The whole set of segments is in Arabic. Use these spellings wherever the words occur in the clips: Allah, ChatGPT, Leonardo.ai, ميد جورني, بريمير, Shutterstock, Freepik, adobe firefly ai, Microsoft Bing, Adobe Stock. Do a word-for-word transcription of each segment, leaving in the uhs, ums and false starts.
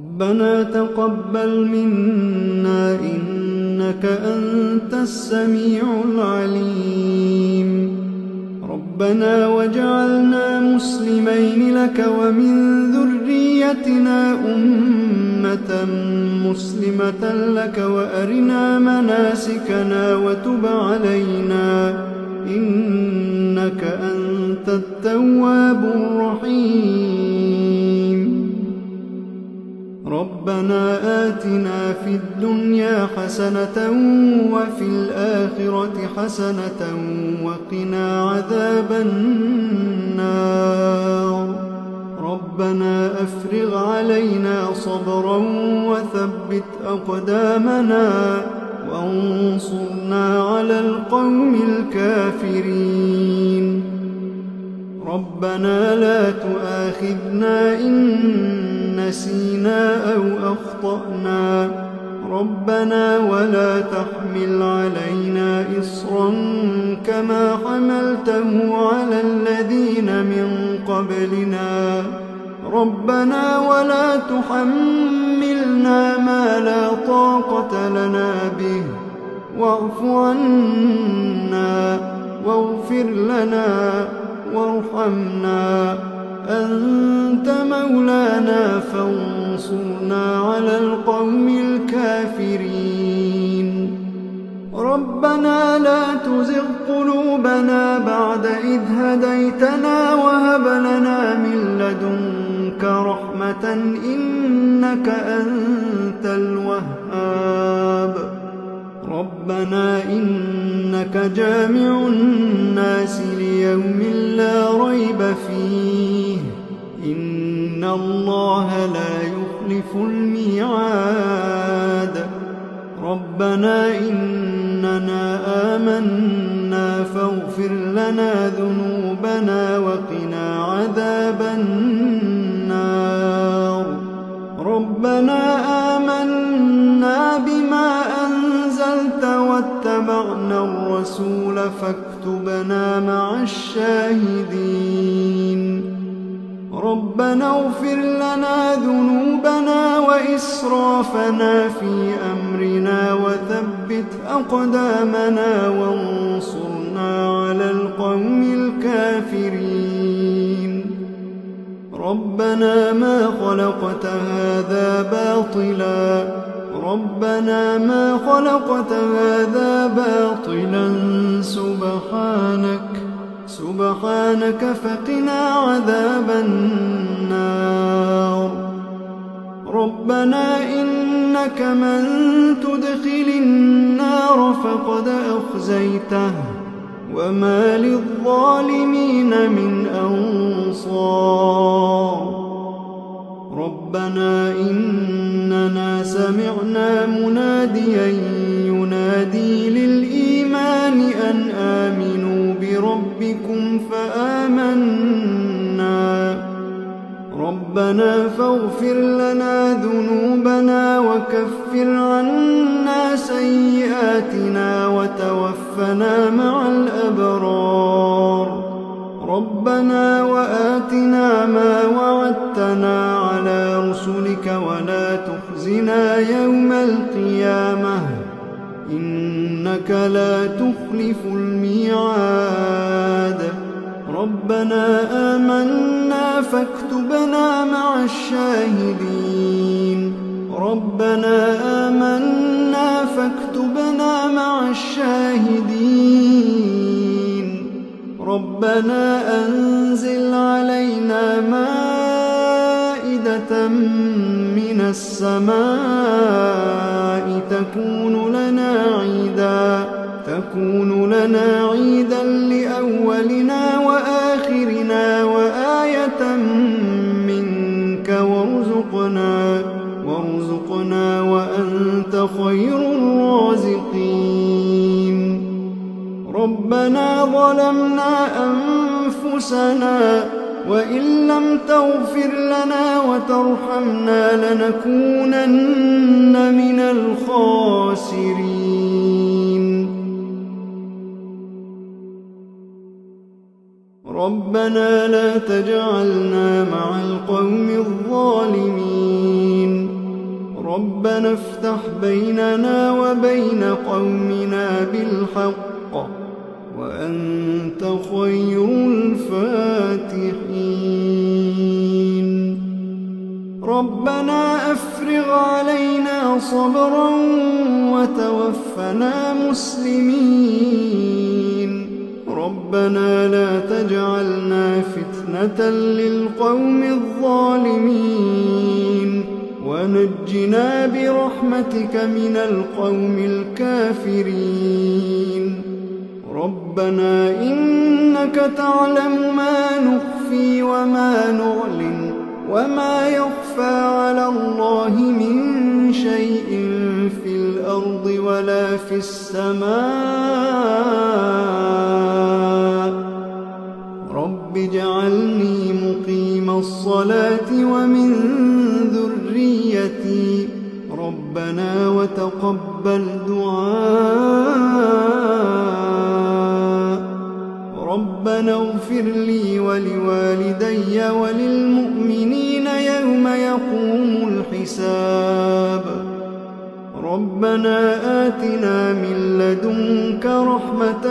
ربنا تقبل منا إنك أنت السميع العليم ربنا واجعلنا مسلمين لك ومن ذريتنا أمة مسلمة لك وأرنا مناسكنا وتب علينا إنك أنت التواب الرحيم ربنا آتنا في الدنيا حسنة وفي الآخرة حسنة وقنا عذاب النار ربنا أفرغ علينا صبرا وثبت أقدامنا وانصرنا على القوم الكافرين ربنا لا تؤاخذنا إن نسينا أو أخطأنا ربنا ولا تحمل علينا إصرا كما حملته على الذين من قبلنا ربنا ولا تحملنا ما لا طاقة لنا به واعف عنا واغفر لنا وارحمنا أنت مولانا فانصرنا على القوم الكافرين ربنا لا تزغ قلوبنا بعد إذ هديتنا وهب لنا من لدنك رحمة إنك أنت الوهاب ربنا إنك جامع الناس ليوم لا ريب فيه إن الله لا يخلف الميعاد ربنا إننا آمنا فاغفر لنا ذنوبنا وقنا عذاب النار ربنا آمنا بما واتبعنا الرسول فاكتبنا مع الشاهدين ربنا اغفر لنا ذنوبنا وإسرافنا في أمرنا وثبت أقدامنا وانصرنا على القوم الكافرين ربنا ما خلقت هذا باطلا ربنا ما خلقت هذا باطلا سبحانك سبحانك فقنا عذاب النار ربنا إنك من تدخل النار فقد أخزيته وما للظالمين من أنصار ربنا إننا سمعنا مناديا ينادي للإيمان أن آمنوا بربكم فآمنا ربنا فاغفر لنا ذنوبنا وكفر عنا سيئاتنا وتوفنا مع الأبرار ربنا وآتنا ما وعدتنا على رسلك ولا تخزنا يوم القيامة إنك لا تخلف الميعاد ربنا آمنا فاكتبنا مع الشاهدين ربنا آمنا فاكتبنا مع الشاهدين ربنا أنزل علينا مائدة من السماء تكون لنا عيدا تكون لنا عيدا لأولنا وآخرنا وآية منك وارزقنا وارزقنا وأنت خير الرازقين ربنا ظلمنا أنفسنا وإن لم تغفر لنا وترحمنا لنكونن من الخاسرين ربنا لا تجعلنا مع القوم الظالمين ربنا افتح بيننا وبين قومنا بالحق وأنت خير الفاتحين ربنا أفرغ علينا صبرا وتوفنا مسلمين ربنا لا تجعلنا فتنة للقوم الظالمين ونجنا برحمتك من القوم الكافرين ربنا إنك تعلم ما نخفي وما نعلن وما يخفى على الله من شيء في الأرض ولا في السماء رب اجعلني مقيم الصلاة ومن ذريتي ربنا وتقبل دعاء ربنا اغفر لي ولوالدي وللمؤمنين يوم يقوم الحساب ربنا آتنا من لدنك رحمة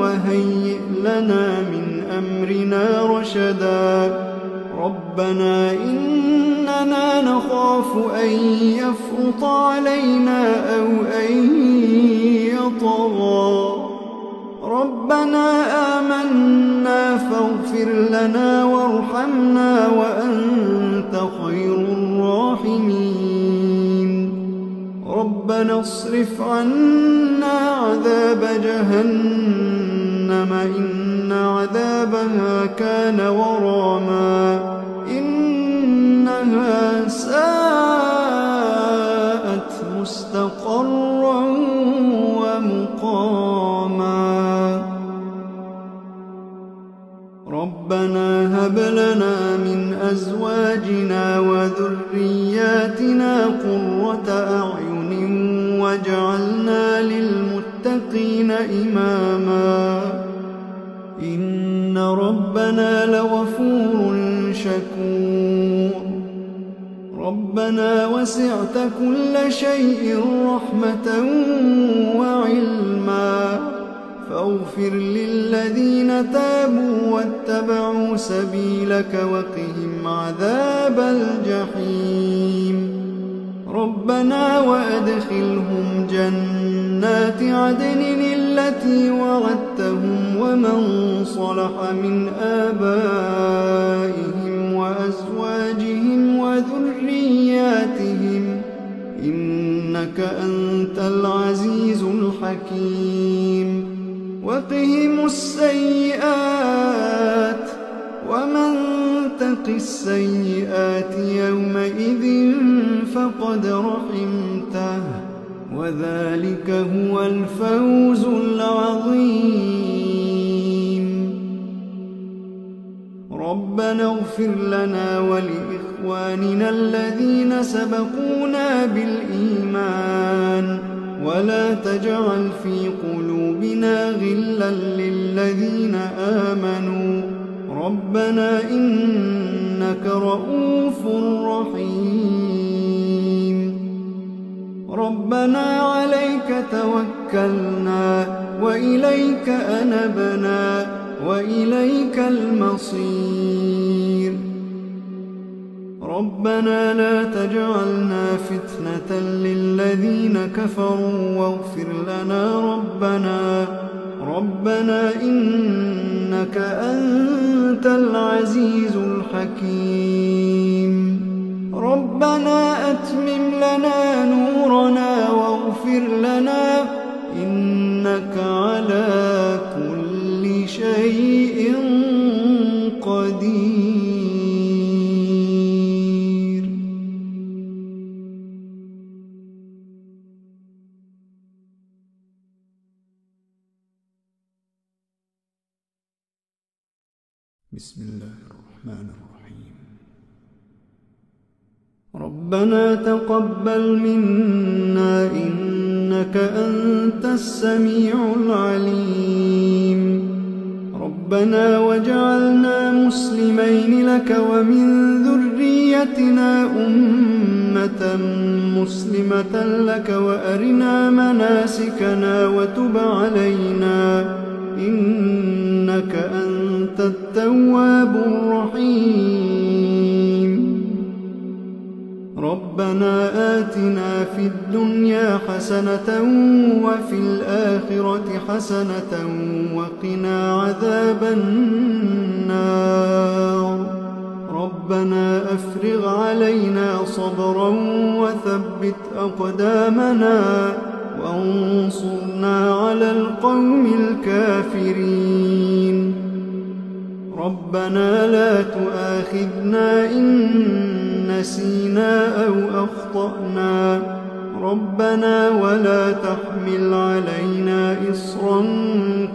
وهيئ لنا من أمرنا رشدا ربنا إننا نخاف أن يفرط علينا أو أن يطغى ربنا آمنا فاغفر لنا وارحمنا وأنت خير الراحمين ربنا اصرف عنا عذاب جهنم إن عذابها كان غراما إنها ساءت مستقرا ومقاما ربنا هب لنا من أزواجنا وذرياتنا قرة أعين واجعلنا للمتقين إماما إن ربنا لغفور شكور ربنا وسعت كل شيء رحمة وعلما فاغفر للذين تابوا واتبعوا سبيلك وقهم عذاب الجحيم ربنا وأدخلهم جنات عدن التي وعدتهم ومن صلح من آبائهم وأزواجهم وذرياتهم إنك أنت العزيز الحكيم وقهم السيئات ومن تق السيئات يومئذ فقد رحمته وذلك هو الفوز العظيم ربنا اغفر لنا ولإخواننا الذين سبقونا بالإيمان ولا تجعل في قلوبنا غلا للذين آمنوا ربنا إنك رؤوف رحيم ربنا عليك توكلنا وإليك أنبنا وإليك المصير ربنا لا تجعلنا فتنة للذين كفروا واغفر لنا ربنا ربنا إنك أنت العزيز الحكيم ربنا أتمم لنا نورنا واغفر لنا إنك على كل شيء قدير. بسم الله الرحمن الرحيم ربنا تقبل منا إنك أنت السميع العليم ربنا واجعلنا مسلمين لك ومن ذريتنا أمة أمة مسلمة لك وأرنا مناسكنا وتب علينا إنك أنت التواب الرحيم. ربنا آتنا في الدنيا حسنة وفي الآخرة حسنة وقنا عذاب النار. ربنا أفرغ علينا صبرا وثبت أقدامنا وانصرنا على القوم الكافرين. ربنا لا تؤاخذنا إن نسينا أو أخطأنا. ربنا ولا تحمل علينا إصرا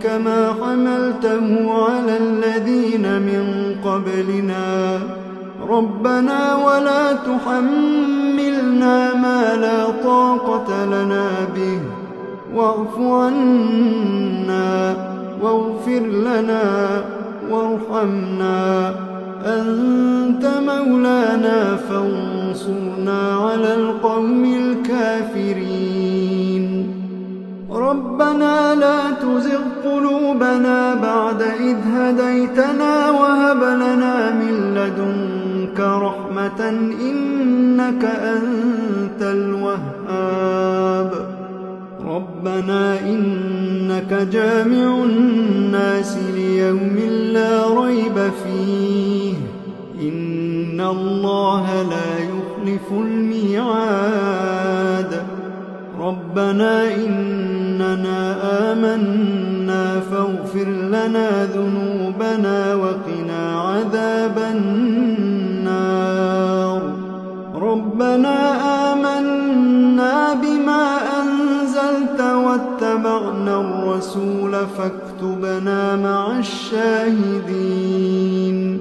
كما حملته على الذين من قبلنا. ربنا ولا تحملنا ما لا طاقة لنا به واعف عنا واغفر لنا وارحمنا أنت مولانا فانصرنا على القوم الكافرين. ربنا لا تزغ قلوبنا بعد إذ هديتنا وهب لنا من لدنك رحمة إنك أنت الوهاب. ربنا إنك جامع الناس ليوم لا ريب فيه إن الله لا يخلف الميعاد. ربنا إننا آمنا فاغفر لنا ذنوبنا وقنا عذاب النار. ربنا آمنا بما أنزلت واتبعنا الرسول فاكتبنا مع الشاهدين.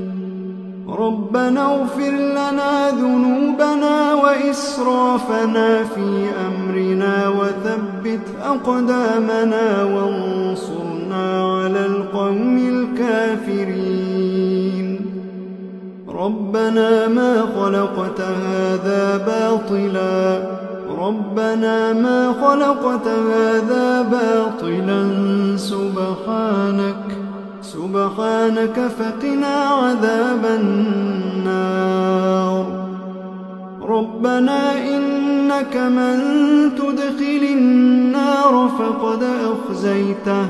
ربنا اغفر لنا ذنوبنا وإسرافنا في أمرنا وثبت أقدامنا وانصرنا على القوم الكافرين. ربنا ما خلقت هذا باطلا ربنا ما خلقت هذا باطلا سبحانك سبحانك فقنا عذاب النار. ربنا إنك من تدخل النار فقد أخزيته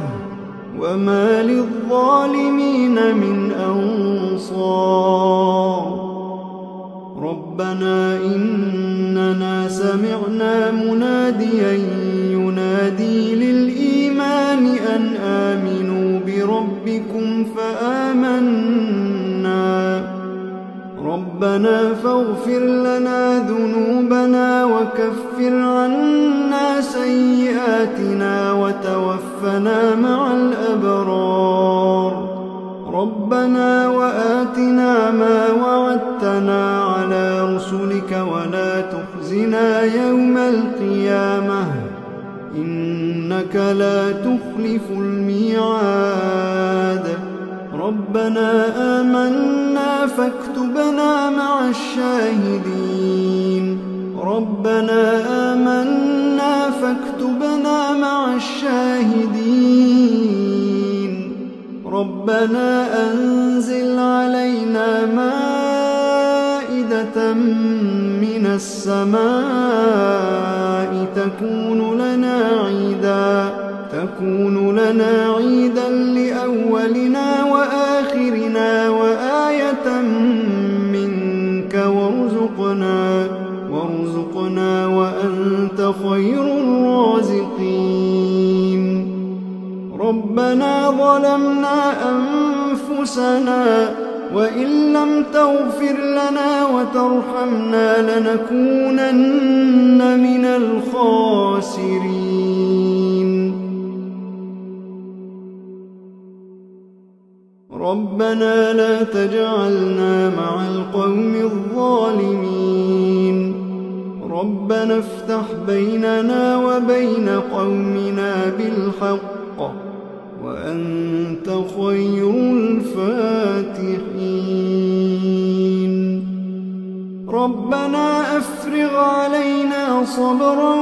وما للظالمين من أنصار. ربنا إننا سمعنا مناديا ينادي للإيمان أن آمنوا بربكم فآمنا. ربنا فاغفر لنا ذنوبنا وكفر عنا سيئاتنا وتوفنا مع الأبرار. ربنا وآتنا ما وعدتنا على رسلك ولا تخزنا يوم القيامة إنك لا تخلف الميعاد. ربنا آمنا فاكتبنا مع الشاهدين. ربنا آمنا فاكتبنا مع الشاهدين. ربنا أنزل علينا مائدة من السماء تكون لنا عيدا تكون لنا عيدا لأولنا وآخرنا وآية منك وارزقنا وارزقنا وأنت خير الرازقين. ربنا ظلمنا أنفسنا وإن لم تغفر لنا وترحمنا لنكونن من الخاسرين. ربنا لا تجعلنا مع القوم الظالمين. ربنا افتح بيننا وبين قومنا بالحق وأنت خير الفاتحين. ربنا أفرغ علينا صبرا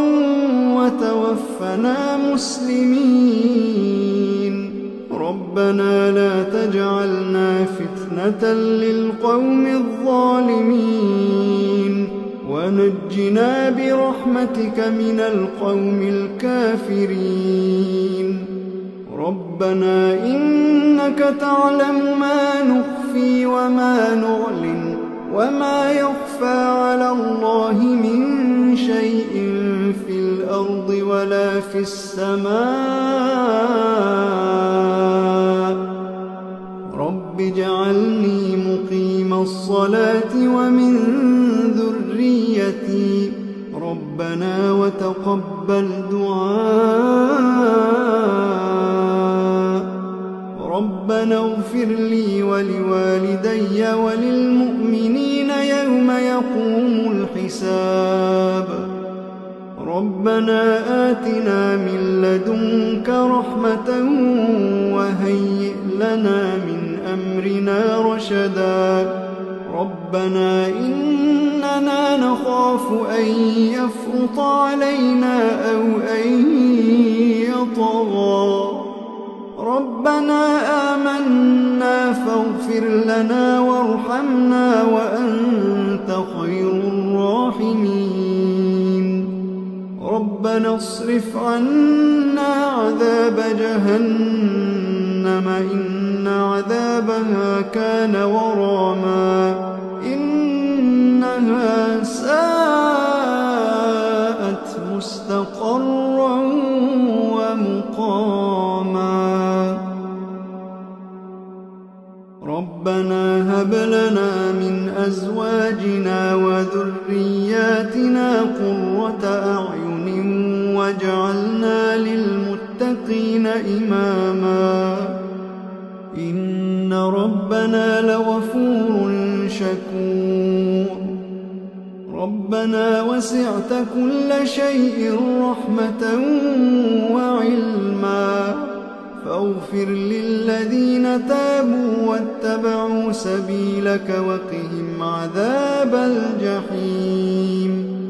وتوفنا مسلمين ربنا لا تجعلنا فتنة للقوم الظالمين ونجنا برحمتك من القوم الكافرين ربنا إنك تعلم ما نخفي وما نعلن وما يخفى على الله من شيء في الأرض ولا في السماء رب اجعلني مقيم الصلاة ومن ذريتي ربنا وتقبل دعاء ربنا اغفر لي ولوالدي وللمؤمنين يوم يقوم الحساب ربنا آتنا من لدنك رحمة وهيئ لنا من أمرنا رشدا ربنا إننا نخاف أن يفرط علينا أو أن يطغى ربنا آمنا فاغفر لنا وارحمنا وأنت خير الراحمين ربنا اصرف عنا عذاب جهنم إن عذابها كان غراما إنها ساءت مستقرا ومقاما ربنا هب لنا من أزواجنا وذرياتنا قرة أعين واجعلنا للمتقين إماما إن ربنا لغفور شكور ربنا وسعت كل شيء رحمة وعلما فاغفر للذين تابوا واتبعوا سبيلك وقهم عذاب الجحيم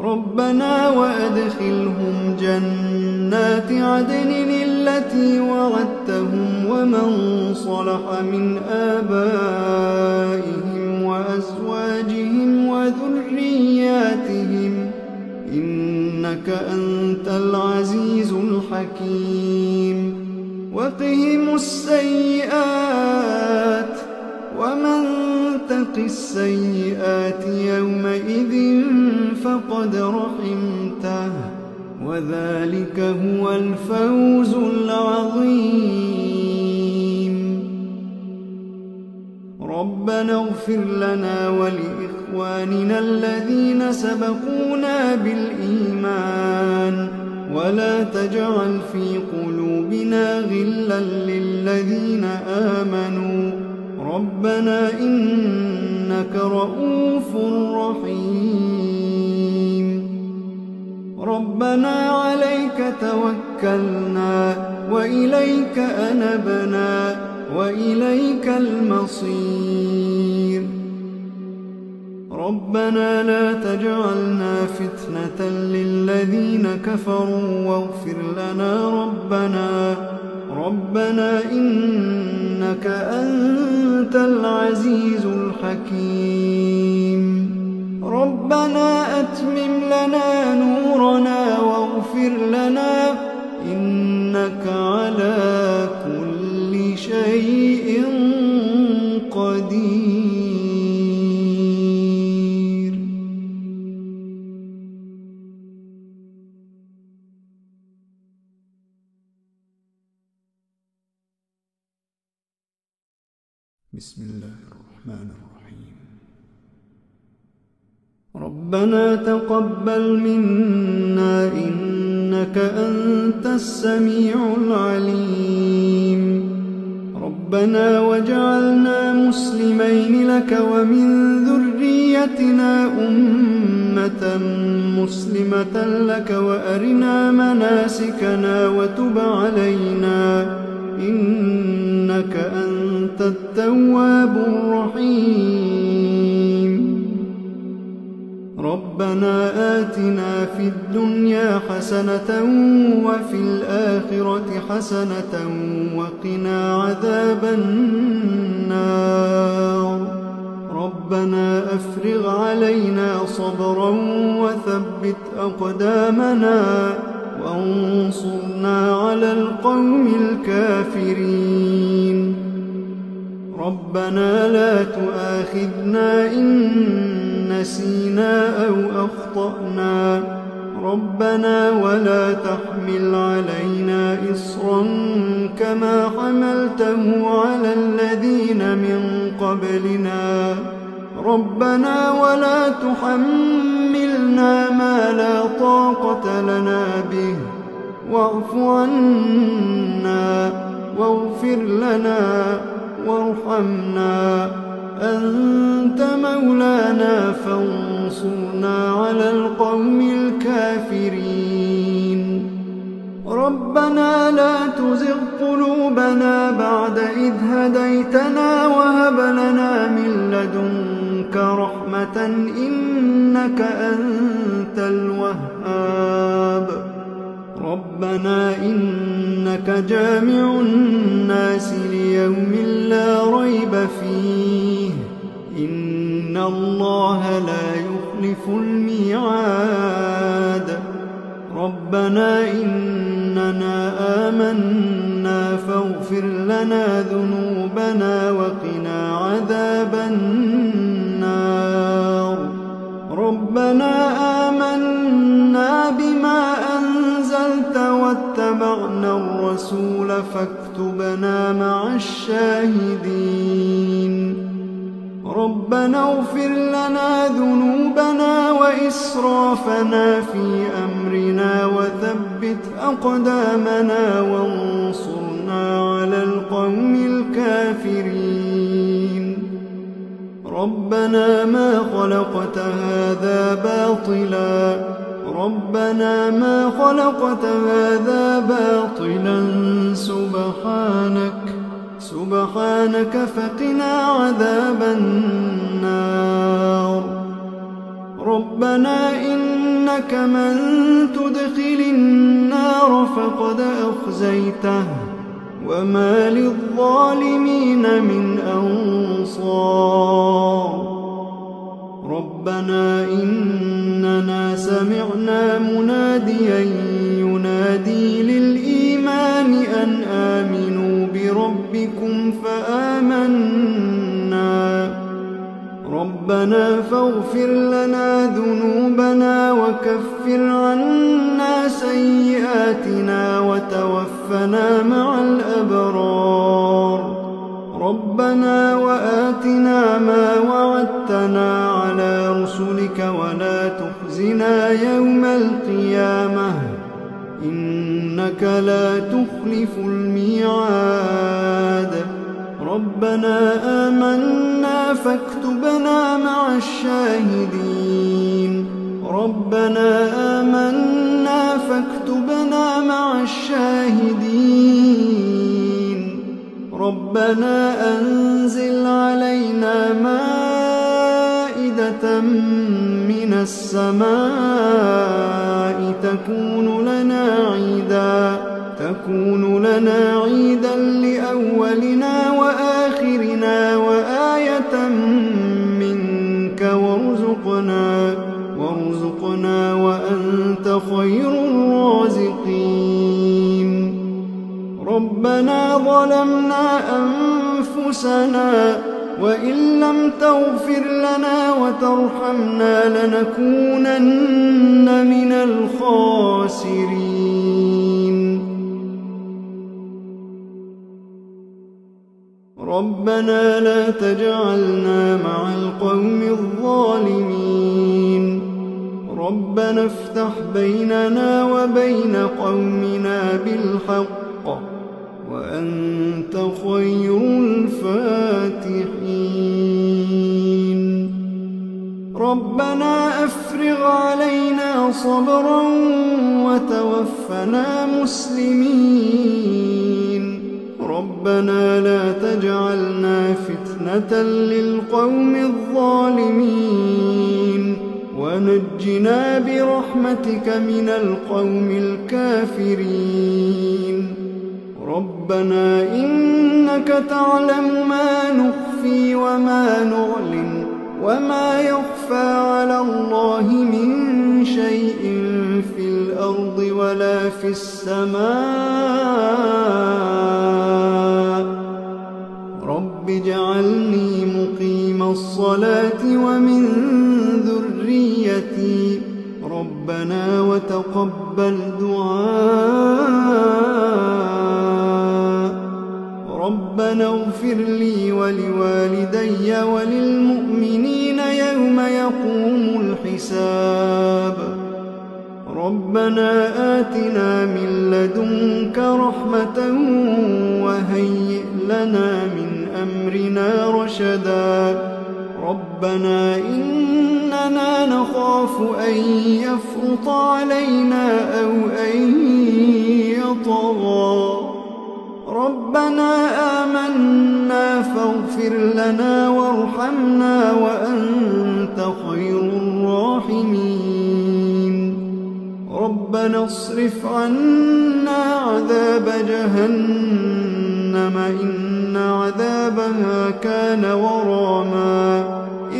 ربنا وأدخلهم جنات عدن التي وعدتهم ومن صلح من آبائهم وأزواجهم وذرياتهم إنك أنت العزيز الحكيم وقهم السيئات ومن تق السيئات يومئذ فقد رحمته وذلك هو الفوز العظيم ربنا اغفر لنا ولإخواننا الذين سبقونا بالإيمان ولا تجعل في قلوبنا غلا للذين آمنوا ربنا إنك رؤوف رحيم ربنا عليك توكلنا وإليك أنبنا وإليك المصير ربنا لا تجعلنا فتنة للذين كفروا واغفر لنا ربنا ربنا إنك أنت العزيز الحكيم ربنا أتمم لنا نورنا واغفر لنا إنك على كل شيء قدير. بسم الله الرحمن الرحيم ربنا تقبل منا إنك أنت السميع العليم ربنا واجعلنا مسلمين لك ومن ذريتنا أمة مسلمة لك وأرنا مناسكنا وتب علينا إنك أنت التواب الرحيم ربنا آتنا في الدنيا حسنة وفي الآخرة حسنة وقنا عذاب النار. ربنا أفرغ علينا صبرا وثبت أقدامنا وانصرنا على القوم الكافرين. ربنا لا تؤاخذنا إن نسينا أو أخطأنا، ربنا ولا تحمل علينا إصرا كما حملته على الذين من قبلنا، ربنا ولا تحملنا ما لا طاقة لنا به، واعف عنا واغفر لنا وارحمنا، أنت مولانا فانصرنا على القوم الكافرين. ربنا لا تزغ قلوبنا بعد إذ هديتنا وهب لنا من لدنك رحمة إنك أنت الوهاب. ربنا إنك جامع الناس ليوم لا ريب فيه، إن الله لا يخلف الميعاد. ربنا إننا آمنا فاغفر لنا ذنوبنا وقنا عذاب النار. ربنا آمنا بما واتبعنا الرسول فاكتبنا مع الشاهدين. ربنا اغفر لنا ذنوبنا وإسرافنا في أمرنا وثبت أقدامنا وانصرنا على القوم الكافرين. ربنا ما خلقت هذا باطلا، ربنا ما خلقت هذا باطلا سبحانك سبحانك فقنا عذاب النار. ربنا إنك من تدخل النار فقد أخزيته، وما للظالمين من أنصار. ربنا إننا سمعنا مناديا ينادي للإيمان أن آمنوا بربكم فآمنا، ربنا فاغفر لنا ذنوبنا وكفر عنا سيئاتنا وتوفنا مع الأبرار. ربنا وآتنا ما وعدتنا على رسلك ولا تخزنا يوم القيامة، إنك لا تخلف الميعاد. ربنا آمنا فاكتبنا مع الشاهدين. ربنا آمنا فاكتبنا مع الشاهدين. ربنا أنزل علينا مائدة من السماء تكون لنا عيدا تكون لنا عيدا لأولنا وآخرنا وآية منك وارزقنا وارزقنا وأنت خير الرازقين. ربنا ظلمنا أنفسنا وإن لم تغفر لنا وترحمنا لنكونن من الخاسرين. ربنا لا تجعلنا مع القوم الظالمين. ربنا افتح بيننا وبين قومنا بالحق وأنت خير الفاتحين. ربنا أفرغ علينا صبرا وتوفنا مسلمين. ربنا لا تجعلنا فتنة للقوم الظالمين، وَنَجِّنَا ونجنا برحمتك من القوم الكافرين. ربنا إنك تعلم ما نخفي وما نعلن وما يخفى على الله من شيء في الأرض ولا في السماء. رب اجعلني مقيم الصلاة ومن ذريتي. ربنا وتقبل دعاء. ربنا اغفر لي ولوالدي وللمؤمنين يوم يقوم الحساب. ربنا آتنا من لدنك رحمة وهيئ لنا من أمرنا رشدا. ربنا إننا نخاف أن يفرط علينا أو أن يطغى. ربنا آمنا فاغفر لنا وارحمنا وأنت خير الراحمين. ربنا اصرف عنا عذاب جهنم إن عذابها كان غراما.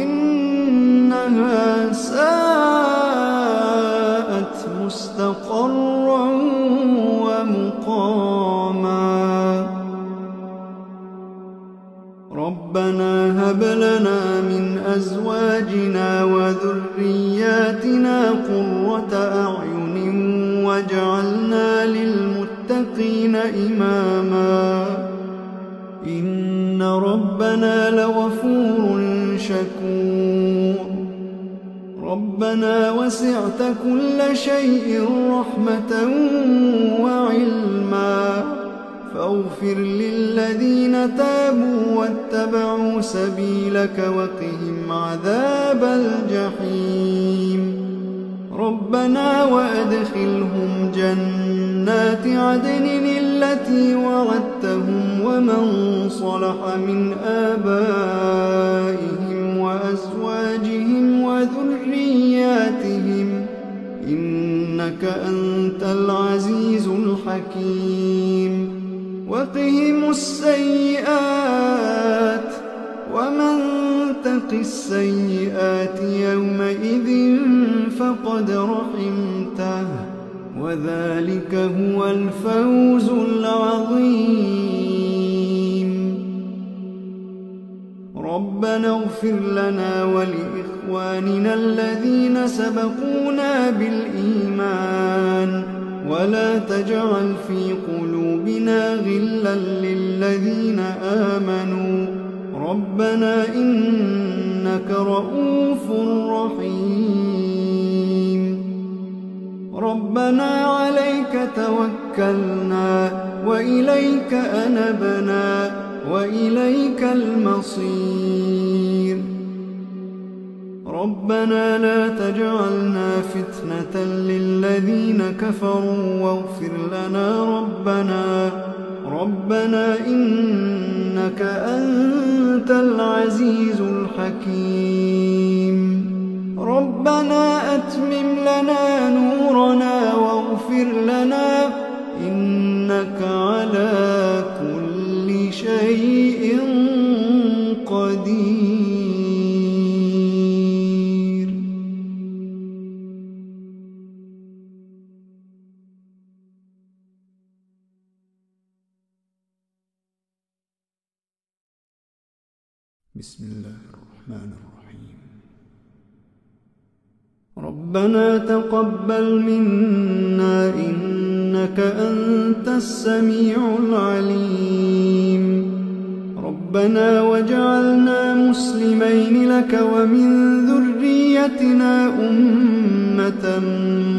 إنها ساءت مستقرا ومقاما. ربنا هب لنا من أزواجنا وذرياتنا قرة أعين واجعلنا للمتقين إماما. إن ربنا لغفور شكور. ربنا وسعت كل شيء رحمة وعلما فاغفر للذين تابوا واتبعوا سبيلك وقهم عذاب الجحيم. ربنا وأدخلهم جنات عدن التي وعدتهم ومن صلح من آبائهم وأزواجهم وذرياتهم إنك أنت العزيز الحكيم. وقهم السيئات. ومن تق السيئات يومئذ فقد رحمته وذلك هو الفوز العظيم. ربنا اغفر لنا ولإخواننا الذين سبقونا بالإيمان ولا تجعل في قلوبنا غلا للذين آمنوا. ربنا إنك رؤوف رحيم. ربنا عليك توكلنا وإليك أنبنا وإليك المصير. ربنا لا تجعلنا فتنة للذين كفروا واغفر لنا ربنا. ربنا إنك أنت العزيز الحكيم. ربنا أتمم لنا نورنا واغفر لنا إنك على كل شيء قدير. بسم الله الرحمن الرحيم. ربنا تقبل منا إنك أنت السميع العليم. ربنا واجعلنا مسلمين لك ومن ذريتنا أمة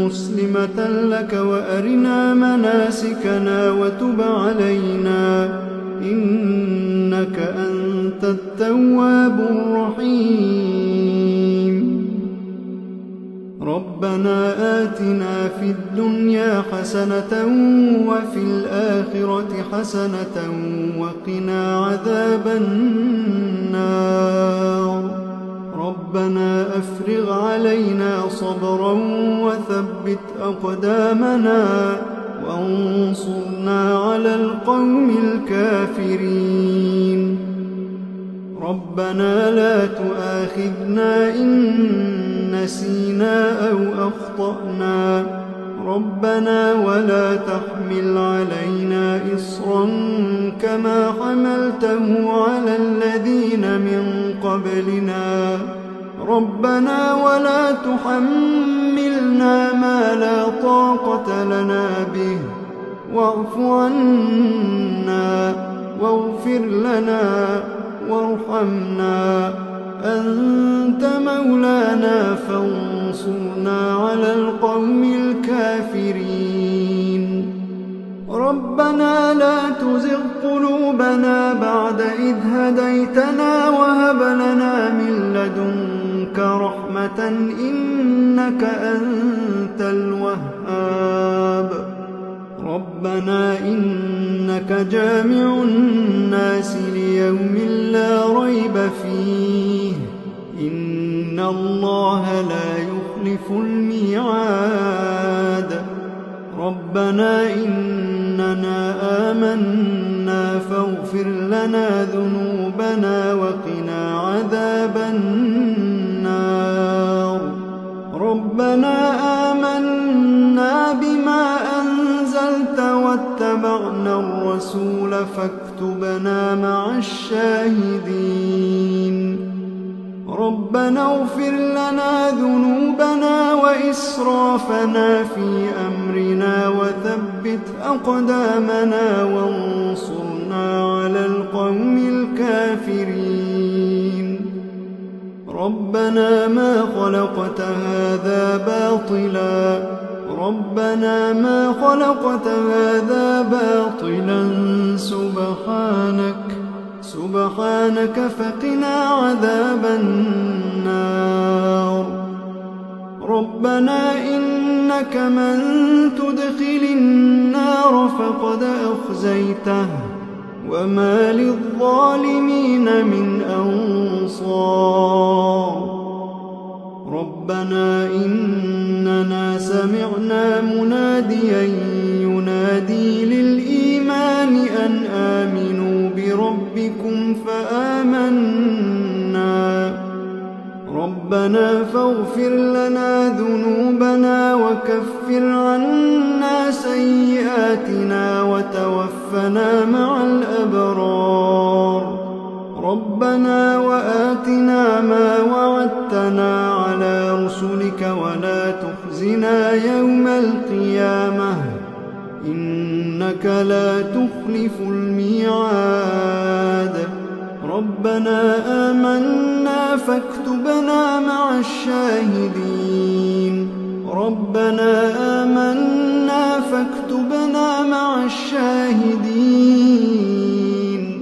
مسلمة لك وأرنا مناسكنا وتب علينا إنك أنت التواب الرحيم. ربنا آتنا في الدنيا حسنة وفي الآخرة حسنة وقنا عذاب النار. ربنا أفرغ علينا صبرا وثبت أقدامنا وانصرنا على القوم الكافرين. ربنا لا تؤاخذنا إن نسينا أو أخطأنا، ربنا ولا تحمل علينا إصرا كما حملته على الذين من قبلنا، ربنا ولا تحملنا ما لا طاقة لنا به، واعف عنا واغفر لنا وارحمنا، أنت مولانا فانصرنا على القوم الكافرين. ربنا لا تزغ قلوبنا بعد إذ هديتنا وهب لنا من لدنك رحمة إنك أنت الوهاب. ربنا إنك جامع الناس ليوم لا ريب فيه، إن الله لا يخلف الميعاد. ربنا إننا آمنا فاغفر لنا ذنوبنا وقنا عذاب النار. ربنا آمنا بما واتبعنا الرسول فاكتبنا مع الشاهدين. ربنا اغفر لنا ذنوبنا وإسرافنا في أمرنا وثبت أقدامنا وانصرنا على القوم الكافرين. ربنا ما خلقت هذا باطلا، ربنا ما خلقت هذا باطلا سبحانك سبحانك فقنا عذاب النار. ربنا إنك من تدخل النار فقد أخزيته، وما للظالمين من أنصار. ربنا إننا سمعنا مناديا ينادي للإيمان أن آمنوا بربكم فآمنا، ربنا فاغفر لنا ذنوبنا وكفر عنا سيئاتنا وتوفنا مع الأبرار. ربنا وآتنا ما وعدتنا على رسلك ولا تخزنا يوم القيامة، إنك لا تخلف الميعاد. ربنا آمنا فاكتبنا مع الشاهدين. ربنا آمنا فاكتبنا مع الشاهدين.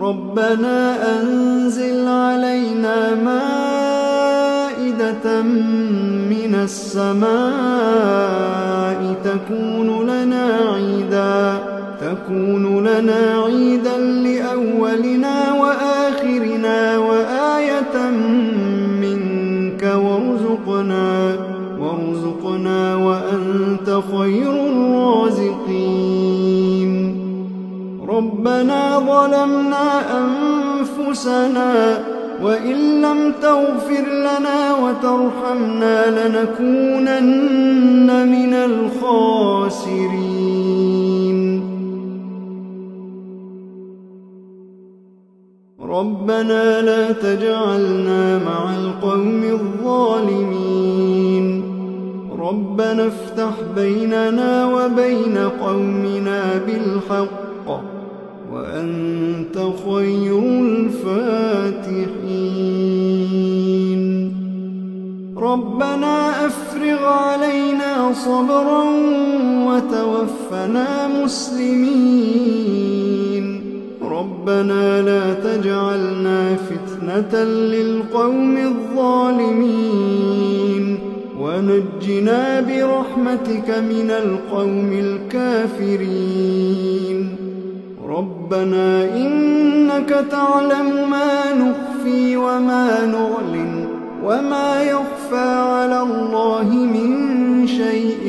ربنا أنزل علينا مائدة من السماء تكون لنا عيدا تكون لنا عيدا لأولنا وآخرنا وآية منك وارزقنا وارزقنا وأنت خير الرازقين. ربنا ظلمنا أنفسنا وإن لم تغفر لنا وترحمنا لنكونن من الخاسرين. ربنا لا تجعلنا مع القوم الظالمين. ربنا افتح بيننا وبين قومنا بالحق، وأنت خير الفاتحين. ربنا أفرغ علينا صبرا وتوفنا مسلمين. ربنا لا تجعلنا فتنة للقوم الظالمين، ونجنا برحمتك من القوم الكافرين. ربنا إنك تعلم ما نخفي وما نعلن، وما يخفى على الله من شيء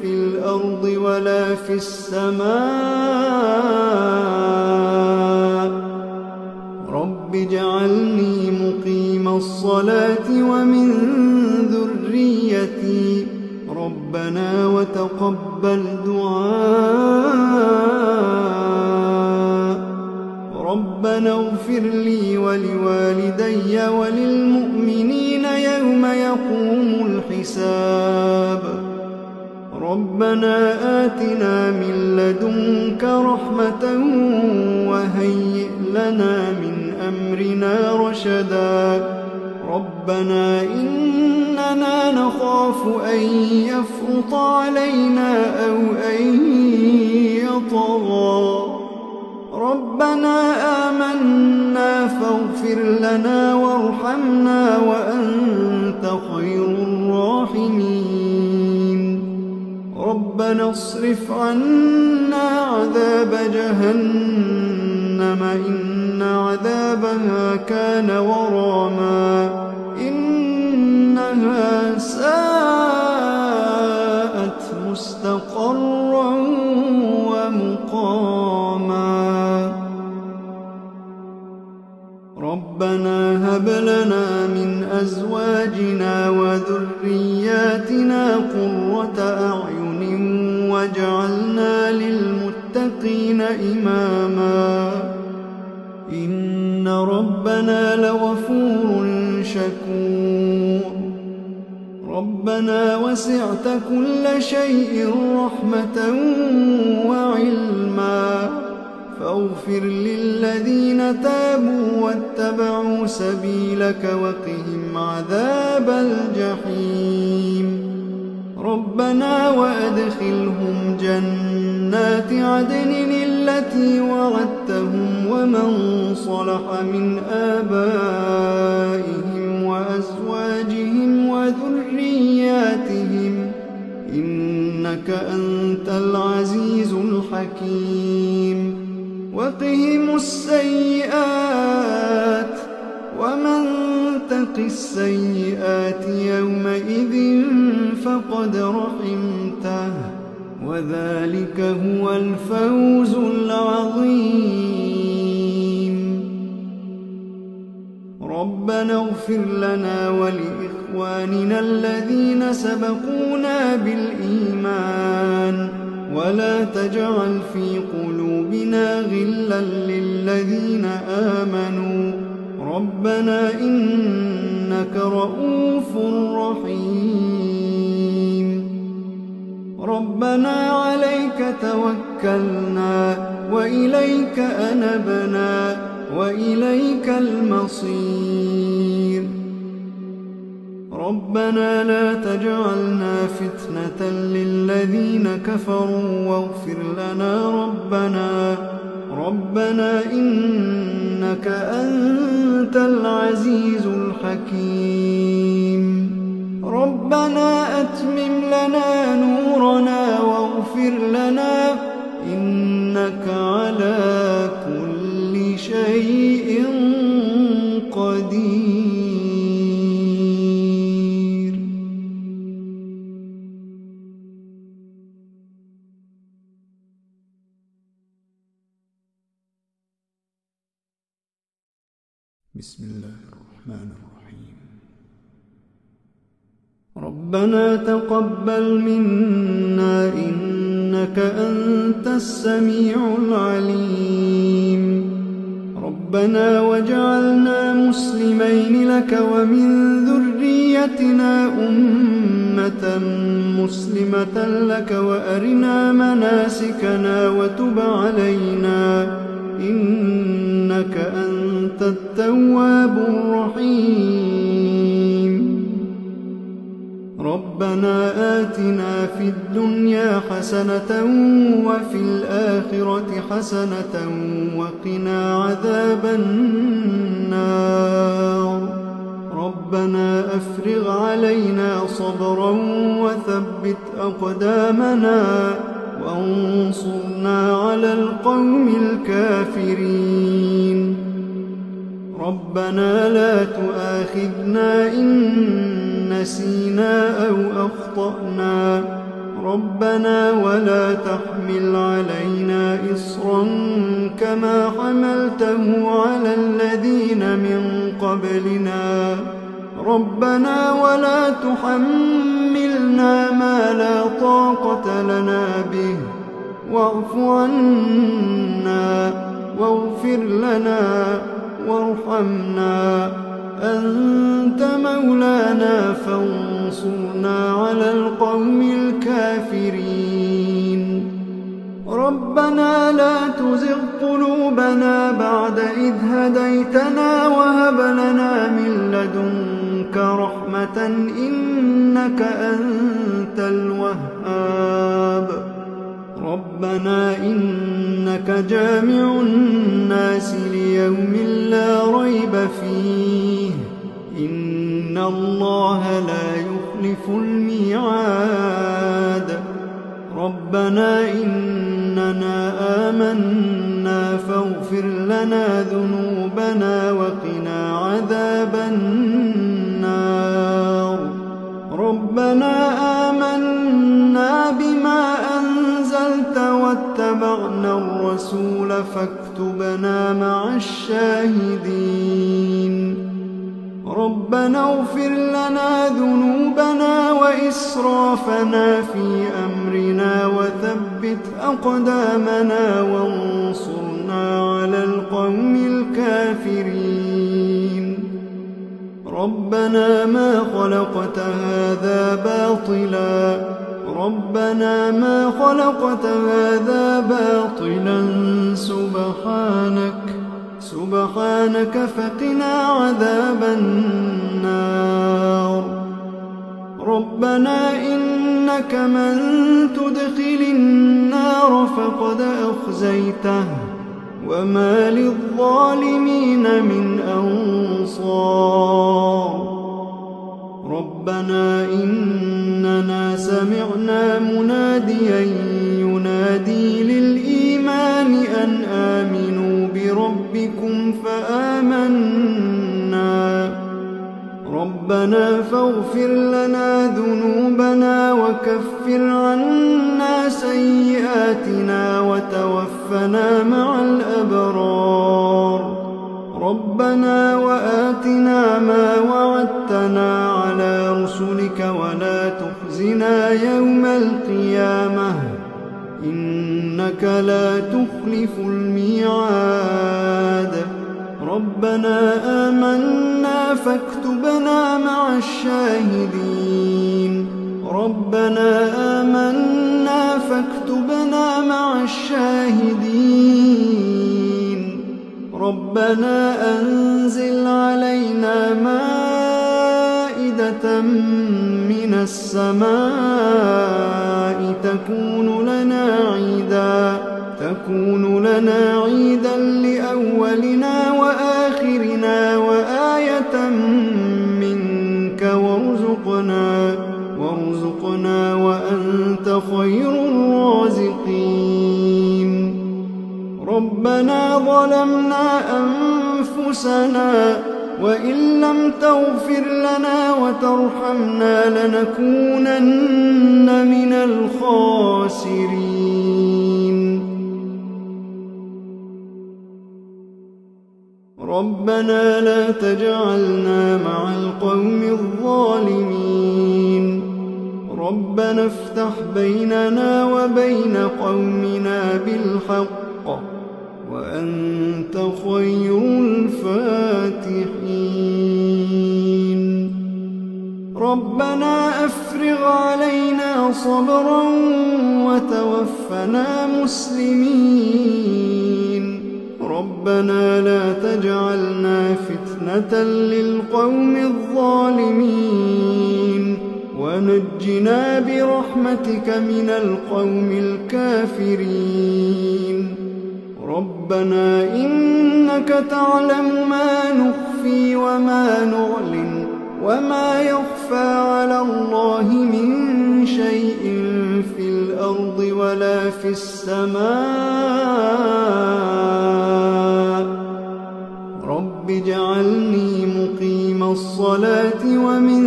في الأرض ولا في السماء. رب اجعلني مقيم الصلاة ومن ذريتي. ربنا وتقبل دعاء. ربنا اغفر لي ولوالدي وللمؤمنين يوم يقوم الحساب. ربنا آتنا من لدنك رحمة وهيئ لنا من أمرنا رشدا. ربنا إننا نخاف أن يفرط علينا أو أن يطغى. ربنا آمنا فاغفر لنا وارحمنا وأنت خير الراحمين. ربنا اصرف عنا عذاب جهنم إن عذابها كان غراما. إنها ساءت مستقرا ومقاما. ربنا هب لنا من أزواجنا وذرياتنا قرة أعين واجعلنا للمتقين إماما. إن ربنا لغفور شكور. ربنا وسعت كل شيء رحمة وعلما فاغفر للذين تابوا واتبعوا سبيلك وقهم عذاب الجحيم. ربنا وأدخلهم جنات عدن التي وعدتهم ومن صلح من آبائهم وأزواجهم وذرياتهم إنك أنت العزيز الحكيم. وقهم السيئات ومن تق السيئات يومئذ فقد رحمته وذلك هو الفوز العظيم. ربنا اغفر لنا ولإخواننا الذين سبقونا بالإيمان ولا تجعل في قلوبنا غلا للذين آمنوا. ربنا إنك رؤوف رحيم. ربنا عليك توكلنا وإليك أنبنا وإليك المصير. ربنا لا تجعلنا فتنة للذين كفروا واغفر لنا ربنا. ربنا إنك أنت العزيز الحكيم. ربنا أتمم لنا نورنا واغفر لنا إنك على كل شيء قدير. بسم الله الرحمن الرحيم. ربنا تقبل منا إنك أنت السميع العليم. ربنا واجعلنا مسلمين لك ومن ذريتنا أمة مسلمة لك وأرنا مناسكنا وتب علينا إنك أنت التواب الرحيم. ربنا آتنا في الدنيا حسنة وفي الآخرة حسنة وقنا عذاب النار. ربنا أفرغ علينا صبرا وثبت أقدامنا وانصرنا على القوم الكافرين. ربنا لا تؤاخذنا إن نسينا أو أخطأنا ربنا ولا تحمل علينا إصرا كما حملته على الذين من قبلنا ربنا ولا تحملنا ما لا طاقة لنا به واعف عنا واغفر لنا وارحمنا أنت مولانا فانصرنا على القوم الكافرين ربنا لا تزغ قلوبنا بعد إذ هديتنا وهب لنا من لدنك رحمة إنك أنت الوهاب ربنا إنك جامع الناس ليوم لا ريب فيه إن الله لا يخلف الميعاد ربنا إننا آمنا فاغفر لنا ذنوبنا وقنا عذاب النار ربنا آمنا بما واتبعنا الرسول فاكتبنا مع الشاهدين ربنا اغفر لنا ذنوبنا وإسرافنا في أمرنا وثبت أقدامنا وانصرنا على القوم الكافرين ربنا ما خلقت هذا باطلا ربنا ما خلقت هذا باطلا سبحانك سبحانك فقنا عذاب النار ربنا إنك من تدخل النار فقد أخزيته وما للظالمين من أنصار ربنا إننا سمعنا مناديا ينادي للإيمان أن آمنوا بربكم فآمنا ربنا فاغفر لنا ذنوبنا وكفر عنا سيئاتنا وتوفنا مع الأبرار ربنا وآتنا ما وعدتنا على رسلك ولا تخزنا يوم القيامة إنك لا تخلف الميعاد ربنا آمنا فاكتبنا مع الشاهدين ربنا آمنا فاكتبنا مع الشاهدين ربنا أنزل علينا مائدة من السماء تكون لنا عيدا تكون لنا عيدا لأولنا وآخرنا وآية منك وارزقنا وارزقنا وأنت خير الرازقين ربنا ظلمنا أنفسنا وإن لم تغفر لنا وترحمنا لنكونن من الخاسرين ربنا لا تجعلنا مع القوم الظالمين ربنا افتح بيننا وبين قومنا بالحق وأنت خير الفاتحين ربنا أفرغ علينا صبرا وتوفنا مسلمين ربنا لا تجعلنا فتنة للقوم الظالمين ونجنا برحمتك من القوم الكافرين ربنا إنك تعلم ما نخفي وما نعلن وما يخفى على الله من شيء في الأرض ولا في السماء رب اجعل واجعلني مقيم الصلاة ومن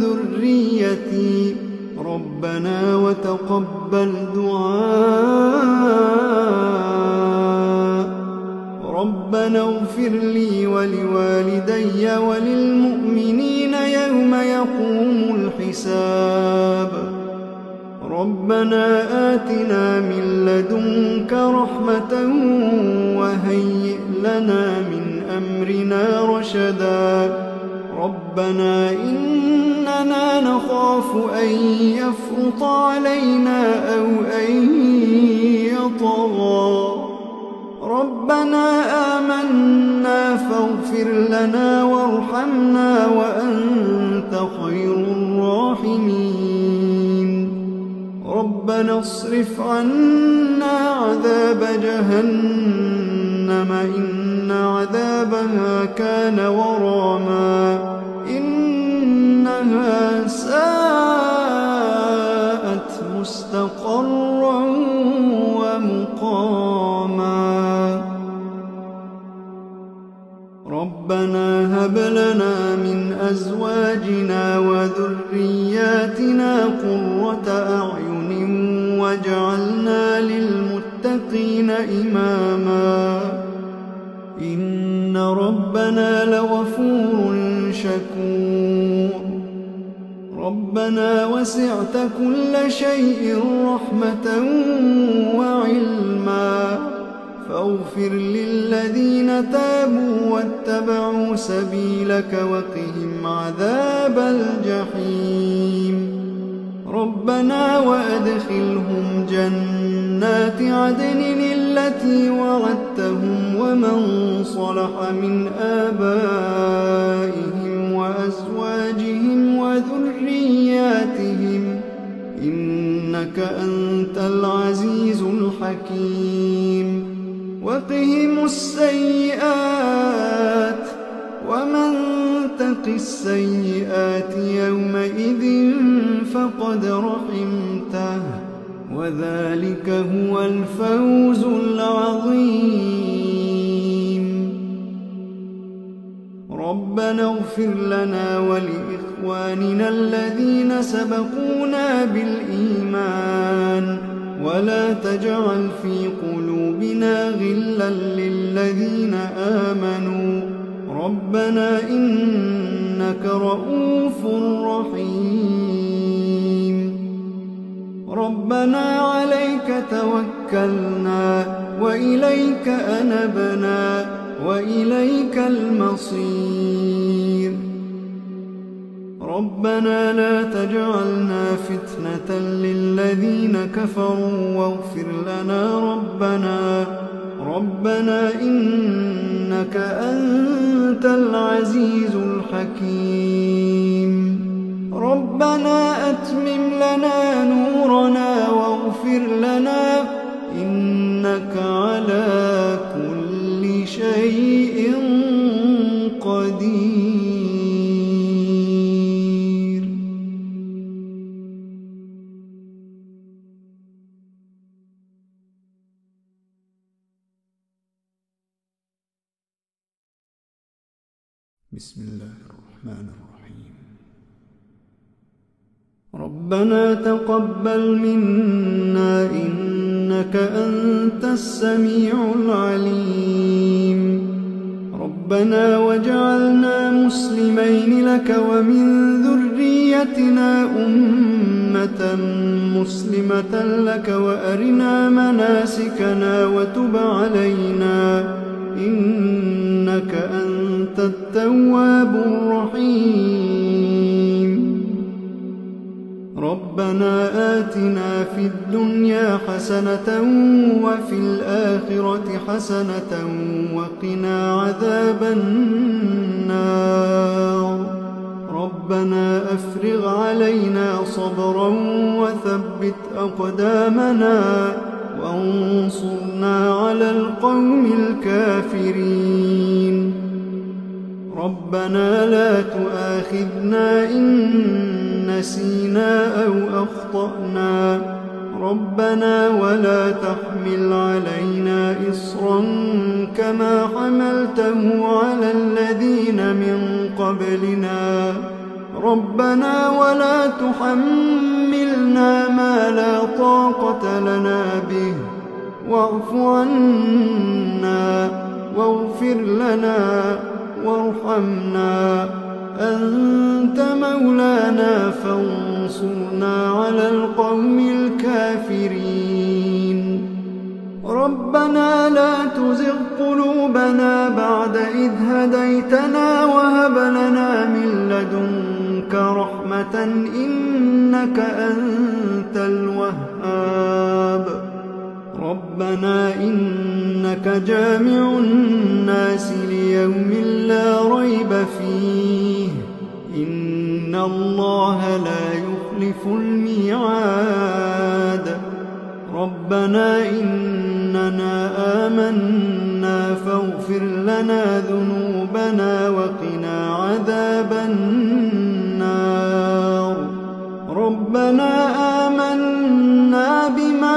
ذريتي ربنا وتقبل دعاء ربنا اغفر لي ولوالدي وللمؤمنين يوم يقوم الحساب ربنا آتنا من لدنك رحمة وهيئ لنا من أمرنا رشدا ربنا إننا نخاف أن يفرط علينا أو أن يطغى ربنا آمنا فاغفر لنا وارحمنا وأنت خير الراحمين ربنا اصرف عنا عذاب جهنم إن عذابها كان غراما إنها ساءت مستقرا ومقاما ربنا هب لنا من أزواجنا وذرياتنا قرة أعين وَجَعَلْنَا لِلْمُتَّقِينَ إِمَامًا إِنَّ رَبَّنَا لَغَفُورٌ شَكُورٌ رَبَّنَا وَسِعْتَ كُلَّ شَيْءٍ رَحْمَةً وَعِلْمًا فَاغْفِرْ لِلَّذِينَ تَابُوا وَاتَّبَعُوا سَبِيلَكَ وَقِهِمْ عَذَابَ الْجَحِيمِ ربنا وأدخلهم جنات عدن التي وعدتهم ومن صلح من آبائهم وأزواجهم وذرياتهم إنك أنت العزيز الحكيم وقهم السيئات ومن تق السيئات يومئذ فقد رحمته وذلك هو الفوز العظيم ربنا اغفر لنا ولإخواننا الذين سبقونا بالإيمان ولا تجعل في قلوبنا غلا للذين آمنوا ربنا إنك رؤوف رحيم ربنا عليك توكلنا وإليك أنبنا وإليك المصير ربنا لا تجعلنا فتنة للذين كفروا واغفر لنا ربنا ربنا إنك أنت العزيز الحكيم ربنا أتمم لنا نورنا واغفر لنا إنك على كل شيء قدير. بسم الله الرحمن الرحيم ربنا تقبل منا إنك أنت السميع العليم ربنا واجعلنا مسلمين لك ومن ذريتنا أمة مسلمة لك وأرنا مناسكنا وتب علينا إنك أنت التواب الرحيم ربنا آتنا في الدنيا حسنة وفي الآخرة حسنة وقنا عذاب النار ربنا أفرغ علينا صبرا وثبت أقدامنا وانصرنا على القوم الكافرين ربنا لا تؤاخذنا إن نسينا أو أخطأنا ربنا ولا تحمل علينا إصرا كما حملته على الذين من قبلنا ربنا ولا تحملنا ما لا طاقة لنا به واعف عنا واغفر لنا وارحمنا أنت مولانا فانصرنا على القوم الكافرين ربنا لا تزغ قلوبنا بعد إذ هديتنا وهب لنا من لدنك رحمة إنك أنت الوهاب ربنا إنك جامع الناس ليوم لا ريب فيه إن الله لا يخلف الميعاد ربنا إننا آمنا فاغفر لنا ذنوبنا وقنا عذاب النار ربنا آمنا بما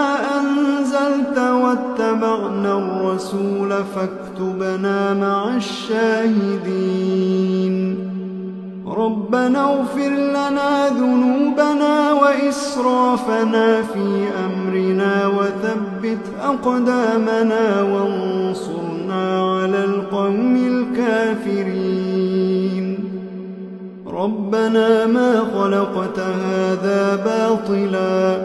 واتبعنا الرسول فاكتبنا مع الشاهدين ربنا اغفر لنا ذنوبنا وإسرافنا في أمرنا وثبت أقدامنا وانصرنا على القوم الكافرين ربنا ما خلقت هذا باطلا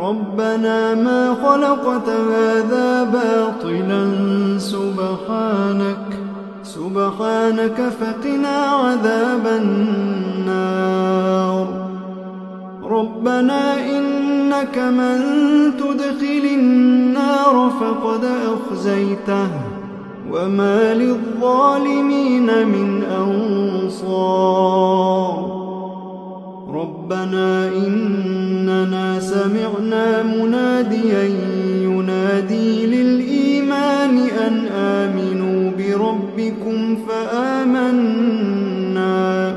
ربنا ما خلقت هذا باطلا سبحانك سبحانك فقنا عذاب النار ربنا إنك من تدخل النار فقد أخزيته وما للظالمين من أنصار ربنا إننا سمعنا مناديا ينادي للإيمان أن آمنوا بربكم فآمنا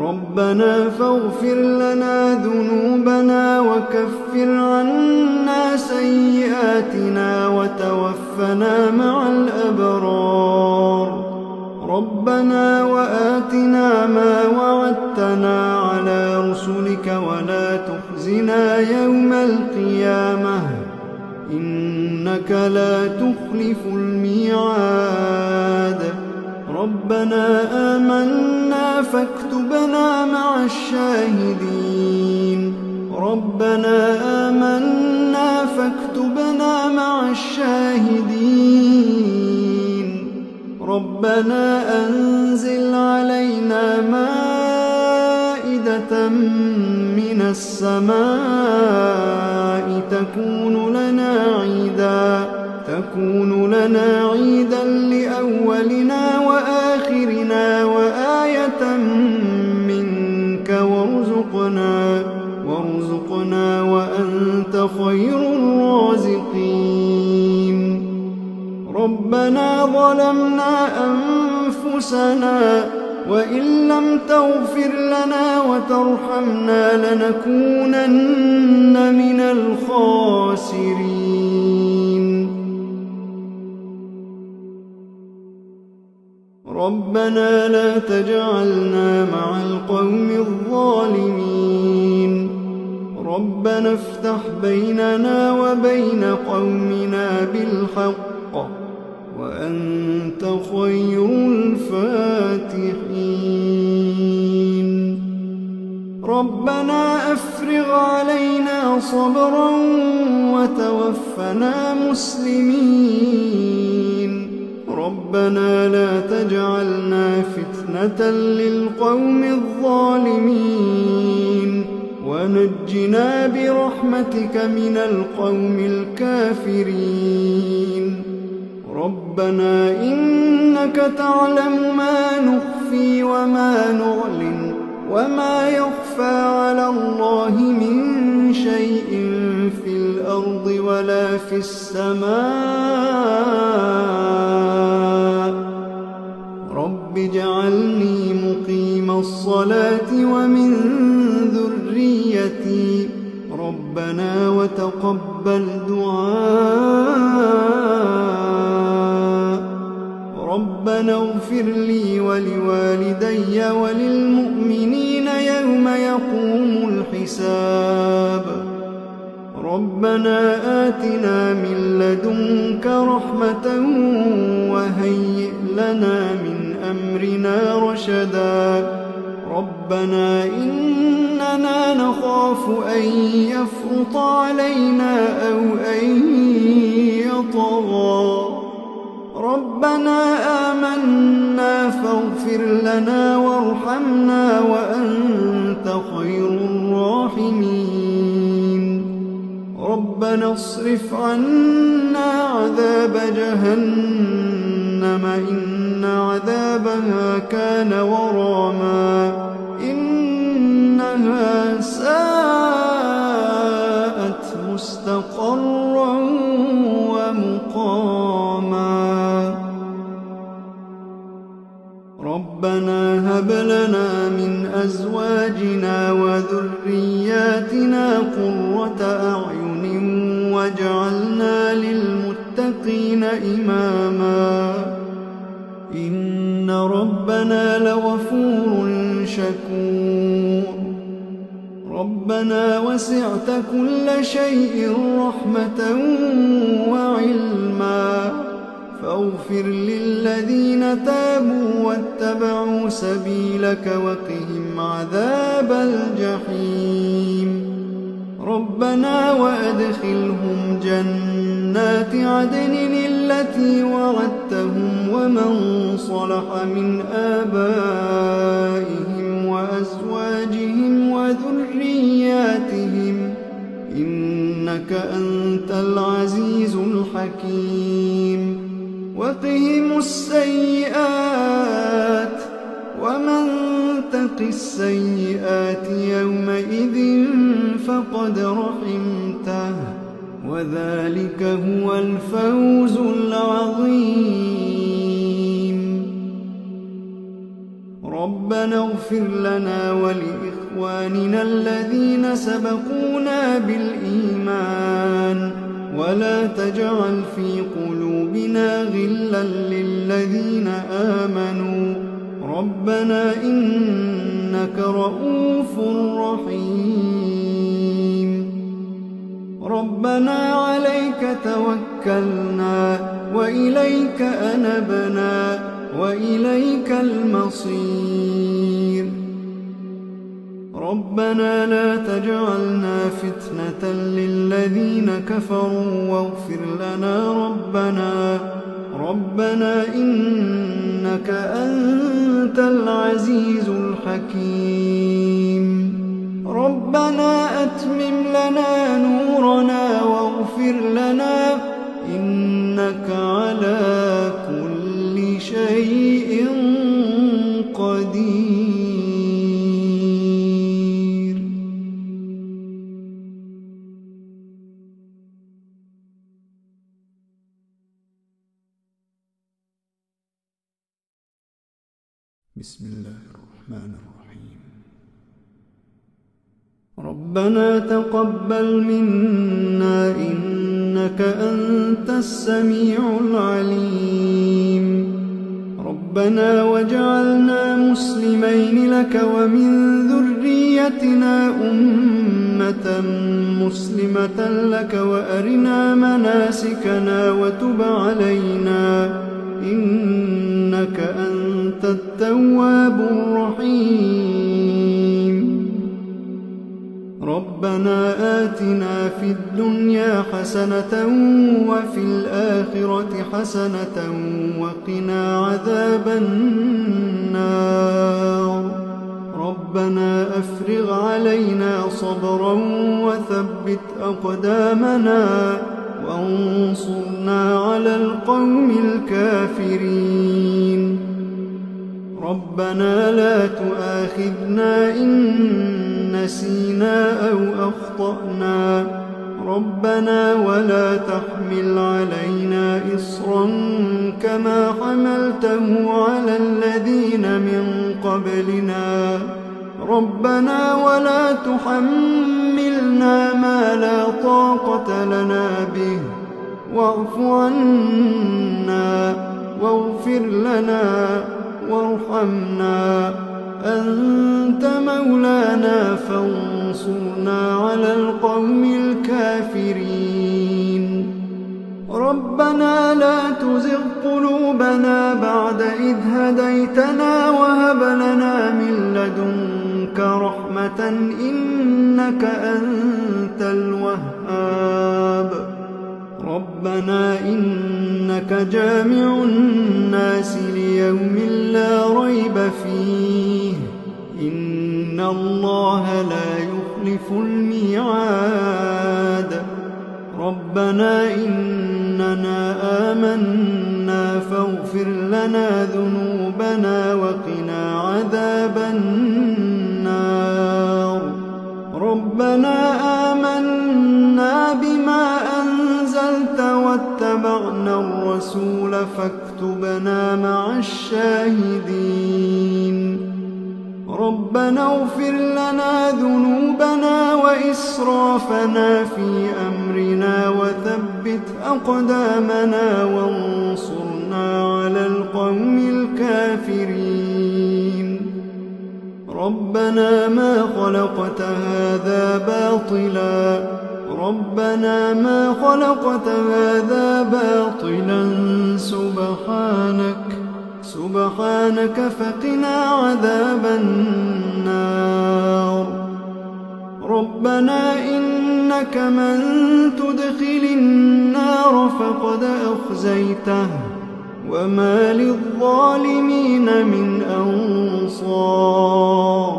ربنا فاغفر لنا ذنوبنا وكفر عنا سيئاتنا وتوفنا مع الأبرار ربنا وآتنا ما وعدتنا على رسلك ولا تخزنا يوم القيامة إنك لا تخلف الميعاد ربنا آمنا فاكتبنا مع الشاهدين ربنا آمنا فاكتبنا مع الشاهدين ربنا أنزل علينا مائدة من السماء تكون لنا عيدا تكون لنا عيدا لأولنا وآخرنا وآية منك وارزقنا وارزقنا وأنت خير الرازقين ربنا ظلمنا أنفسنا وإن لم تغفر لنا وترحمنا لنكونن من الخاسرين ربنا لا تجعلنا مع القوم الظالمين ربنا افتح بيننا وبين قومنا بالحق وأنت خير الفاتحين ربنا أفرغ علينا صبرا وتوفنا مسلمين ربنا لا تجعلنا فتنة للقوم الظالمين ونجنا برحمتك من القوم الكافرين ربنا إنك تعلم ما نخفي وما نعلن وما يخفى على الله من شيء في الأرض ولا في السماء رب اجعلني مقيم الصلاة ومن ذريتي ربنا وتقبل دعاء. ربنا اغفر لي ولوالدي وللمؤمنين يوم يقوم الحساب. ربنا آتنا من لدنك رحمة وهيئ لنا من أمرنا رشدا. ربنا إننا نخاف أن يفرط علينا أو أن يطغى. ربنا آمنا فاغفر لنا وارحمنا وأنت خير الراحمين. ربنا اصرف عنا عذاب جهنم إن عذابها كان غراما. إنها ساءت مستقرا ومقاما. ربنا هب لنا من أزواجنا وذرياتنا قرة أعين واجعلنا للمتقين إماما. إن ربنا لغفور شكور. ربنا وسعت كل شيء رحمة وعلما فاغفر للذين تابوا واتبعوا سبيلك وقهم عذاب الجحيم. ربنا وأدخلهم جنات عدن التي وعدتهم ومن صلح من آبائهم وأزواجهم وذرياتهم إنك أنت العزيز الحكيم. وقهم السيئات ومن تق السيئات يومئذ فقد رحمته وذلك هو الفوز العظيم. ربنا اغفر لنا ولإخواننا الذين سبقونا بالإيمان ولا تجعل في قلوبنا غلا للذين آمنوا. ربنا إنك رؤوف رحيم. ربنا عليك توكلنا وإليك أنبنا وإليك المصير. ربنا لا تجعلنا فتنة للذين كفروا واغفر لنا ربنا. ربنا إنك أنت العزيز الحكيم. ربنا أتمم لنا نورنا واغفر لنا إنك على كل شيء قدير. بسم الله الرحمن الرحيم. ربنا تقبل منا إنك أنت السميع العليم. ربنا واجعلنا مسلمين لك ومن ذريتنا أمة مسلمة لك وأرنا مناسكنا وتب علينا إنك أنت التواب الرحيم. ربنا آتنا في الدنيا حسنة وفي الآخرة حسنة وقنا عذاب النار. ربنا أفرغ علينا صبرا وثبت أقدامنا وانصرنا على القوم الكافرين. ربنا لا تؤاخذنا إن نسينا أو أخطأنا. ربنا ولا تحمل علينا إصرا كما حملته على الذين من قبلنا. ربنا ولا تحملنا ما ما لا طاقة لنا به، واعف عنا واغفر لنا وارحمنا، أنت مولانا فانصرنا على القوم الكافرين. ربنا لا تزغ قلوبنا بعد إذ هديتنا وهب لنا من لدنك رحمة إنك أنت الوهاب. ربنا إنك جامع الناس ليوم لا ريب فيه، إن الله لا يخلف الميعاد. ربنا إننا آمنا فاغفر لنا ذنوبنا وقنا عذاب النار. ربنا آمنا بما أنزلت واتبعنا الرسول فاكتبنا مع الشاهدين. ربنا اغفر لنا ذنوبنا وإسرافنا في أمرنا وثبت أقدامنا وانصرنا على القوم الكافرين. ربنا ما خلقت هذا باطلا ربنا ما خلقت هذا باطلا سبحانك سبحانك فقنا عذاب النار. ربنا إنك من تدخل النار فقد أخزيته، وما للظالمين من أنصار.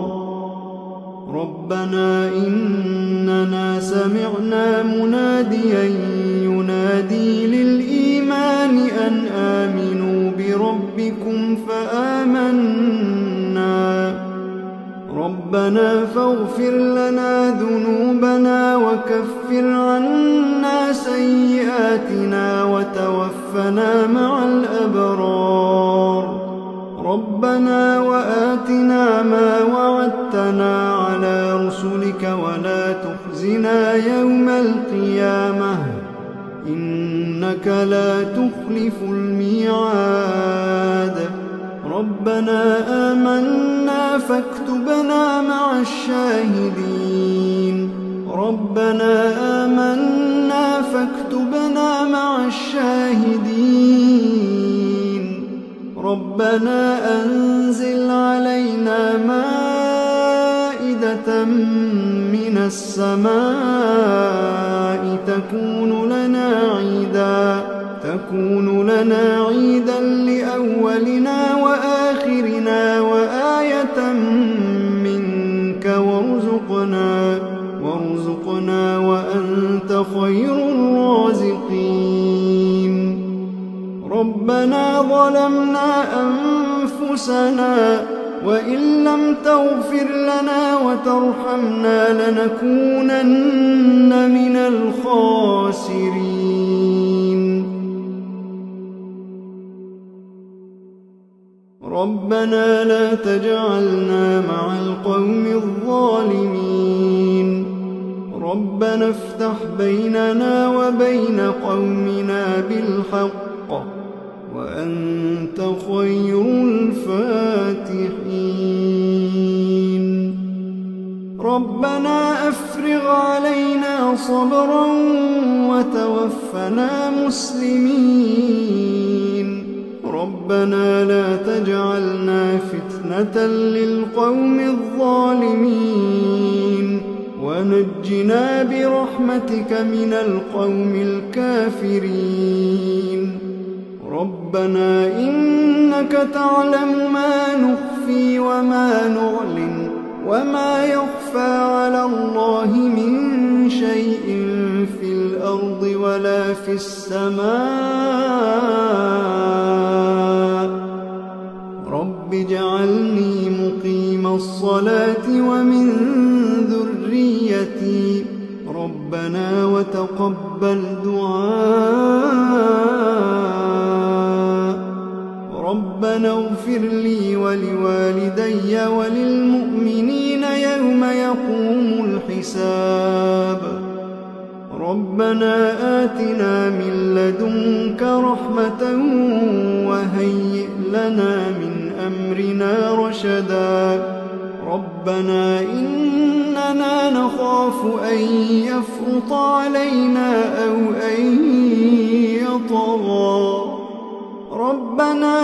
ربنا إننا سمعنا مناديا ينادي للإيمان أن آمنوا بربكم فآمنا. ربنا فاغفر لنا ذنوبنا وكفر عنا سيئاتنا وتوفنا مع الأبرار. ربنا وآتنا ما وعدتنا على رسلك ولا تخزنا يوم القيامة، إنك لا تخلف الميعاد. ربنا آمنا فاكتبنا مع الشاهدين. ربنا آمنا فاكتبنا مع الشاهدين. ربنا أنزل علينا مائدة من السماء تكون لنا عيدا تكون لنا عيدا لأولنا وآخرنا وآية منك وارزقنا وارزقنا وأنت خير الرازقين. ربنا ظلمنا أنفسنا وإن لم تغفر لنا وترحمنا لنكونن من الخاسرين. ربنا لا تجعلنا مع القوم الظالمين. ربنا افتح بيننا وبين قومنا بالحق، وأنت خير الفاتحين. ربنا أفرغ علينا صبرا وتوفنا مسلمين. ربنا لا تجعلنا فتنة للقوم الظالمين، ونجنا برحمتك من القوم الكافرين. ربنا إنك تعلم ما نخفي وما نعلن، وما يخفى على الله من شيء في الأرض ولا في السماء. رب اجعلني مقيم الصلاة ومن ذريتي، ربنا وتقبل دعاء. ربنا اغفر لي ولوالدي وللمؤمنين يوم يقوم الحساب. ربنا آتنا من لدنك رحمة وهيئ لنا من أمرنا رشدا ربنا إننا نخاف أن يفرط علينا أو أن يطغى ربنا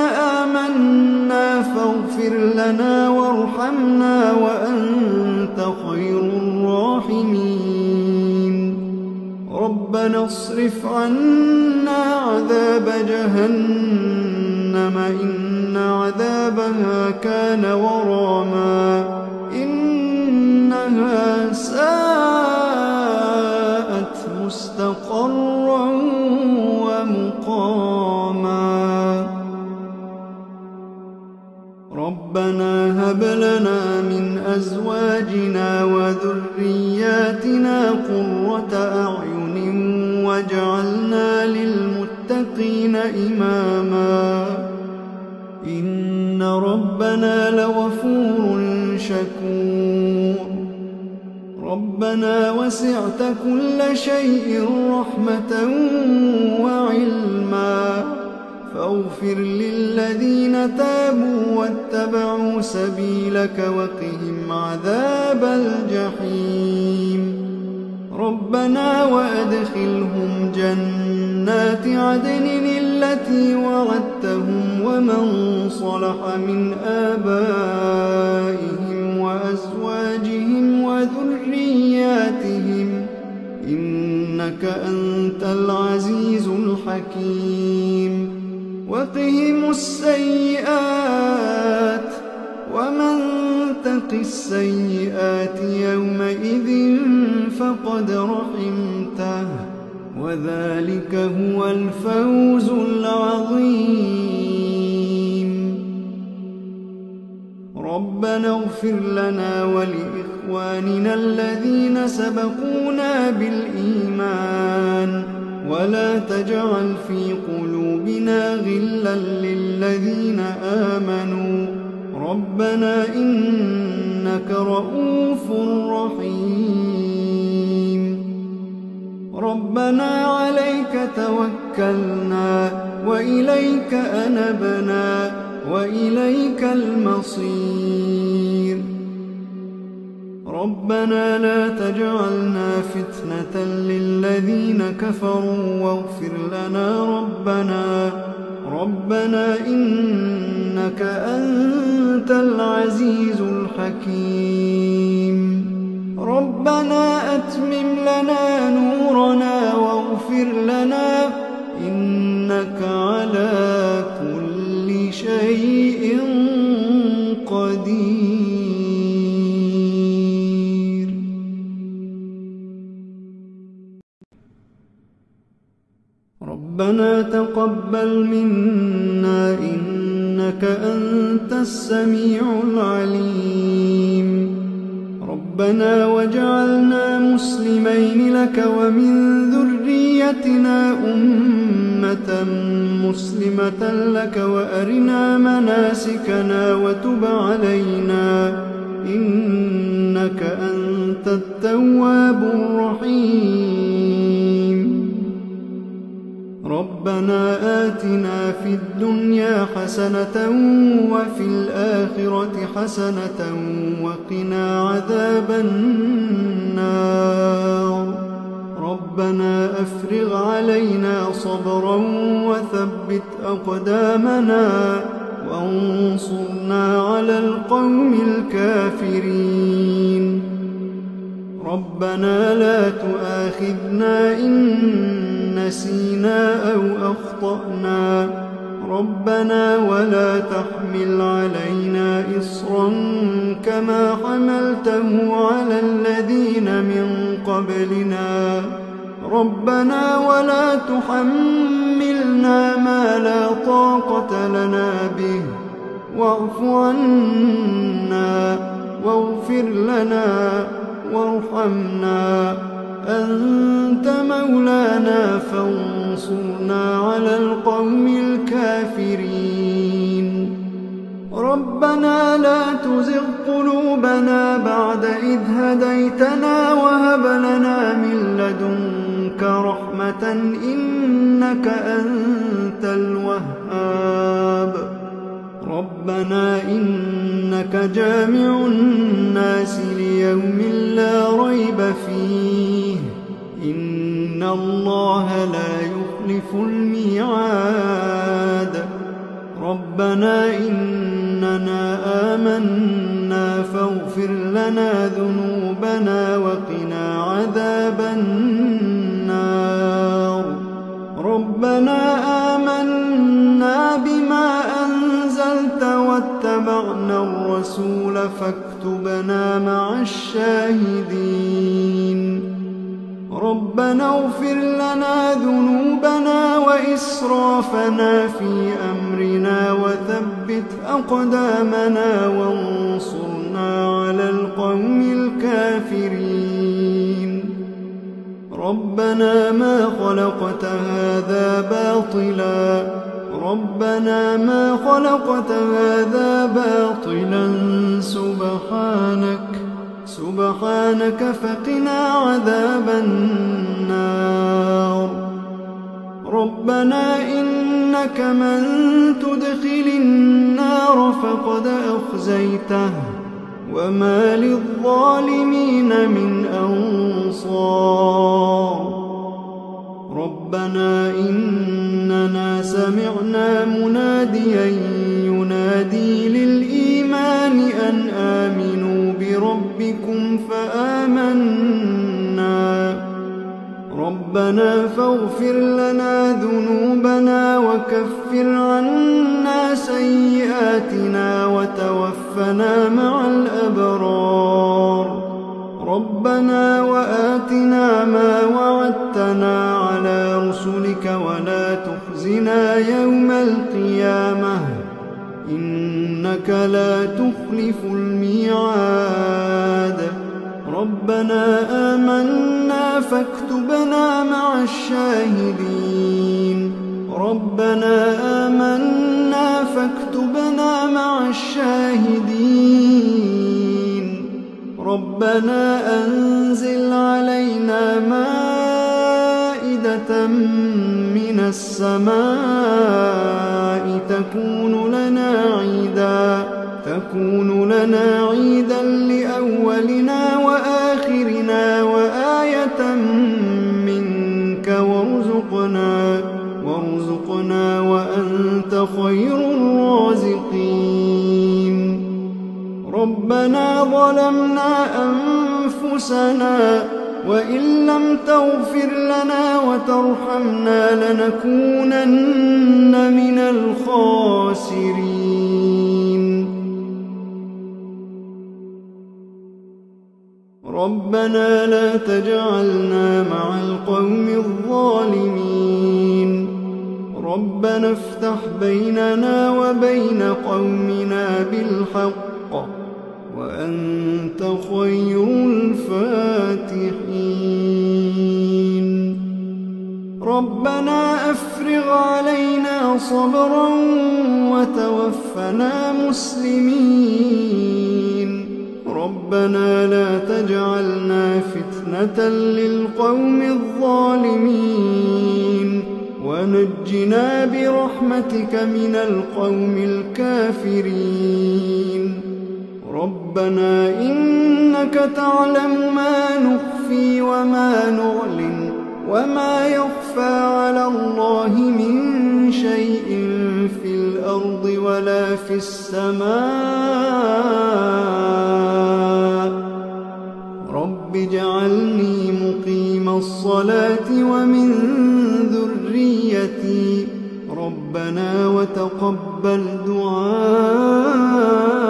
آمنا فاغفر لنا وارحمنا وأنت خير الراحمين ربنا اصرف عنا عذاب جهنم إن عذابها كان غراما إنها ساءت مستقرا ومقاما ربنا هب لنا من أزواجنا وذرياتنا قرة أعين واجعلنا للمتقين إماما إن ربنا لغفور شكور ربنا وسعت كل شيء رحمة وعلما فاغفر للذين تابوا واتبعوا سبيلك وقهم عذاب الجحيم ربنا وأدخلهم جنات عدن التي وعدتهم ومن صلح من آبائهم وأزواجهم وذرياتهم إنك أنت العزيز الحكيم وقهم السيئات ومن تق السيئات يومئذ فقد رحمته وذلك هو الفوز العظيم ربنا اغفر لنا ولإخواننا الذين سبقونا بالإيمان ولا تجعل في قلوبنا غلا للذين آمنوا ربنا إنك رؤوف رحيم ربنا عليك توكلنا وإليك أنبنا وإليك المصير ربنا لا تجعلنا فتنة للذين كفروا واغفر لنا ربنا ربنا إنك أنت العزيز الحكيم ربنا أتمم لنا نورنا واغفر لنا إنك على كل شيء قدير. ربنا تقبل منا إنك أنت السميع العليم ربنا واجعلنا مسلمين لك ومن ذريتنا أمة مسلمة لك وأرنا مناسكنا وتب علينا إنك أنت التواب الرحيم ربنا آتنا في الدنيا حسنة وفي الآخرة حسنة وقنا عذاب النار ربنا أفرغ علينا صبرا وثبت أقدامنا وانصرنا على القوم الكافرين ربنا لا تؤاخذنا إن نسينا أو أخطأنا ربنا ولا تحمل علينا إصرا كما حملته على الذين من قبلنا ربنا ولا تحملنا ما لا طاقة لنا به واعف عنا واغفر لنا وارحمنا أنت مولانا فانصرنا على القوم الكافرين ربنا لا تزغ قلوبنا بعد إذ هديتنا وهب لنا من لدنك ربنا إنك أنت الوهاب ربنا إنك جامع الناس ليوم لا ريب فيه إن الله لا يخلف الميعاد ربنا إننا آمنا فاغفر لنا ذنوبنا وقنا عذاب النار ربنا آمنا بما أنزلت واتبعنا الرسول فاكتبنا مع الشاهدين ربنا اغفر لنا ذنوبنا وإسرافنا في أمرنا وثبت أقدامنا وانصرنا على القوم الكافرين ربنا ما خلقت هذا باطلا ربنا ما خلقت هذا باطلا سبحانك سبحانك فقنا عذاب النار ربنا إنك من تدخل النار فقد أخزيته وما للظالمين من أنصار ربنا إننا سمعنا مناديا ينادي للإيمان أن آمنوا بربكم فآمنا ربنا فاغفر لنا ذنوبنا وكفر عنا سيئاتنا وتوفنا مع الأبرار ربنا وآتنا ما وعدتنا على رسلك ولا تخزنا يوم القيامة إنك لا تخلف الميعاد ربنا آمنا فاكتبنا مع الشاهدين ربنا آمنا فاكتبنا مع الشاهدين ربنا أنزل علينا مائدة من السماء تكون لنا عيدا تكون لنا عيدا لأولنا وآخرنا وآية منك وارزقنا وارزقنا وأنت خير الرازقين ربنا ظلمنا أنفسنا وإن لم تغفر لنا وترحمنا لنكونن من الخاسرين ربنا لا تجعلنا مع القوم الظالمين ربنا افتح بيننا وبين قومنا بالحق وأنت خير الفاتحين ربنا أفرغ علينا صبرا وتوفنا مسلمين ربنا لا تجعلنا فتنة للقوم الظالمين ونجنا برحمتك من القوم الكافرين ربنا إنك تعلم ما نخفي وما نعلن وما يخفى على الله من شيء في الأرض ولا في السماء رب اجعلني مقيم الصلاة ومن ذريتي ربنا وتقبل دعاء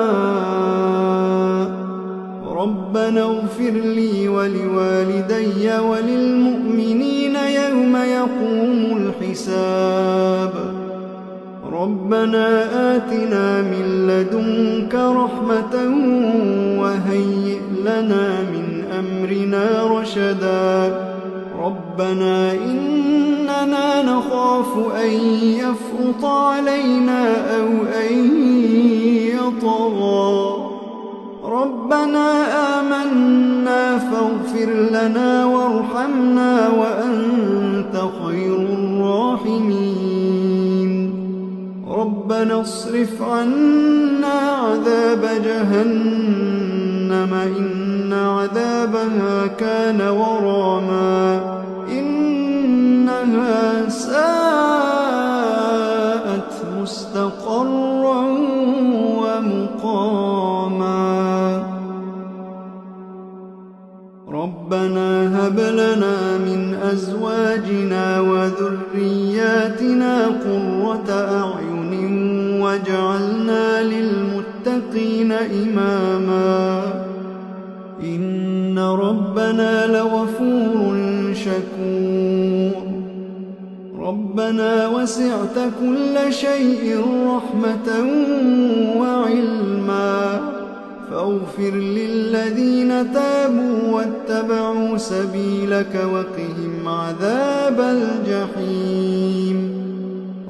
ربنا اغفر لي ولوالدي وللمؤمنين يوم يقوم الحساب ربنا آتنا من لدنك رحمة وهيئ لنا من أمرنا رشدا ربنا إننا نخاف أن يفرط علينا أو أن يطغى ربنا آمنا فاغفر لنا وارحمنا وأنت خير الراحمين ربنا اصرف عنا عذاب جهنم إن عذابها كان غراما إنها ساءت مستقرا ومقاما ربنا هب لنا من أزواجنا وذرياتنا قرة أعين واجعلنا للمتقين إماما إن ربنا لغفور شكور ربنا وسعت كل شيء رحمة وعلما فاغفر للذين تابوا واتبعوا سبيلك وقهم عذاب الجحيم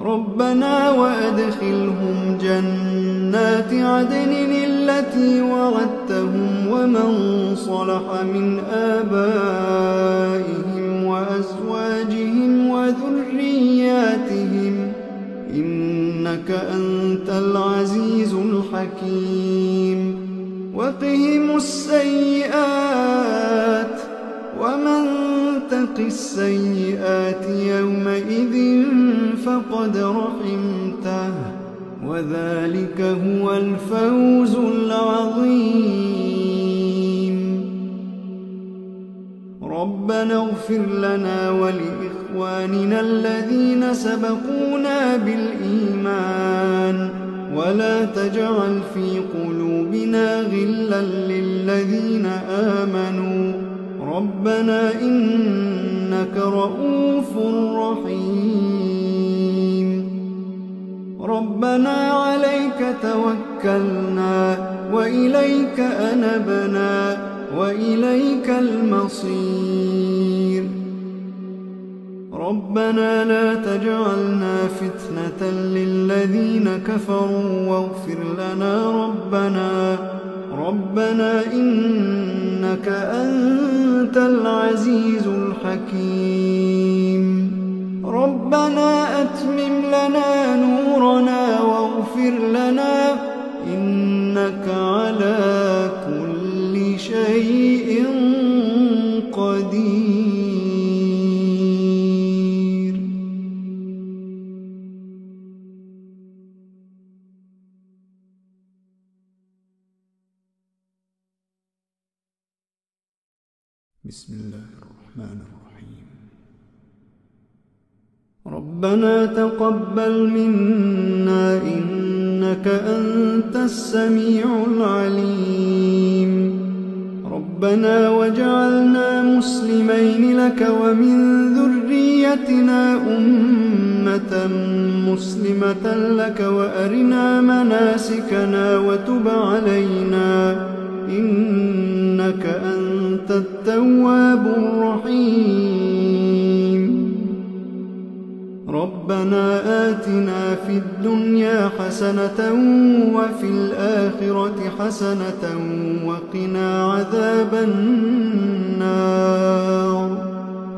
ربنا وأدخلهم جنات عدن التي وعدتهم ومن صلح من آبائهم وأزواجهم وذرياتهم إنك أنت العزيز الحكيم وقهم السيئات ومن تق السيئات يومئذ فقد رحمته وذلك هو الفوز العظيم ربنا اغفر لنا ولإخواننا الذين سبقونا بالإيمان ولا تجعل في قلوبنا غلا للذين آمنوا ربنا إنك رؤوف رحيم ربنا عليك توكلنا وإليك أنبنا وإليك المصير ربنا لا تجعلنا فتنة للذين كفروا واغفر لنا ربنا ربنا إنك أنت العزيز الحكيم ربنا أتمم لنا نورنا واغفر لنا إنك على كل شيء قدير. بسم الله الرحمن الرحيم ربنا تقبل منا إنك أنت السميع العليم ربنا واجعلنا مسلمين لك ومن ذريتنا أمة مسلمة لك وأرنا مناسكنا وتب علينا إنك أنت التواب الرحيم ربنا آتنا في الدنيا حسنة وفي الآخرة حسنة وقنا عذاب النار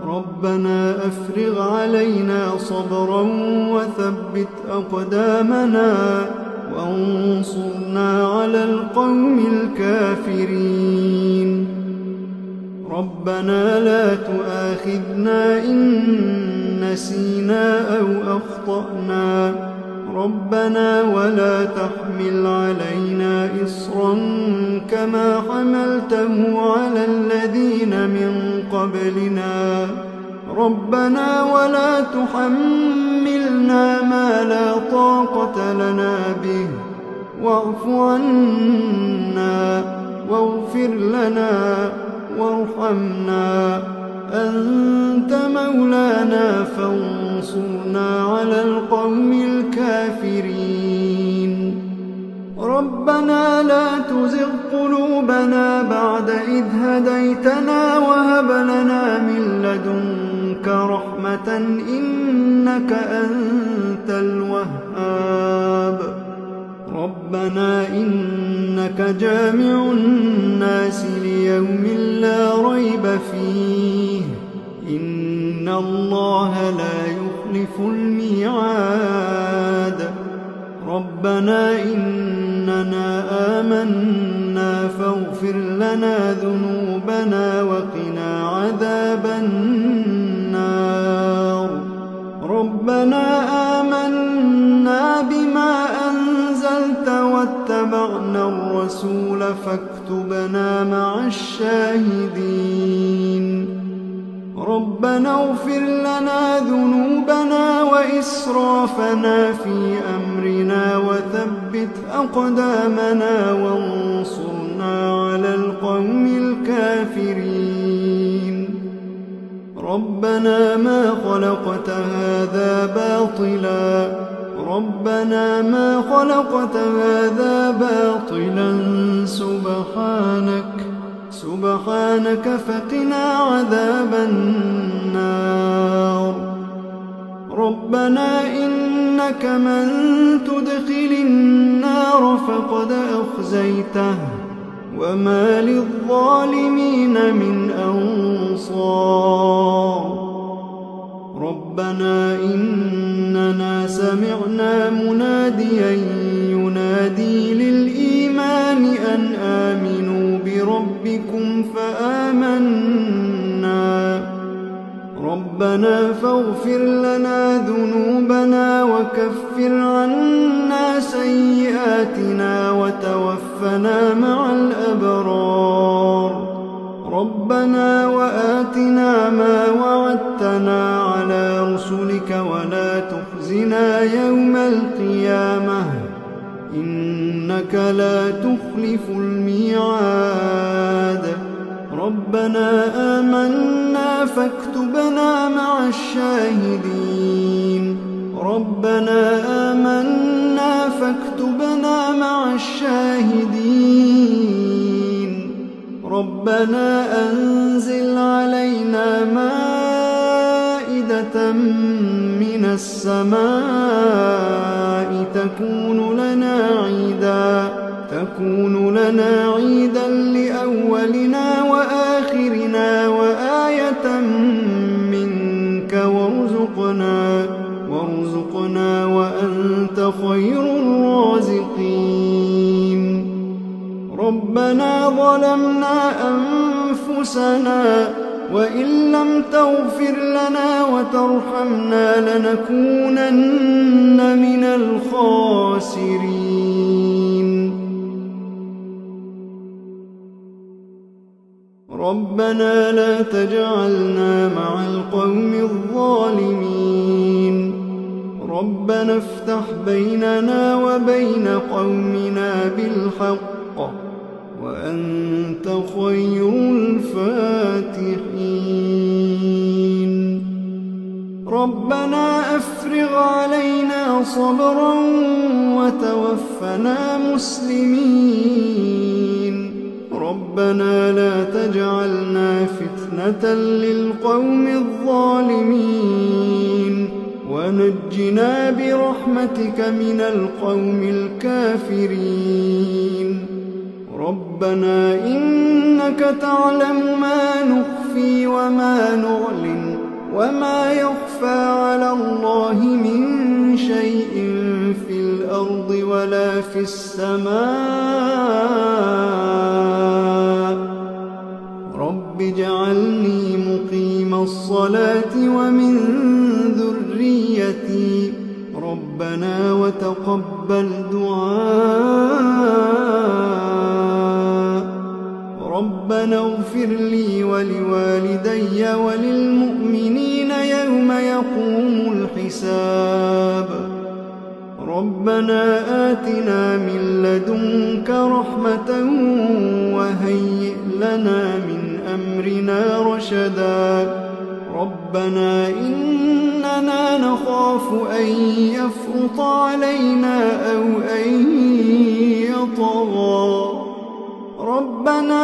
ربنا أفرغ علينا صبرا وثبت أقدامنا وانصرنا على القوم الكافرين ربنا لا تؤاخذنا إن نسينا أو أخطأنا ربنا ولا تحمل علينا إصرا كما حملته على الذين من قبلنا ربنا ولا تحملنا ما لا طاقة لنا به واعف عنا واغفر لنا وارحمنا أنت مولانا فانصرنا على القوم الكافرين ربنا لا تزغ قلوبنا بعد إذ هديتنا وهب لنا من لدنك رحمة إنك أنت الوهاب ربنا إنك إنك جامع الناس ليوم لا ريب فيه إن الله لا يخلف الميعاد ربنا إننا آمنا فاغفر لنا ذنوبنا وقنا عذاب النار ربنا آمنا بما أنزلت واتبعنا الرسول فاكتبنا مع الشاهدين ربنا اغفر لنا ذنوبنا وإسرافنا في أمرنا وثبت أقدامنا وانصرنا على القوم الكافرين ربنا ما خلقت هذا باطلا ربنا ما خلقت هذا باطلا سبحانك سبحانك فقنا عذاب النار ربنا إنك من تدخل النار فقد أخزيته وما للظالمين من أنصار ربنا إننا سمعنا مناديا ينادي للإيمان أن آمنوا بربكم فآمنا ربنا فاغفر لنا ذنوبنا وكفر عنا سيئاتنا وتوفنا مع الأبرار ربنا وآتنا ما وعدتنا على رسلك ولا تخزنا يوم القيامة إنك لا تخلف الميعاد ربنا آمنا فاكتبنا مع الشاهدين ربنا آمنا فاكتبنا مع الشاهدين ربنا أنزل علينا مائدة من السماء تكون لنا عيدا تكون لنا عيدا لأولنا وآخرنا وآية منك وارزقنا وارزقنا وأنت خير الرازقين ربنا ظلمنا أنفسنا وإن لم تغفر لنا وترحمنا لنكونن من الخاسرين ربنا لا تجعلنا مع القوم الظالمين ربنا افتح بيننا وبين قومنا بالحق وأنت خير الفاتحين ربنا أفرغ علينا صبرا وتوفنا مسلمين ربنا لا تجعلنا فتنة للقوم الظالمين ونجنا برحمتك من القوم الكافرين ربنا إنك تعلم ما نخفي وما نعلن وما يخفى على الله من شيء في الأرض ولا في السماء رب اجعلني مقيم الصلاة ومن ذريتي ربنا وتقبل دعاء ربنا اغفر لي ولوالدي وللمؤمنين يوم يقوم الحساب ربنا آتنا من لدنك رحمة وهيئ لنا من أمرنا رشدا ربنا إننا نخاف أن يفرط علينا أو أن يطغى ربنا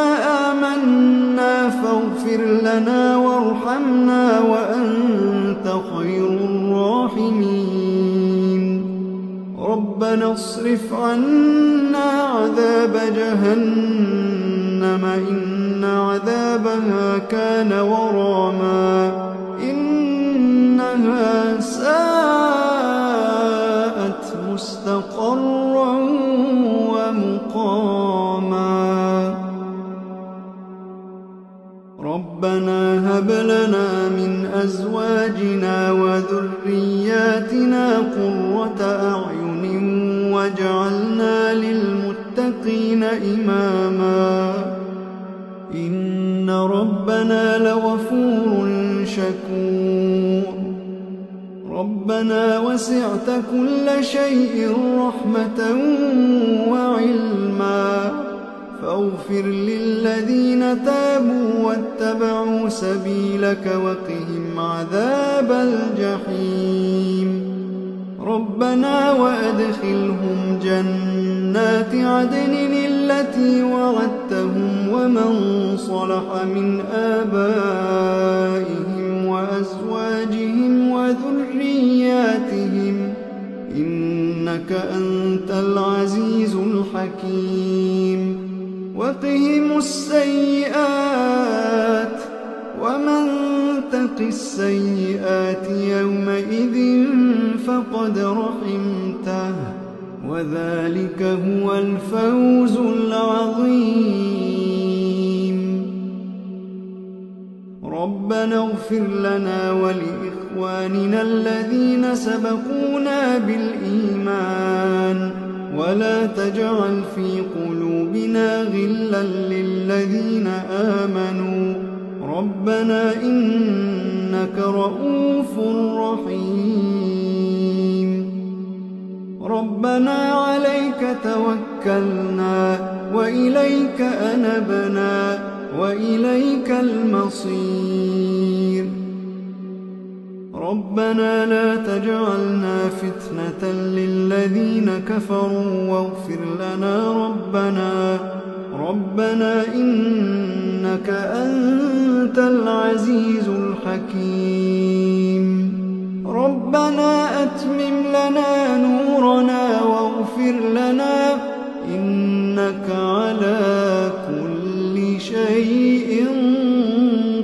آمنا فاغفر لنا وارحمنا وأنت خير الراحمين ربنا ربنا اصرف عنا عذاب جهنم إن عذابها كان غراما إنها ساءت مستقرا ومقاما ربنا هب لنا من أزواجنا وذرياتنا قرة أعين واجعلنا للمتقين إماما إن ربنا لغفور شكور ربنا وسعت كل شيء رحمة وعلما فاغفر للذين تابوا واتبعوا سبيلك وقهم عذاب الجحيم ربنا وأدخلهم جنات عدن التي وعدتهم ومن صلح من آبائهم وأزواجهم وذرياتهم إنك أنت العزيز الحكيم وقهم السيئات ومن تق السيئات يومئذ فقد رحمته وذلك هو الفوز العظيم ربنا اغفر لنا ولإخواننا الذين سبقونا بالإيمان ولا تجعل في قلوبنا غلا للذين آمنوا ربنا إنك رؤوف رحيم ربنا عليك توكلنا وإليك أنبنا وإليك المصير ربنا لا تجعلنا فتنة للذين كفروا واغفر لنا ربنا ربنا إنك أنت العزيز الحكيم ربنا أتمم لنا نورنا واغفر لنا إنك على كل شيء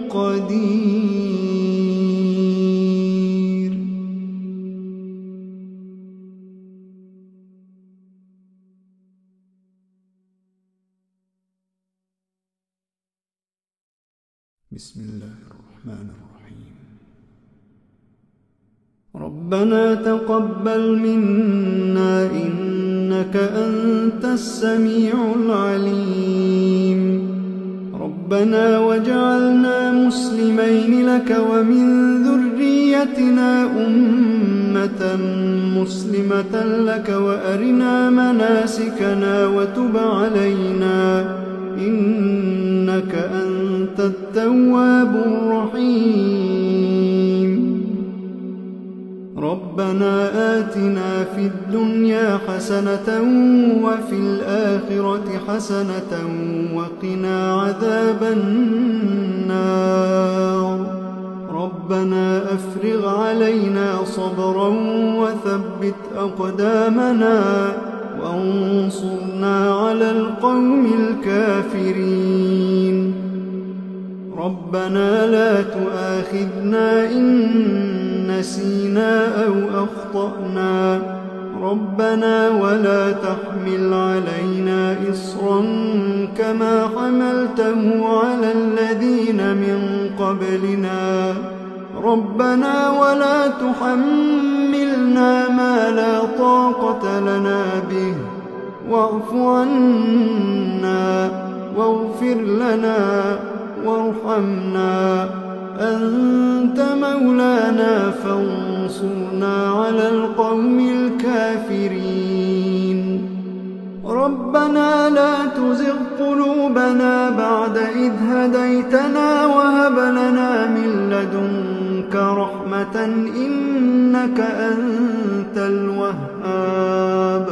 قدير. بسم الله الرحمن الرحيم ربنا تقبل منا إنك أنت السميع العليم ربنا واجعلنا مسلمين لك ومن ذريتنا أمة مسلمة لك وأرنا مناسكنا وتب علينا إنك أنت التواب الرحيم ربنا آتنا في الدنيا حسنة وفي الآخرة حسنة وقنا عذاب النار ربنا أفرغ علينا صبرا وثبت أقدامنا وانصرنا على القوم الكافرين ربنا لا تؤاخذنا إن نسينا أو أخطأنا ربنا ولا تحمل علينا إصرا كما حملته على الذين من قبلنا ربنا ولا تحملنا ما لا طاقة لنا به واعف عنا واغفر لنا وارحمنا أنت مولانا فانصرنا على القوم الكافرين ربنا لا تزغ قلوبنا بعد إذ هديتنا وهب لنا من لدنك رحمة إنك أنت الوهاب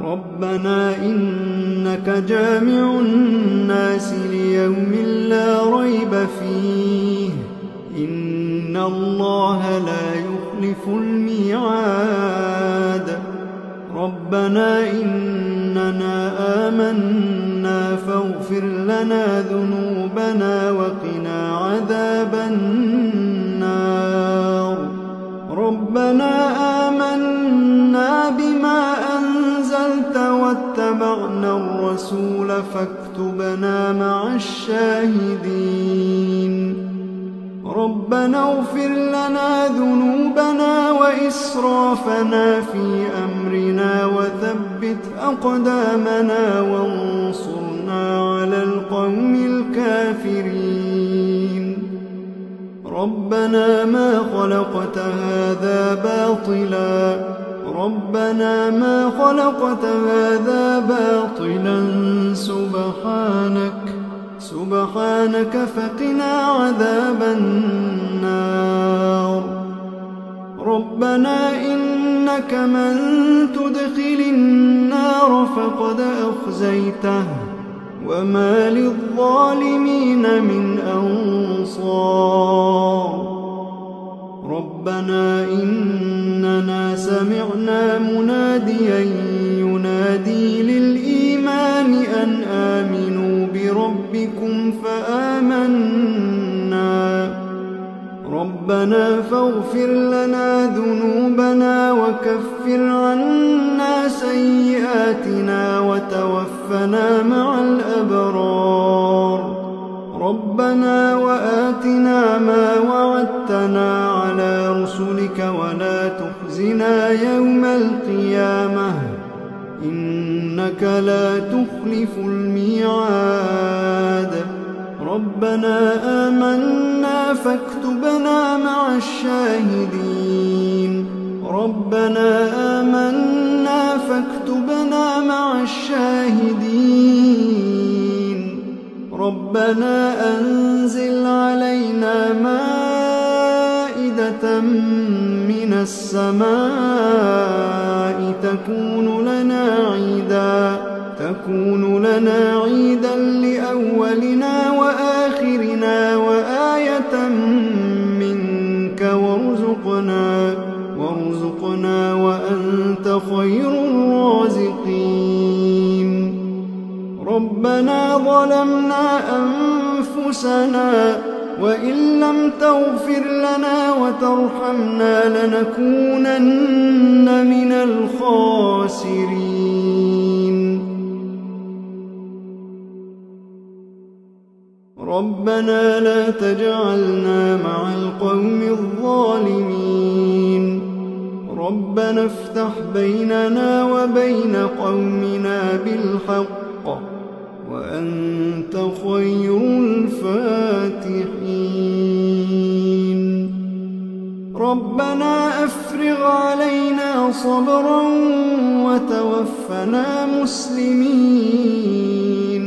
ربنا إنك جامع الناس ليوم لا ريب فيه إن الله لا يخلف الميعاد ربنا إننا آمنا فاغفر لنا ذنوبنا وقنا عذاب النار ربنا آمنا بما أنزلت واتبعنا الرسول فاكتبنا مع الشاهدين ربنا اغفر لنا ذنوبنا وإسرافنا في أمرنا وثبت أقدامنا وانصرنا على القوم الكافرين ربنا ما خلقت هذا باطلا ربنا ما خلقت هذا باطلا سبحانك سبحانك فقنا عذاب النار ربنا إنك من تدخل النار فقد أخزيته وما للظالمين من أنصار ربنا إننا سمعنا مناديا ينادي للإيمان أن آمنوا بربكم فآمنا ربنا فاغفر لنا ذنوبنا وكفر عنا سيئاتنا وتوفنا مع الأبرار ربنا وآتنا ما وعدتنا على رسلك ولا تخزنا يوم القيامة إنك لا تخلف الميعاد ربنا آمنا فاكتبنا مع الشاهدين ربنا آمنا فاكتبنا مع الشاهدين ربنا أنزل علينا مائدة من السماء تكون لنا عيدا تكون لنا عيدا لأولنا وآخرنا وآية منك وارزقنا وارزقنا وأنت خير الرازقين ربنا ظلمنا أنفسنا وإن لم تغفر لنا وترحمنا لنكونن من الخاسرين ربنا لا تجعلنا مع القوم الظالمين ربنا افتح بيننا وبين قومنا بالحق وأنت خير الفاتحين ربنا أفرغ علينا صبرا وتوفنا مسلمين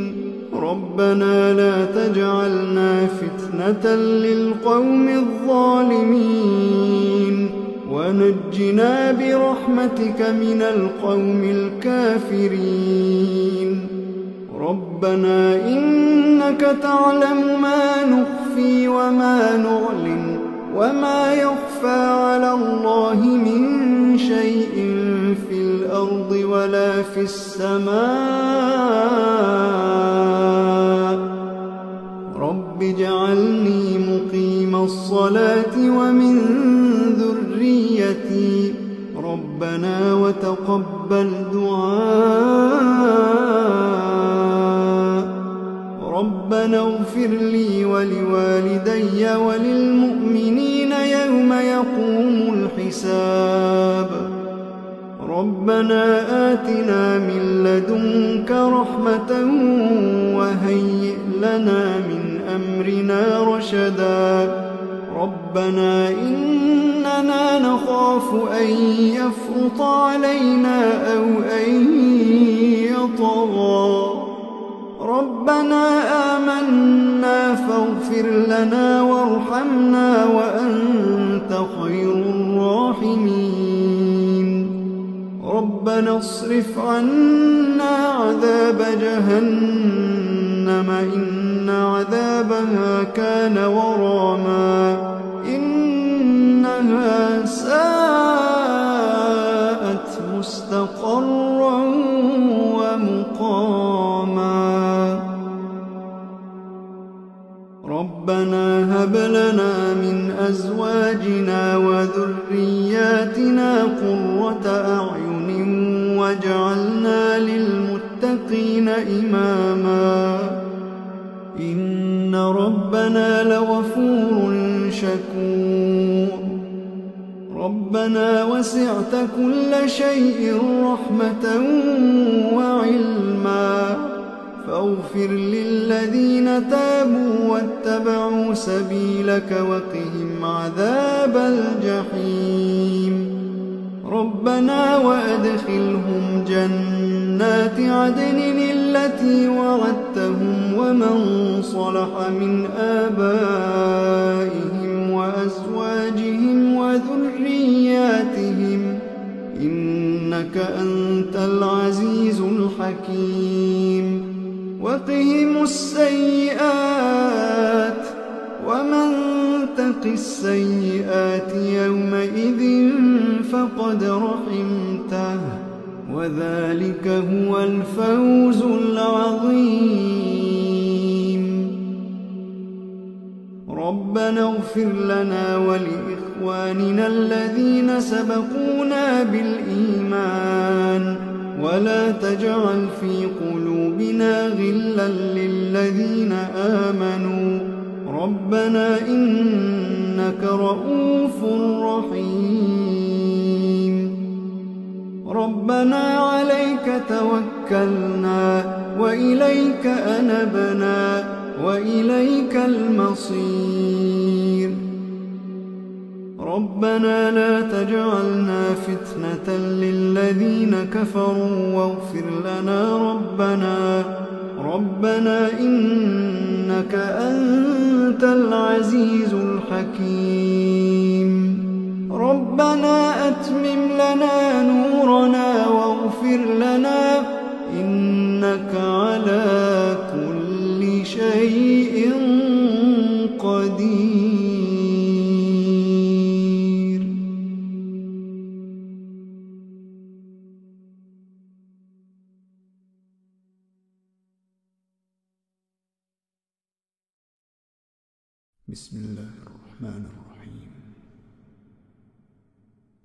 ربنا لا تجعلنا فتنة للقوم الظالمين ونجنا برحمتك من القوم الكافرين ربنا إنك تعلم ما نخفي وما نعلن وما يخفى على الله من شيء في الأرض ولا في السماء رب اجعلني مقيم الصلاة ومن ذريتي ربنا وتقبل دعاء ربنا اغفر لي ولوالدي وللمؤمنين يوم يقوم الحساب ربنا آتنا من لدنك رحمة وهيئ لنا من أمرنا رشدا ربنا إننا نخاف أن يفرط علينا أو أن يطغى ربنا آمنا فاغفر لنا وارحمنا وأنت خير الراحمين ربنا اصرف عنا عذاب جهنم إن عذابها كان غراما إنها ساءت مستقرا من أزواجنا وذرياتنا قرة أعين واجعلنا للمتقين إماما. إن ربنا لغفور شكور. ربنا وسعت كل شيء رحمة وعلما فاغفر للذين تابوا واتبعوا سبيلك وقهم عذاب الجحيم. ربنا وأدخلهم جنات عدن التي وعدتهم ومن صلح من آبائهم وأزواجهم وذرياتهم إنك أنت العزيز الحكيم. وقهم السيئات ومن تق السيئات يومئذ فقد رحمته وذلك هو الفوز العظيم. ربنا اغفر لنا ولإخواننا الذين سبقونا بالإيمان ولا تجعل في قلوبنا غلا للذين آمنوا ربنا إنك رؤوف رحيم. ربنا عليك توكلنا وإليك أنبنا وإليك المصير. ربنا لا تجعلنا فتنة للذين كفروا واغفر لنا ربنا ربنا إنك أنت العزيز الحكيم. ربنا أتمم لنا نورنا واغفر لنا إنك على كل شيء قدير. بسم الله الرحمن الرحيم.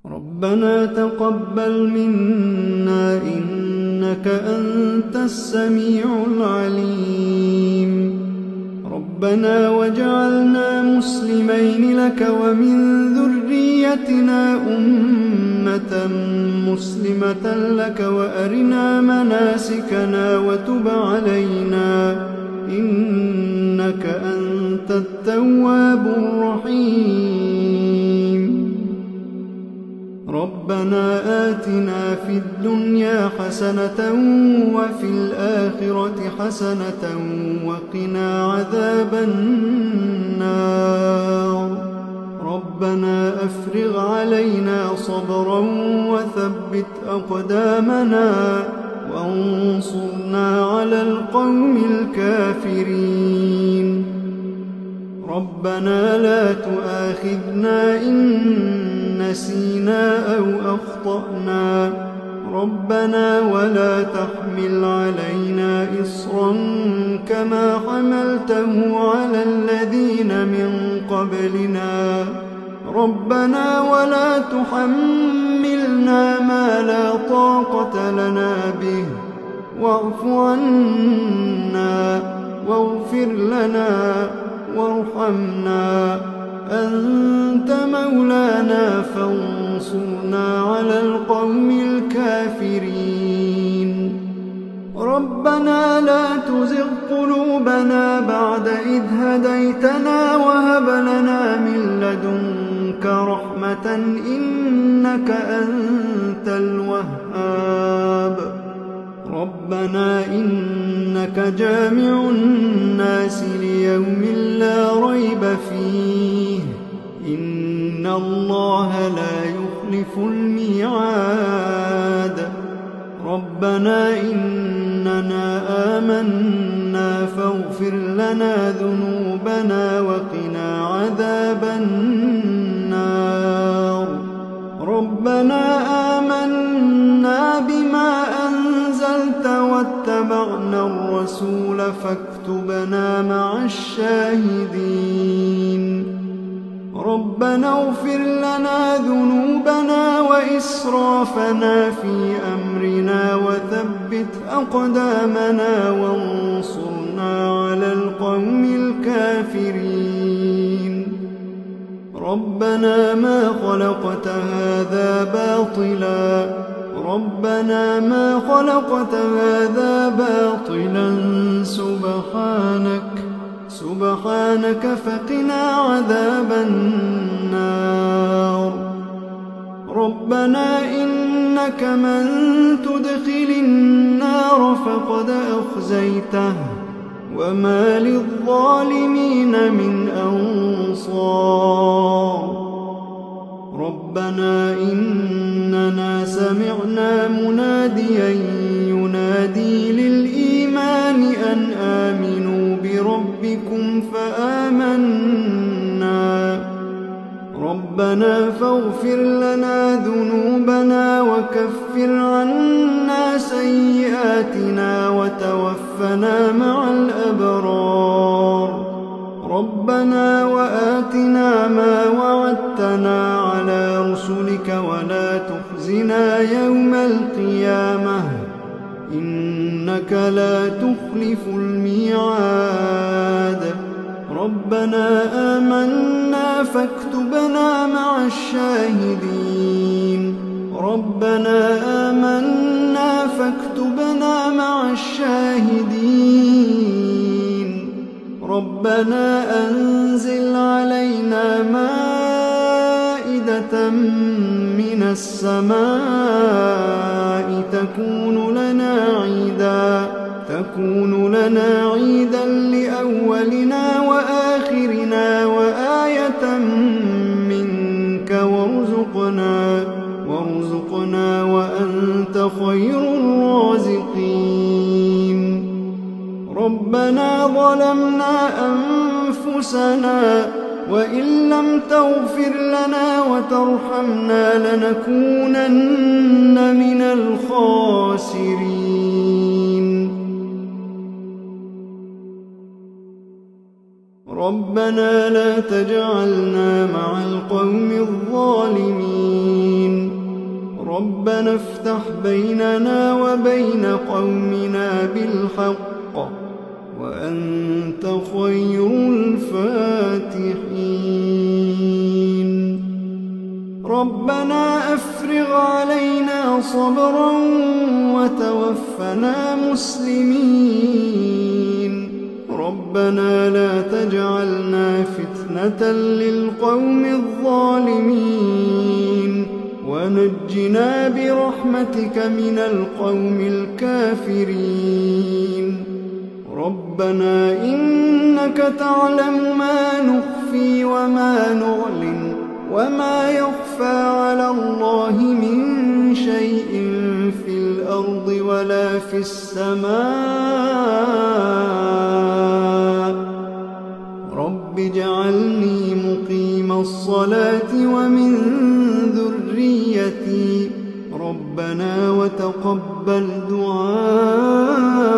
ربنا تقبل منا إنك أنت السميع العليم. ربنا واجعلنا مسلمين لك ومن ذريتنا أمة مسلمة لك وأرنا مناسكنا وتب علينا إنك أنت التواب الرحيم. ربنا آتنا في الدنيا حسنة وفي الآخرة حسنة وقنا عذاب النار. ربنا أفرغ علينا صبرا وثبت أقدامنا وانصرنا على القوم الكافرين. ربنا لا تؤاخذنا إن نسينا أو أخطأنا ربنا ولا تحمل علينا إصرا كما حملته على الذين من قبلنا ربنا ولا تحملنا ما لا طاقة لنا به واعف عنا واغفر لنا وارحمنا أنت مولانا فانصرنا على القوم الكافرين. ربنا لا تزغ قلوبنا بعد إذ هديتنا وهب لنا من لدنك رحمة إنك أنت الوهاب. ربنا إنك جامع الناس ليوم لا ريب فيه إن الله لا يخلف الميعاد. ربنا إننا آمنا فاغفر لنا ذنوبنا وقنا عذاب النار. ربنا آمنا بما أنزلت واتبعنا الرسول فاكتبنا مع الشاهدين. ربنا اغفر لنا ذنوبنا وإسرافنا في أمرنا وثبت أقدامنا وانصرنا على القوم الكافرين. ربنا ما خلقت هذا باطلا ربنا ما خلقت هذا باطلا سبحانك سبحانك فقنا عذاب النار. ربنا إنك من تدخل النار فقد أخزيته وما للظالمين من أنصار. ربنا إننا سمعنا مناديا ينادي للإيمان أن آمنوا بربكم فآمنا. ربنا فاغفر لنا ذنوبنا وكفر عنا سيئاتنا وتوفنا مع الأبرار. ربنا وآتنا ما وعدتنا على رسلك ولا تخزنا يوم القيامة إنك لا تخلف الميعاد. ربنا آمنا فاكتبنا مع الشاهدين. ربنا آمنا فاكتبنا مع الشاهدين. ربنا أنزل علينا مائدة من السماء تكون لنا عيدا تكون لنا عيدا لأولنا وآخرنا وآية منك وارزقنا وارزقنا وأنت خير الرازقين. ربنا ظلمنا أنفسنا وإن لم تغفر لنا وترحمنا لنكونن من الخاسرين. ربنا لا تجعلنا مع القوم الظالمين. ربنا افتح بيننا وبين قومنا بالحق وأنت خير الفاتحين. ربنا أفرغ علينا صبرا وتوفنا مسلمين. ربنا لا تجعلنا فتنة للقوم الظالمين ونجنا برحمتك من القوم الكافرين. ربنا إنك تعلم ما نخفي وما نعلن وما يخفى على الله من شيء في الأرض ولا في السماء. رب اجعلني مقيم الصلاة ومن ذريتي ربنا وتقبل دعاء.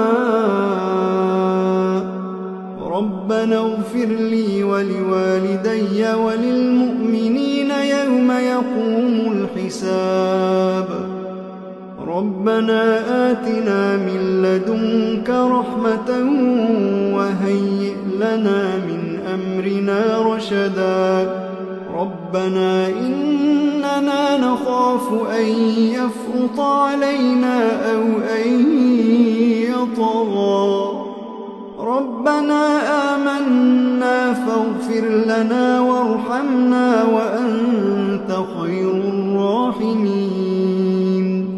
ربنا اغفر لي ولوالدي وللمؤمنين يوم يقوم الحساب. ربنا آتنا من لدنك رحمة وهيئ لنا من أمرنا رشدا. ربنا إننا نخاف أن يفرط علينا أو أن يطغى. ربنا آمنا فاغفر لنا وارحمنا وأنت خير الراحمين.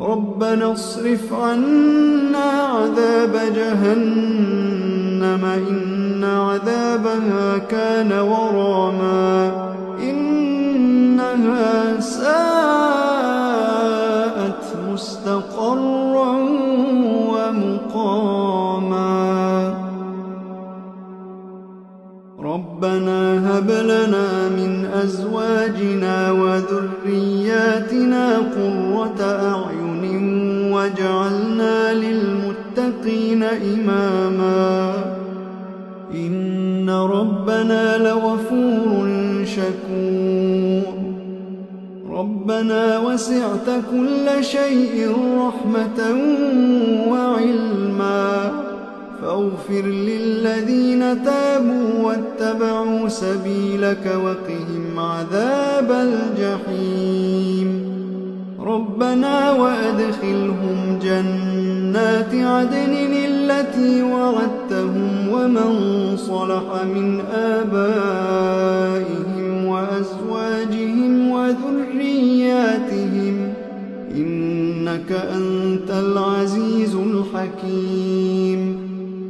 ربنا اصرف عنا عذاب جهنم إن عذابها كان غراما إنها ساءت مستقرا ومقاما. ربنا هب لنا من أزواجنا وذرياتنا قرة أعين واجعلنا للمتقين إماما. إن ربنا لغفور شكور ربنا وسعت كل شيء رحمة وعلما فاغفر للذين تابوا واتبعوا سبيلك وقهم عذاب الجحيم ربنا وأدخلهم جنات عدن التي وعدتهم ومن صلح من آبائهم وأزواجهم وذرياتهم إنك أنت العزيز الحكيم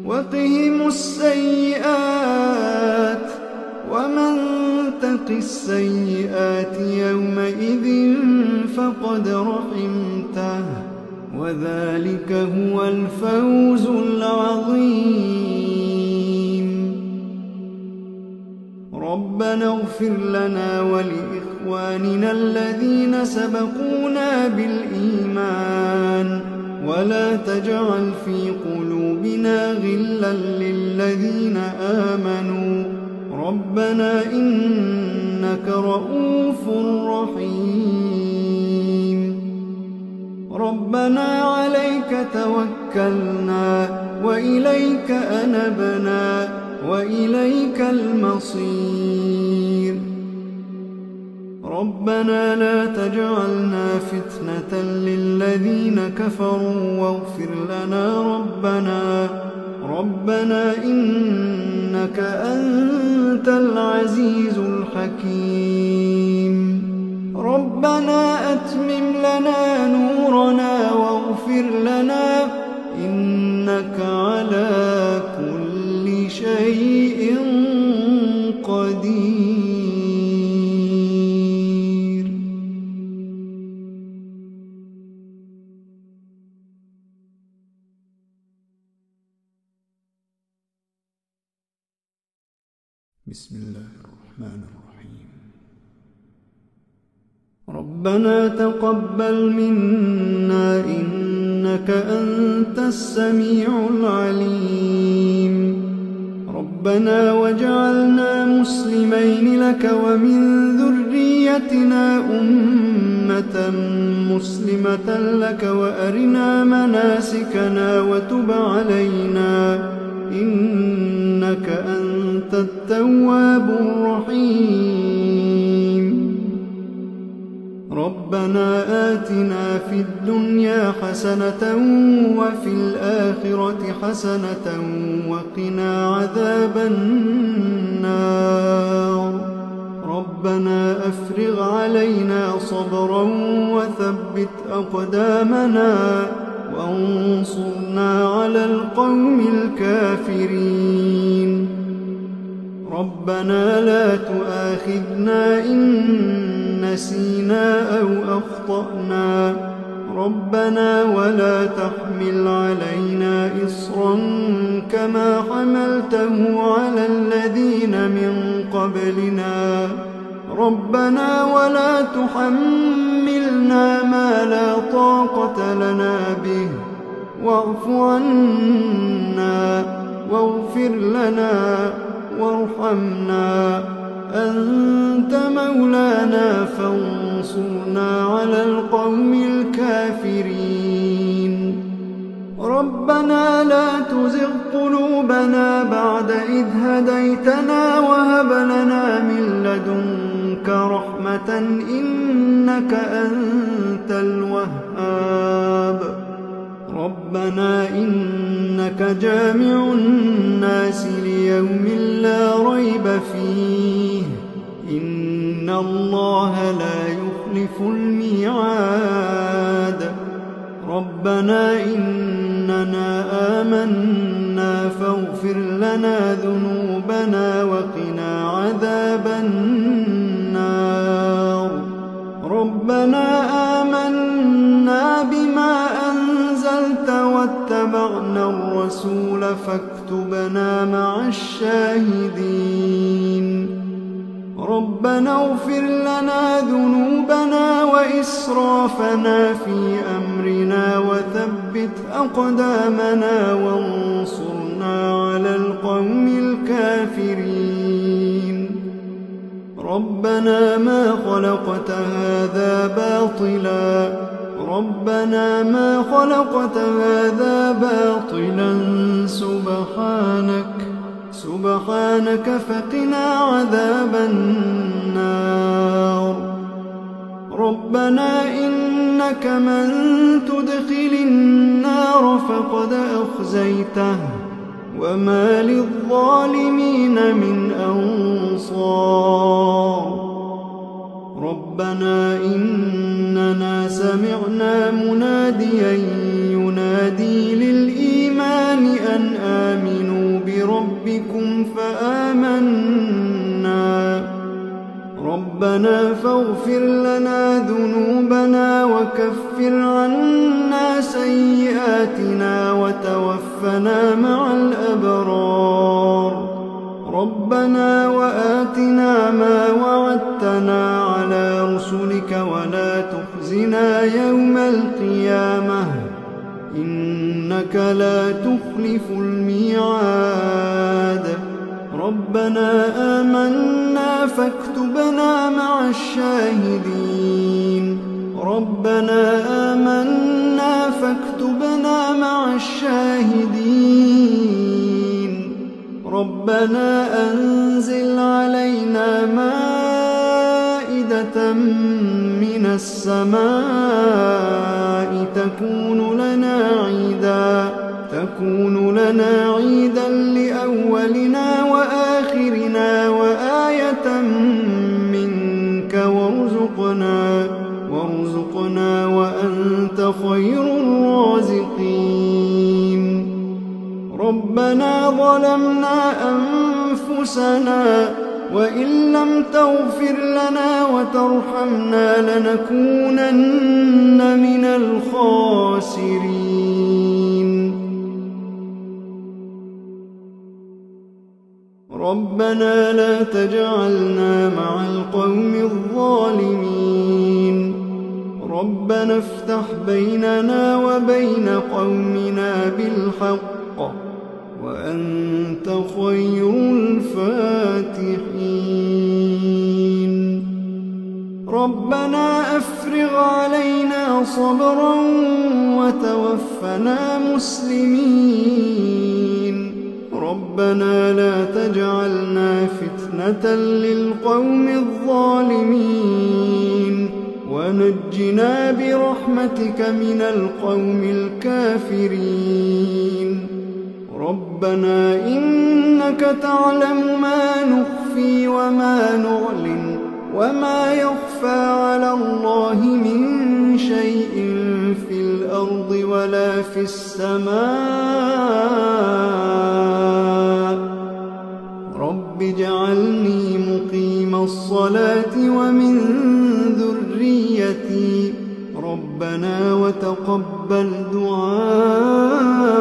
وقهم السيئات ومن تق السيئات يومئذ فقد رحمته وذلك هو الفوز العظيم ربنا اغفر لنا ولإخواننا الذين سبقونا بالإيمان ولا تجعل في قلوبنا غلا للذين آمنوا ربنا إنك رؤوف رحيم ربنا عليك توكلنا وإليك أنبنا وإليك المصير ربنا لا تجعلنا فتنة للذين كفروا واغفر لنا ربنا ربنا إنك أنت العزيز الحكيم ربنا أتمم لنا نورنا واغفر لنا إنك على كل شيء قدير بسم الله الرحمن الرحيم ربنا تقبل منا إنك أنت السميع العليم ربنا واجعلنا مسلمين لك ومن ذريتنا أمة مسلمة لك وأرنا مناسكنا وتب علينا إنك أنت التواب الرحيم ربنا آتنا في الدنيا حسنة وفي الآخرة حسنة وقنا عذاب النار ربنا أفرغ علينا صبرا وثبت أقدامنا وانصرنا على القوم الكافرين ربنا لا تؤاخذنا إن نسينا أو أخطأنا ربنا ولا تحمل علينا إصرا كما حملته على الذين من قبلنا ربنا ولا تحملنا ما لا طاقة لنا به واعف عنا واغفر لنا وارحمنا أنت مولانا فانصرنا على القوم الكافرين ربنا لا تزغ قلوبنا بعد إذ هديتنا وهب لنا من لدنك رحمة إنك أنت الوهاب ربنا إنك جامع الناس ليوم لا ريب فيه إن الله لا يخلف الميعاد ربنا إننا آمنا فاغفر لنا ذنوبنا وقنا عذاب النار ربنا آمنا بما واتبعنا الرسول فاكتبنا مع الشاهدين ربنا اغفر لنا ذنوبنا وإسرافنا في أمرنا وثبت أقدامنا وانصرنا على القوم الكافرين ربنا ما خلقت هذا باطلا ربنا ما خلقت هذا باطلا سبحانك سبحانك فقنا عذاب النار ربنا إنك من تدخل النار فقد أخزيته وما للظالمين من أنصار ربنا إننا سمعنا مناديا ينادي للإيمان أن آمنوا بربكم فآمنا ربنا فاغفر لنا ذنوبنا وكفر عنا سيئاتنا وتوفنا مع الأبرار ربنا وآتنا ما وعدتنا على رسلك ولا تخزنا يوم القيامة إنك لا تخلف الميعاد ربنا آمنا فاكتبنا مع الشاهدين ربنا آمنا فاكتبنا مع الشاهدين ربنا أنزل علينا مائدة من السماء تكون لنا عيدا تكون لنا عيدا لأولنا وآخرنا وآية منك وارزقنا وارزقنا وأنت خير الرازقين ربنا ظلمنا أنفسنا وإن لم تغفر لنا وترحمنا لنكونن من الخاسرين ربنا لا تجعلنا مع القوم الظالمين ربنا افتح بيننا وبين قومنا بالحق وأنت خير الفاتحين ربنا أفرغ علينا صبرا وتوفنا مسلمين ربنا لا تجعلنا فتنة للقوم الظالمين ونجنا برحمتك من القوم الكافرين ربنا إنك تعلم ما نخفي وما نعلن وما يخفى على الله من شيء في الأرض ولا في السماء رب اجعلني مقيم الصلاة ومن ذريتي ربنا وتقبل دعاء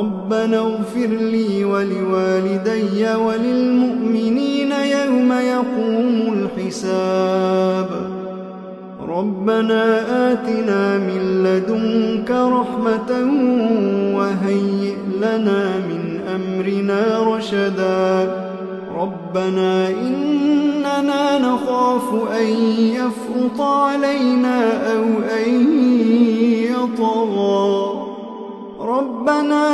ربنا اغفر لي ولوالدي وللمؤمنين يوم يقوم الحساب ربنا آتنا من لدنك رحمة وهيئ لنا من أمرنا رشدا ربنا إننا نخاف أن يفرط علينا أو أن يطغى ربنا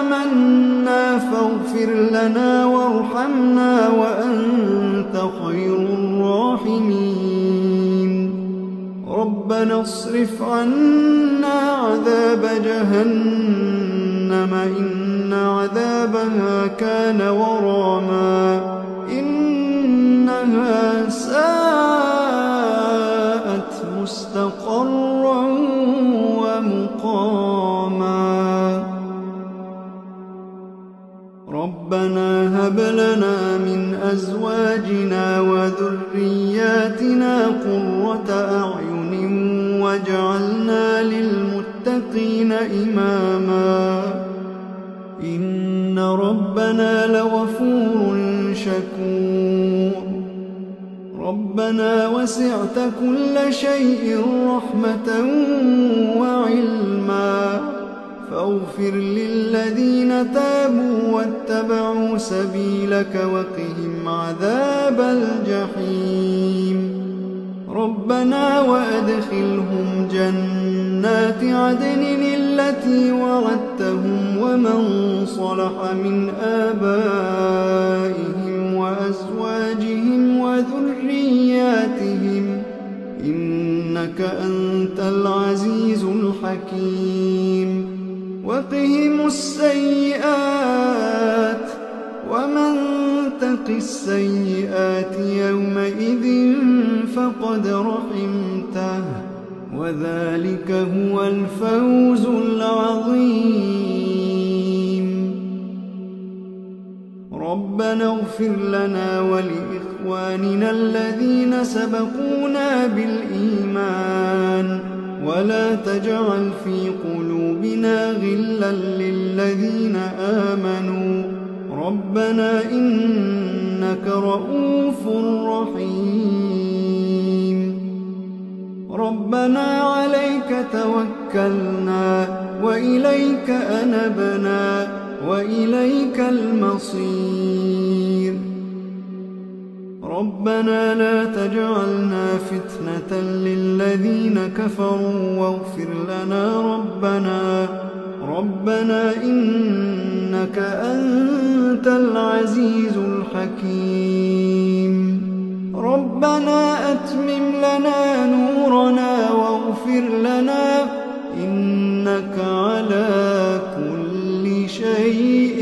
آمنا فاغفر لنا وارحمنا وأنت خير الراحمين ربنا اصرف عنا عذاب جهنم إن عذابها كان غراما إنها ساءت مستقرا ومقاما ربنا هب لنا من أزواجنا وذرياتنا قرة أعين وجعلنا للمتقين إماما إن ربنا لغفور شكور ربنا وسعت كل شيء رحمة وعلما فاغفر للذين تابوا واتبعوا سبيلك وقهم عذاب الجحيم. ربنا وأدخلهم جنات عدن التي وعدتهم ومن صلح من آبائهم وأزواجهم وذرياتهم إنك أنت العزيز الحكيم. وقهم السيئات ومن تق السيئات يومئذ فقد رحمته وذلك هو الفوز العظيم. ربنا اغفر لنا ولإخواننا الذين سبقونا بالإيمان ولا تجعل في قلوبنا غلا للذين آمنوا ربنا إنك رؤوف رحيم. ربنا عليك توكلنا وإليك أنبنا وإليك المصير. ربنا لا تجعلنا فتنة للذين كفروا واغفر لنا ربنا ربنا إنك أنت العزيز الحكيم. ربنا أتمم لنا نورنا واغفر لنا إنك على كل شيء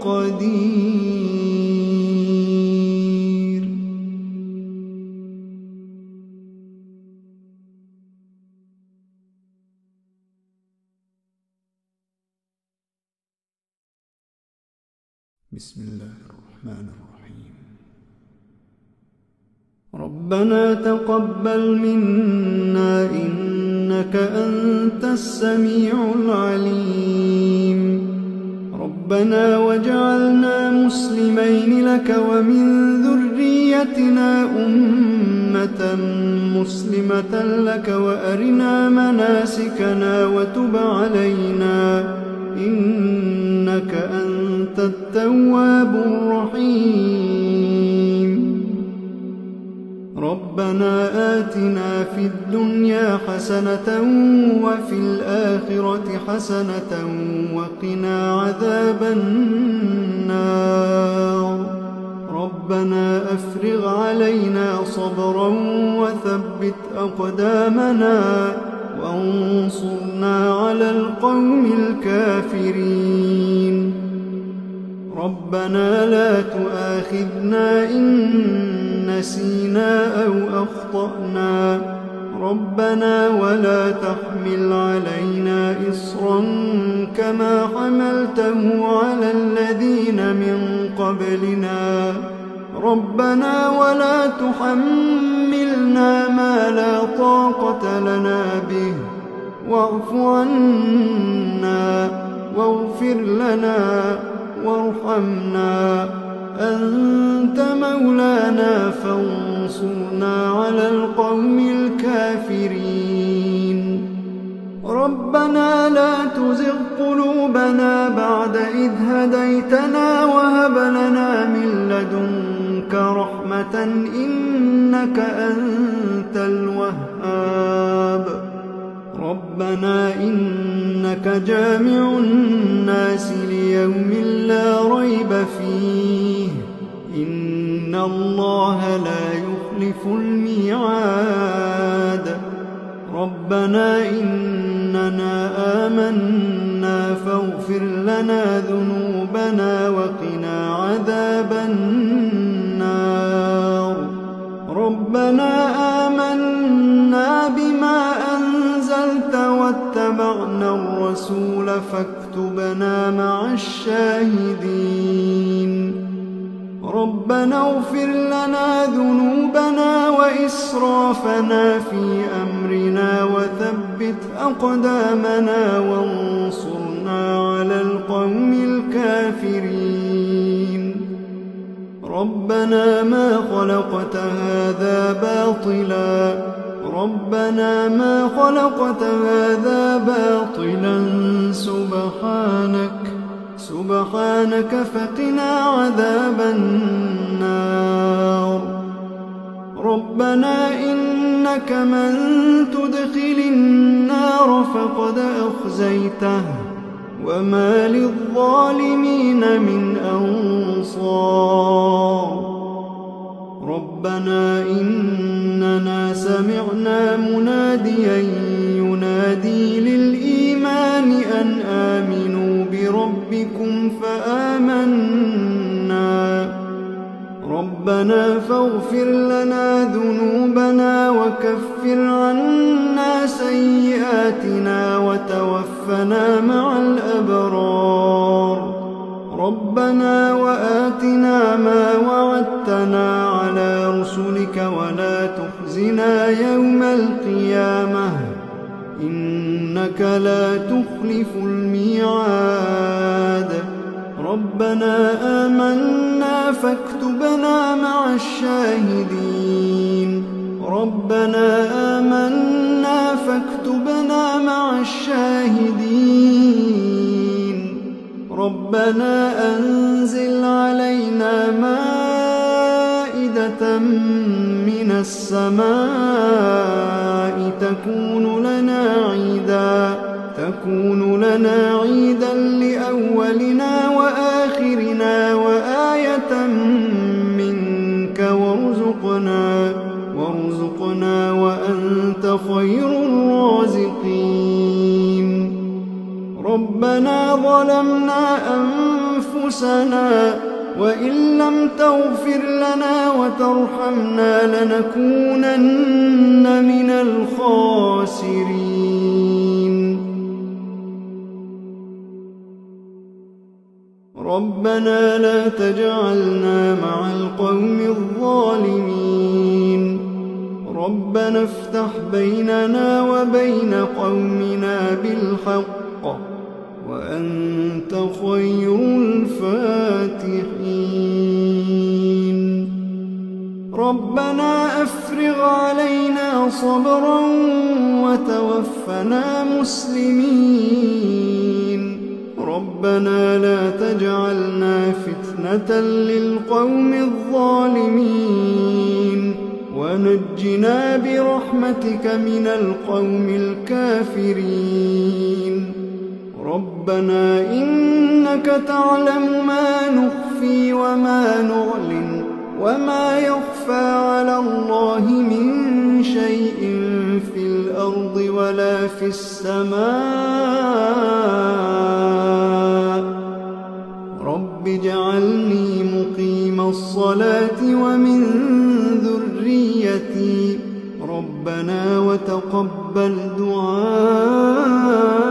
قدير. بسم الله الرحمن الرحيم. ربنا تقبل منا إنك أنت السميع العليم. ربنا واجعلنا مسلمين لك ومن ذريتنا أمة مسلمة لك وأرنا مناسكنا وتب علينا إنك أنت التواب الرحيم. ربنا آتنا في الدنيا حسنة وفي الآخرة حسنة وقنا عذاب النار. ربنا أفرغ علينا صبرا وثبت أقدامنا وانصرنا على القوم الكافرين. ربنا لا تؤاخذنا إن نسينا أو أخطأنا ربنا ولا تحمل علينا إصرا كما حملته على الذين من قبلنا ربنا ولا تحملنا ما لا طاقة لنا به واعف عنا واغفر لنا وارحمنا أنت مولانا فانصرنا على القوم الكافرين. ربنا لا تزغ قلوبنا بعد إذ هديتنا وهب لنا من لدنك رحمة إنك أنت الوهاب. ربنا إنك جامع الناس ليوم لا ريب فيه إن الله لا يخلف الميعاد. ربنا إننا آمنا فاغفر لنا ذنوبنا وقنا عذاب النار. ربنا آمنا بما أنزلت واتبعنا الرسول فاكتبنا مع الشاهدين. ربنا اغفر لنا ذنوبنا وإسرافنا في أمرنا وثبت أقدامنا وانصرنا على القوم الكافرين. ربنا ما خلقت هذا باطلا ربنا ما خلقت هذا باطلا سبحانك سبحانك فقنا عذاب النار. ربنا إنك من تدخل النار فقد أخزيته وما للظالمين من أنصار. ربنا إننا سمعنا مناديا ينادي للإيمان أن آمنوا بربكم فآمنا ربنا فاغفر لنا ذنوبنا وكفر عنا سيئاتنا وتوفنا مع الأبرار. ربنا وآتنا ما وعدتنا على رسلك ولا تخزنا يوم القيامة إنك لا تخلف الميعاد. ربنا آمنا فاكتبنا مع الشاهدين. ربنا آمنا فاكتبنا مع الشاهدين. ربنا أنزل علينا مائدة من السماء تكون لنا عيدا تكون لنا عيدا لأولنا وآخرنا وآية منك وارزقنا وارزقنا وأنت خير الرازقين. ربنا ظلمنا أنفسنا وإن لم تغفر لنا وترحمنا لنكونن من الخاسرين. ربنا لا تجعلنا مع القوم الظالمين. ربنا افتح بيننا وبين قومنا بالحق وأنت خير الفاتحين. ربنا أفرغ علينا صبرا وتوفنا مسلمين. ربنا لا تجعلنا فتنة للقوم الظالمين ونجنا برحمتك من القوم الكافرين. ربنا إنك تعلم ما نخفي وما نعلن وما يخفى على الله من شيء في الأرض ولا في السماء. رب اجعلني مقيم الصلاة ومن ذريتي ربنا وتقبل دعاء.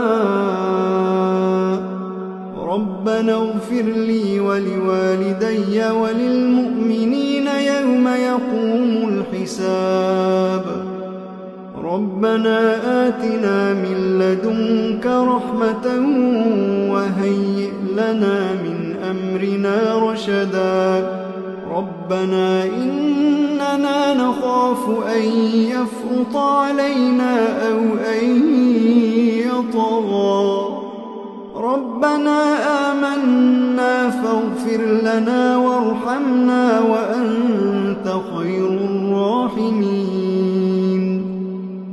ربنا اغفر لي ولوالدي وللمؤمنين يوم يقوم الحساب. ربنا آتنا من لدنك رحمة وهيئ لنا من أمرنا رشدا. ربنا إننا نخاف أن يفرط علينا أو أن يطغى. ربنا آمنا فاغفر لنا وارحمنا وأنت خير الراحمين.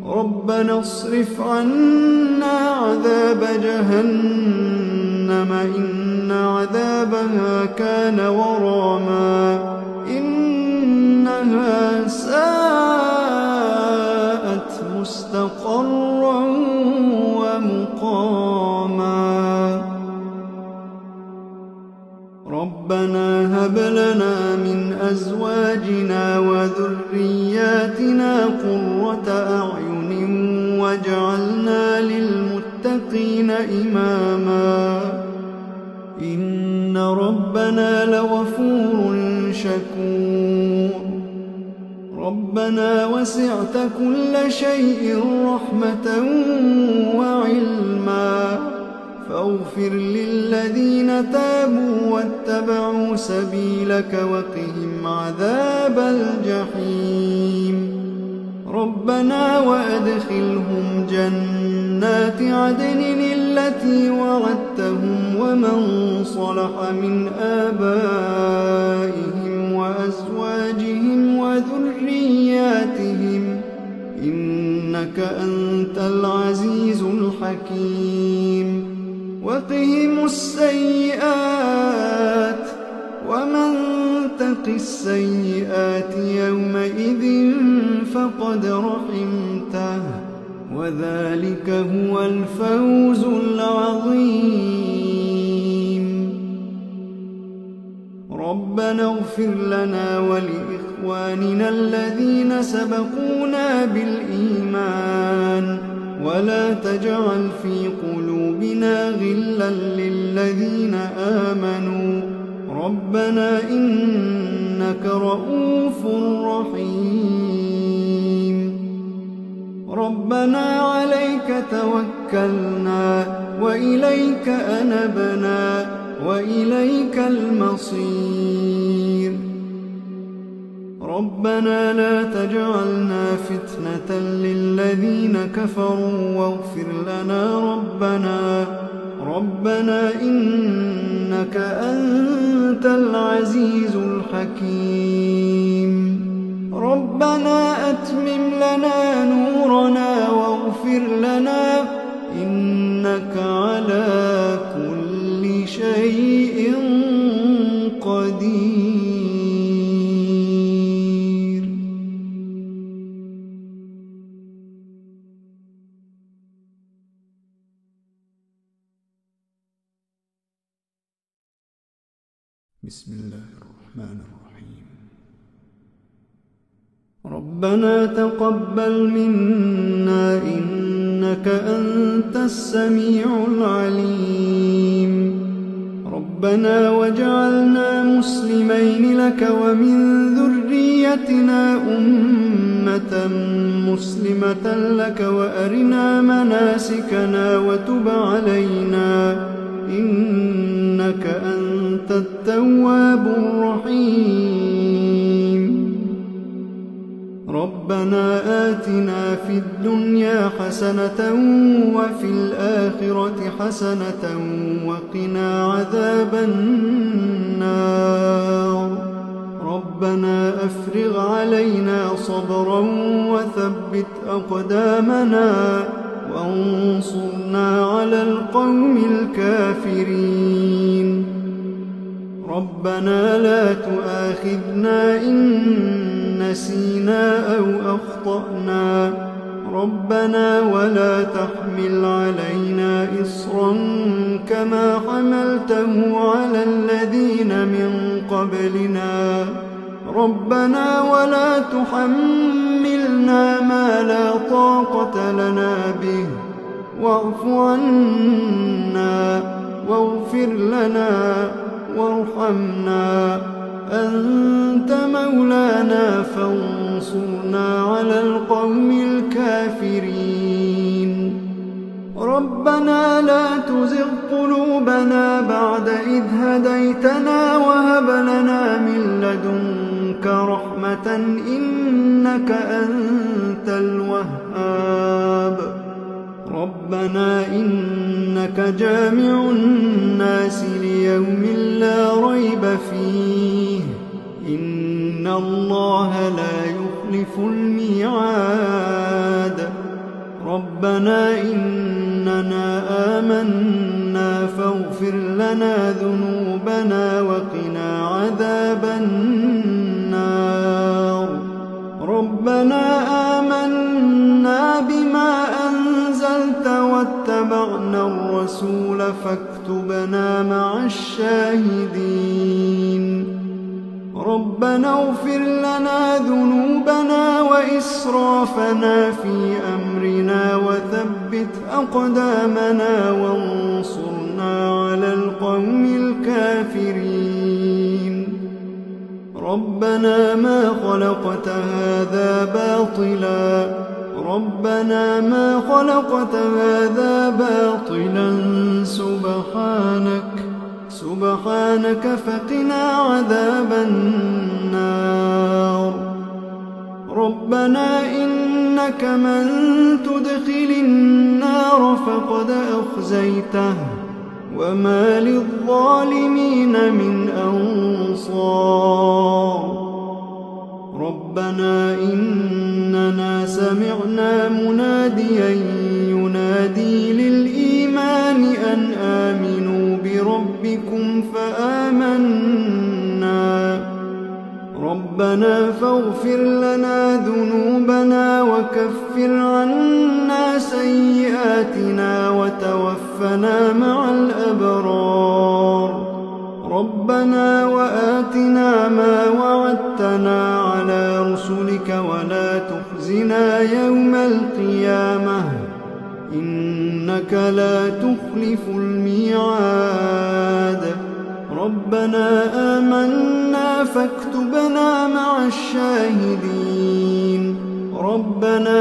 ربنا اصرف عنا عذاب جهنم إن عذابها كان غراما إنها ساءت مستقرا ومقاما. ربنا هب لنا من أزواجنا وذرياتنا قرة أعين واجعلنا للمتقين إماما. إن ربنا لغفور شكور. ربنا وسعت كل شيء رحمة وعلما فاغفر للذين تابوا واتبعوا سبيلك وقهم عذاب الجحيم. ربنا وأدخلهم جنات عدن التي وعدتهم ومن صلح من آبائهم وأزواجهم وذرياتهم إنك أنت العزيز الحكيم وقهم السيئات ومن تق السيئات يومئذ فقد رحمته وذلك هو الفوز العظيم ربنا اغفر لنا ولإخواننا الذين سبقونا بالإيمان ولا تجعل في قلوبنا غلا للذين آمنوا ربنا إنك رؤوف رحيم ربنا عليك توكلنا وإليك أنبنا وإليك المصير ربنا لا تجعلنا فتنة للذين كفروا واغفر لنا ربنا ربنا إنك أنت العزيز الحكيم ربنا أتمم لنا نورنا واغفر لنا إنك على كل شيء قدير بسم الله الرحمن الرحيم ربنا تقبل منا إنك أنت السميع العليم ربنا واجعلنا مسلمين لك ومن ذريتنا أمة مسلمة لك وأرنا مناسكنا وتب علينا إنك أنت التواب الرحيم ربنا آتنا في الدنيا حسنة وفي الآخرة حسنة وقنا عذاب النار ربنا أفرغ علينا صبرا وثبت أقدامنا وانصرنا على القوم الكافرين ربنا لا تؤاخذنا إن نسينا أو أخطأنا ربنا ولا تحمل علينا إصرا كما حملته على الذين من قبلنا ربنا ولا تحملنا ما لا طاقة لنا به واعف عنا واغفر لنا وارحمنا أنت مولانا فانصرنا على القوم الكافرين ربنا لا تزغ قلوبنا بعد إذ هديتنا وهب لنا من لدنك رحمة إنك أنت الوهاب ربنا إنك جامع الناس ليوم لا ريب فيه إن الله لا يخلف الميعاد ربنا إننا آمنا فاغفر لنا ذنوبنا وقنا عذاب النار ربنا آمنا بما واتبعنا الرسول فاكتبنا مع الشاهدين ربنا اغفر لنا ذنوبنا وإسرافنا في أمرنا وثبت أقدامنا وانصرنا على القوم الكافرين ربنا ما خلقت هذا باطلا ربنا ما خلقت هذا باطلا سبحانك سبحانك فقنا عذاب النار ربنا إن إنك من تدخل النار فقد أخزيته وما للظالمين من أنصار ربنا إننا سمعنا مناديا ينادي للإيمان أن آمنوا بربكم فآمنا ربنا فاغفر لنا ذنوبنا وكفر عنا سيئاتنا وتوفنا مع الأبرار ربنا وآتنا ما وعدتنا على رسلك ولا تخزنا يوم القيامة إنك لا تخلف الميعاد ربنا آمنا فاكتبنا مع الشاهدين ربنا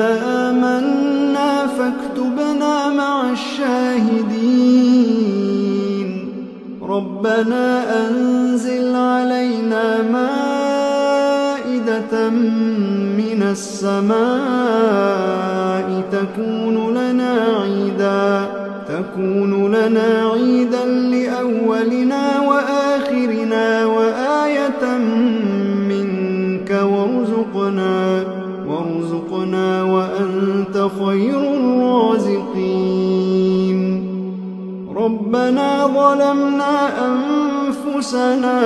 آمنا فاكتبنا مع الشاهدين ربنا أنزل علينا مائدة من السماء تكون لنا عيدا تكون لنا عيدا لأولنا وآخرنا وآية منك وارزقنا وارزقنا وأنت خير الرازقين ربنا ظلمنا أنفسنا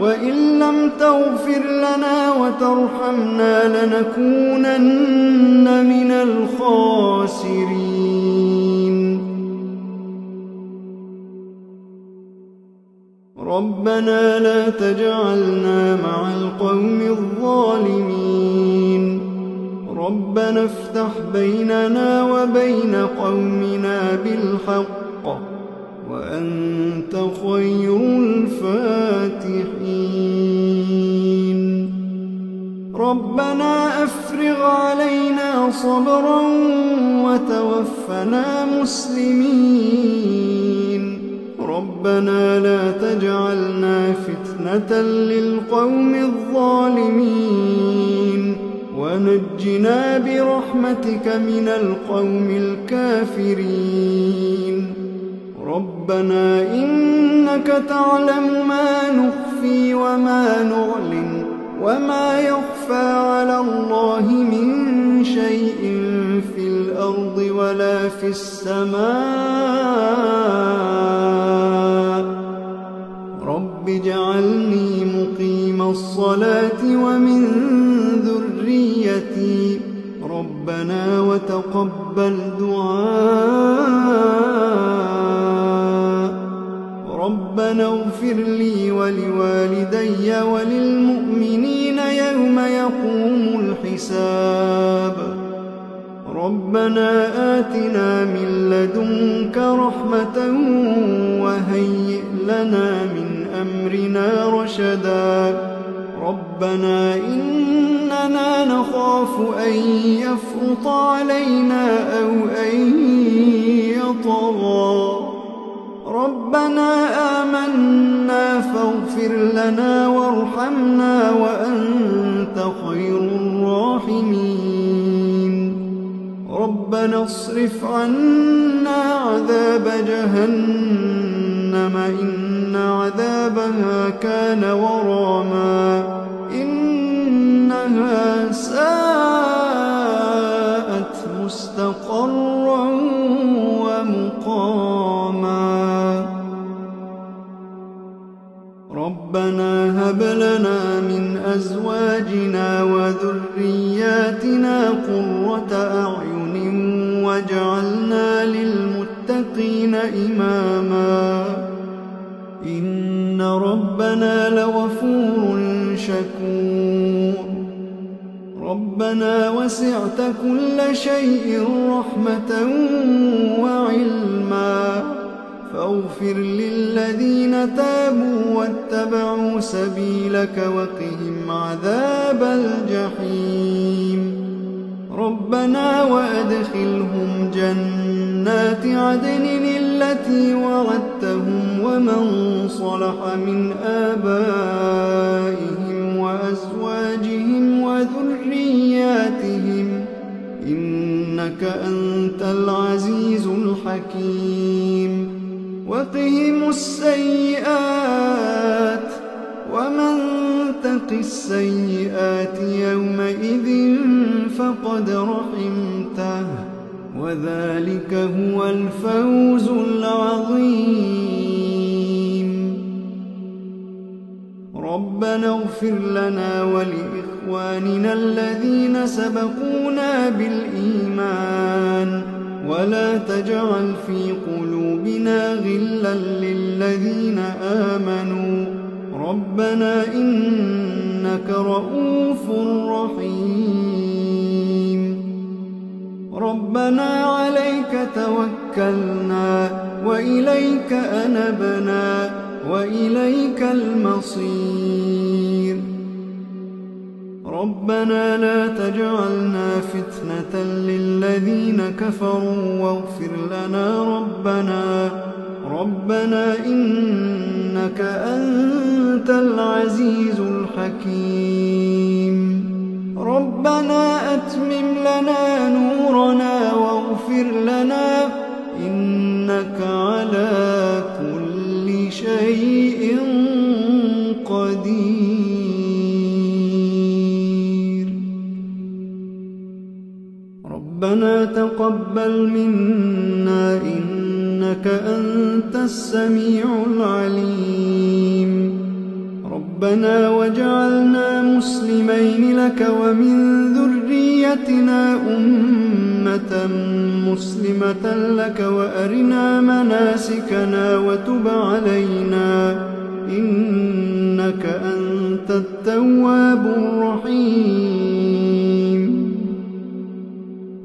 وإن لم تغفر لنا وترحمنا لنكونن من الخاسرين ربنا لا تجعلنا مع القوم الظالمين ربنا افتح بيننا وبين قومنا بالحق وأنت خير الفاتحين ربنا أفرغ علينا صبرا وتوفنا مسلمين ربنا لا تجعلنا فتنة للقوم الظالمين ونجنا برحمتك من القوم الكافرين ربنا إنك تعلم ما نخفي وما نعلن وما يخفى على الله من شيء في الأرض ولا في السماء رب اجعلني مقيم الصلاة ومن ذريتي ربنا وتقبل دعاء ربنا اغفر لي ولوالدي وللمؤمنين يوم يقوم الحساب ربنا آتنا من لدنك رحمة وهيئ لنا من أمرنا رشدا ربنا إننا نخاف أن يفرط علينا أو أن يطغى ربنا آمنا فاغفر لنا وارحمنا وأنت خير الراحمين ربنا اصرف عنا عذاب جهنم إن عذابها كان غراما إنها ساءت مستقرا ومقاما ربنا هب لنا من أزواجنا وذرياتنا قرة أعين واجعلنا للمتقين إماما إن ربنا لغفور شكور ربنا وسعت كل شيء رحمة وعلما فاغفر للذين تابوا واتبعوا سبيلك وقهم عذاب الجحيم ربنا وأدخلهم جنات عدن التي وعدتهم ومن صلح من آبائهم وأزواجهم وذرياتهم إنك أنت العزيز الحكيم وقهم السيئات ومن تق السيئات يومئذ فقد رحمته وذلك هو الفوز العظيم ربنا اغفر لنا ولإخواننا الذين سبقونا بالإيمان ولا تجعل في قلوبنا غلا للذين آمنوا ربنا إنك رؤوف رحيم ربنا عليك توكلنا وإليك أنبنا وإليك المصير ربنا لا تجعلنا فتنة للذين كفروا واغفر لنا ربنا ربنا إنك أنت العزيز الحكيم ربنا أتمم لنا نورنا واغفر لنا إنك على كل شيء قدير ربنا تقبل منا إنك إنك أنت السميع العليم ربنا واجعلنا مسلمين لك ومن ذريتنا أمة مسلمة لك وأرنا مناسكنا وتب علينا إنك أنت التواب الرحيم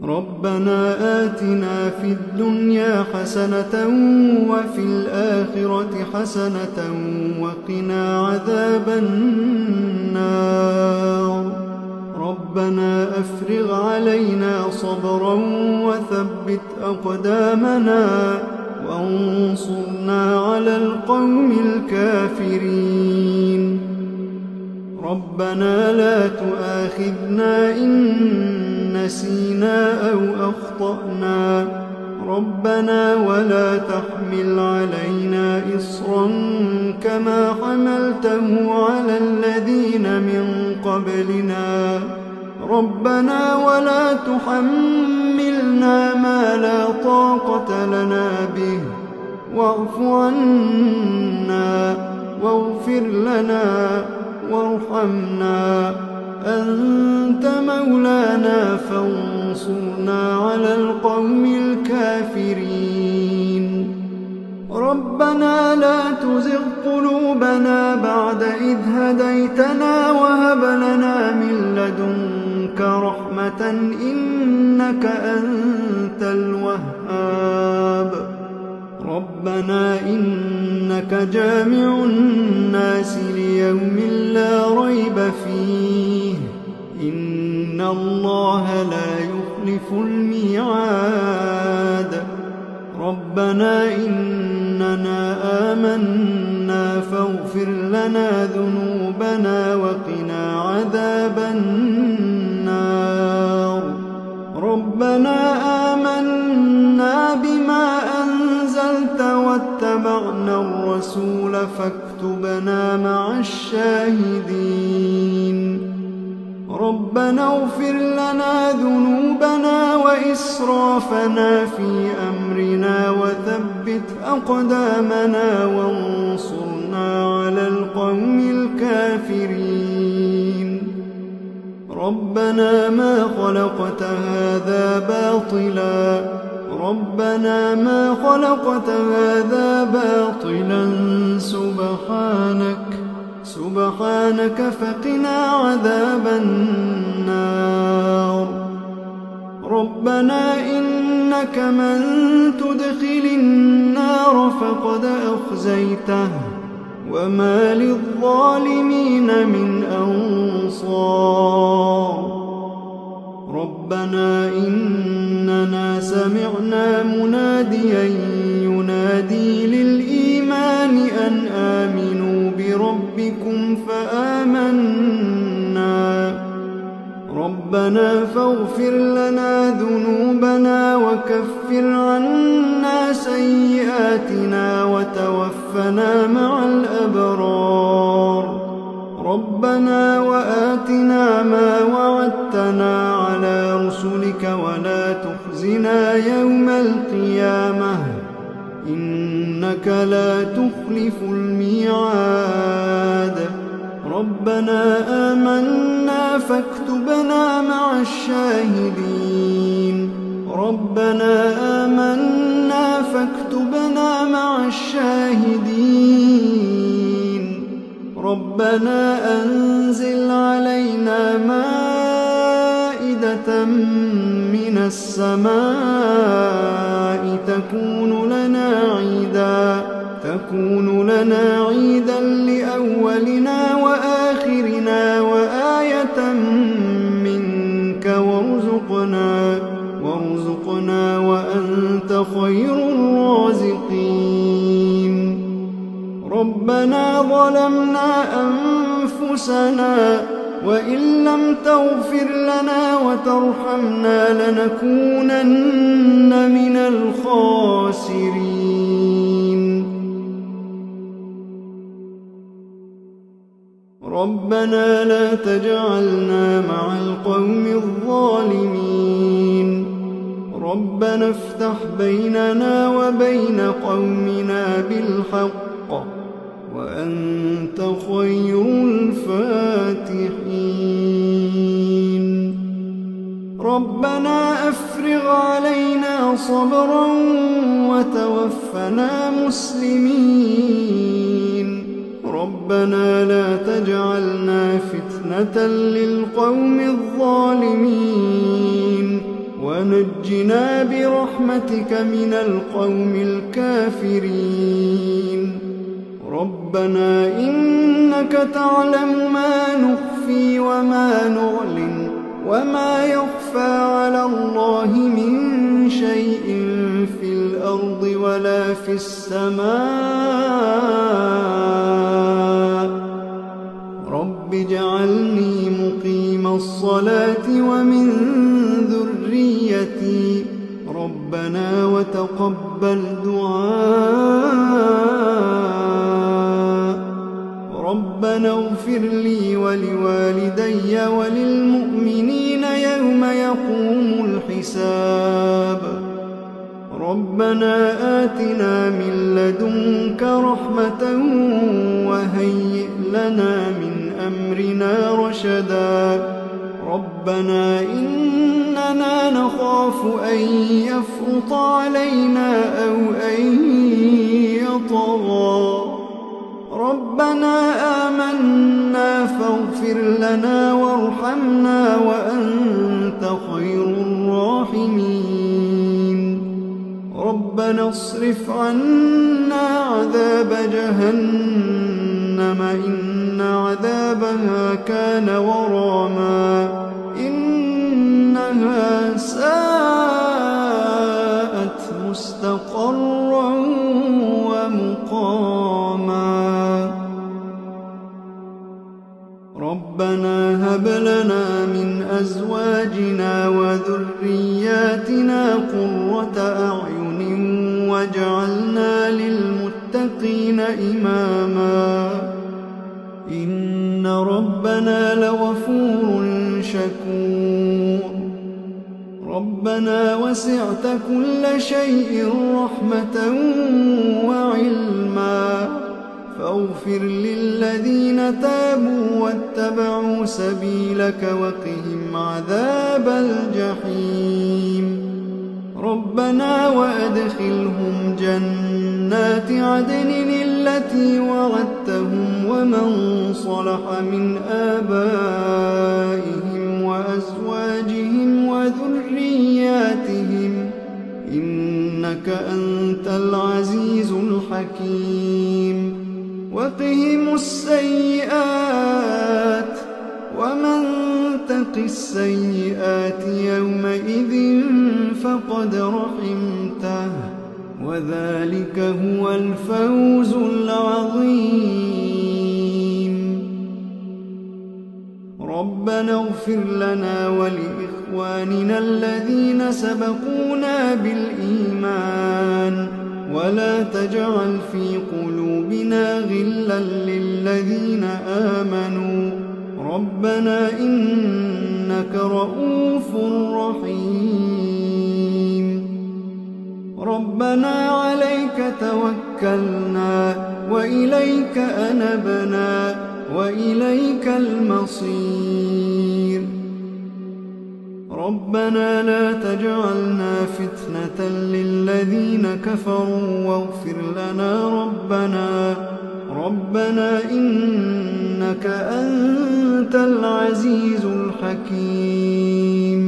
ربنا آتنا في الدنيا حسنة وفي الآخرة حسنة وقنا عذاب النار ربنا أفرغ علينا صبرا وثبت أقدامنا وانصرنا على القوم الكافرين ربنا لا تؤاخذنا إن نسينا أو أخطأنا ربنا ولا تحمل علينا إصرا كما حملته على الذين من قبلنا ربنا ولا تحملنا ما لا طاقة لنا به واعف عنا واغفر لنا وارحمنا أنت مولانا فانصرنا على القوم الكافرين ربنا لا تزغ قلوبنا بعد إذ هديتنا وهب لنا من لدنك رحمة إنك أنت الوهاب ربنا إنك جامع الناس ليوم لا ريب فيه إن الله لا يخلف الميعاد ربنا إننا آمنا فاغفر لنا ذنوبنا وقنا عذاب النار ربنا آمنا بما واتبعنا الرسول فاكتبنا مع الشاهدين ربنا اغفر لنا ذنوبنا وإسرافنا في أمرنا وثبت أقدامنا وانصرنا على القوم الكافرين ربنا ما خلقت هذا باطلا ربنا ما خلقت هذا باطلا سبحانك سبحانك فقنا عذاب النار ربنا إنك من تدخل النار فقد أخزيته وما للظالمين من أنصار ربنا إننا سمعنا مناديا ينادي للإيمان أن آمنوا بربكم فآمنا ربنا ربنا فاغفر لنا ذنوبنا وكفر عنا سيئاتنا وتوفنا مع الأبرار ربنا وآتنا ما وعدتنا على رسلك ولا تخزنا يوم القيامة إنك لا تخلف الميعاد ربنا آمنا فاكتبنا مع الشاهدين ربنا آمنا فاكتبنا مع الشاهدين ربنا أنزل علينا مائدة من السماء تكون لنا عيدا تكون لنا عيدا لأولنا وآخرنا وآية منك وارزقنا وارزقنا وأنت خير الرازقين ربنا ظلمنا أنفسنا وإن لم تغفر لنا وترحمنا لنكونن من الخاسرين ربنا لا تجعلنا مع القوم الظالمين ربنا افتح بيننا وبين قومنا بالحق وأنت خير الفاتحين ربنا أفرغ علينا صبرا وتوفنا مسلمين ربنا لا تجعلنا فتنة للقوم الظالمين ونجنا برحمتك من القوم الكافرين ربنا إنك تعلم ما نخفي وما نعلن وما يخفى على الله من شيء في الأرض ولا في السماء رب اجعلني مقيم الصلاة ومن ذريتي ربنا وتقبل دعاء ربنا اغفر لي ولوالدي وللمؤمنين يوم يقوم الحساب ربنا آتنا من لدنك رحمة وهيئ لنا من أمرنا رشدا ربنا إننا نخاف أن يفرط علينا أو أن يطغى ربنا آمنا فاغفر لنا وارحمنا وأنت خير الراحمين ربنا اصرف عنا عذاب جهنم إن عذابها كان غراما إنها ساءت مستقرا ومقاما ربنا هب لنا من أزواجنا وذرياتنا قرة أعين واجعلنا للمتقين إماما إن ربنا لغفور شكور ربنا وسعت كل شيء رحمة وعلما فاغفر للذين تابوا واتبعوا سبيلك وقهم عذاب الجحيم ربنا وأدخلهم جنات عدن التي وعدتهم ومن صلح من آبائهم وأزواجهم وذرياتهم إنك أنت العزيز الحكيم وقهم السيئات ومن تق السيئات يومئذ فقد رحمته وذلك هو الفوز العظيم ربنا اغفر لنا ولإخواننا الذين سبقونا بالإيمان ولا تجعل في قلوبنا غلا للذين آمنوا ربنا إنك رؤوف رحيم ربنا عليك توكلنا وإليك أنبنا وإليك المصير ربنا لا تجعلنا فتنة للذين كفروا واغفر لنا ربنا ربنا إنك أنت العزيز الحكيم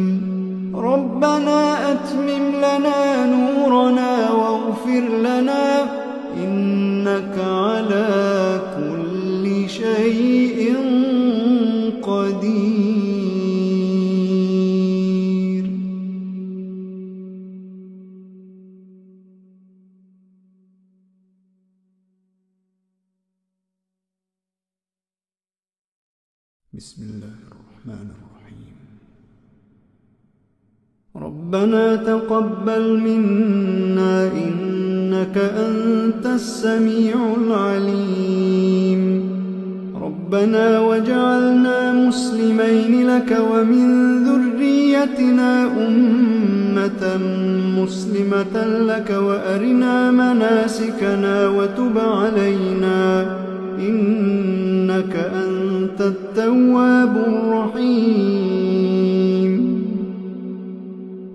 ربنا أتمم لنا نورنا واغفر لنا إنك على كل شيء قدير. بسم الله الرحمن الرحيم. ربنا تقبل منا إنك أنت السميع العليم ربنا واجعلنا مسلمين لك ومن ذريتنا أمة مسلمة لك وأرنا مناسكنا وتب علينا إنك أنت التواب الرحيم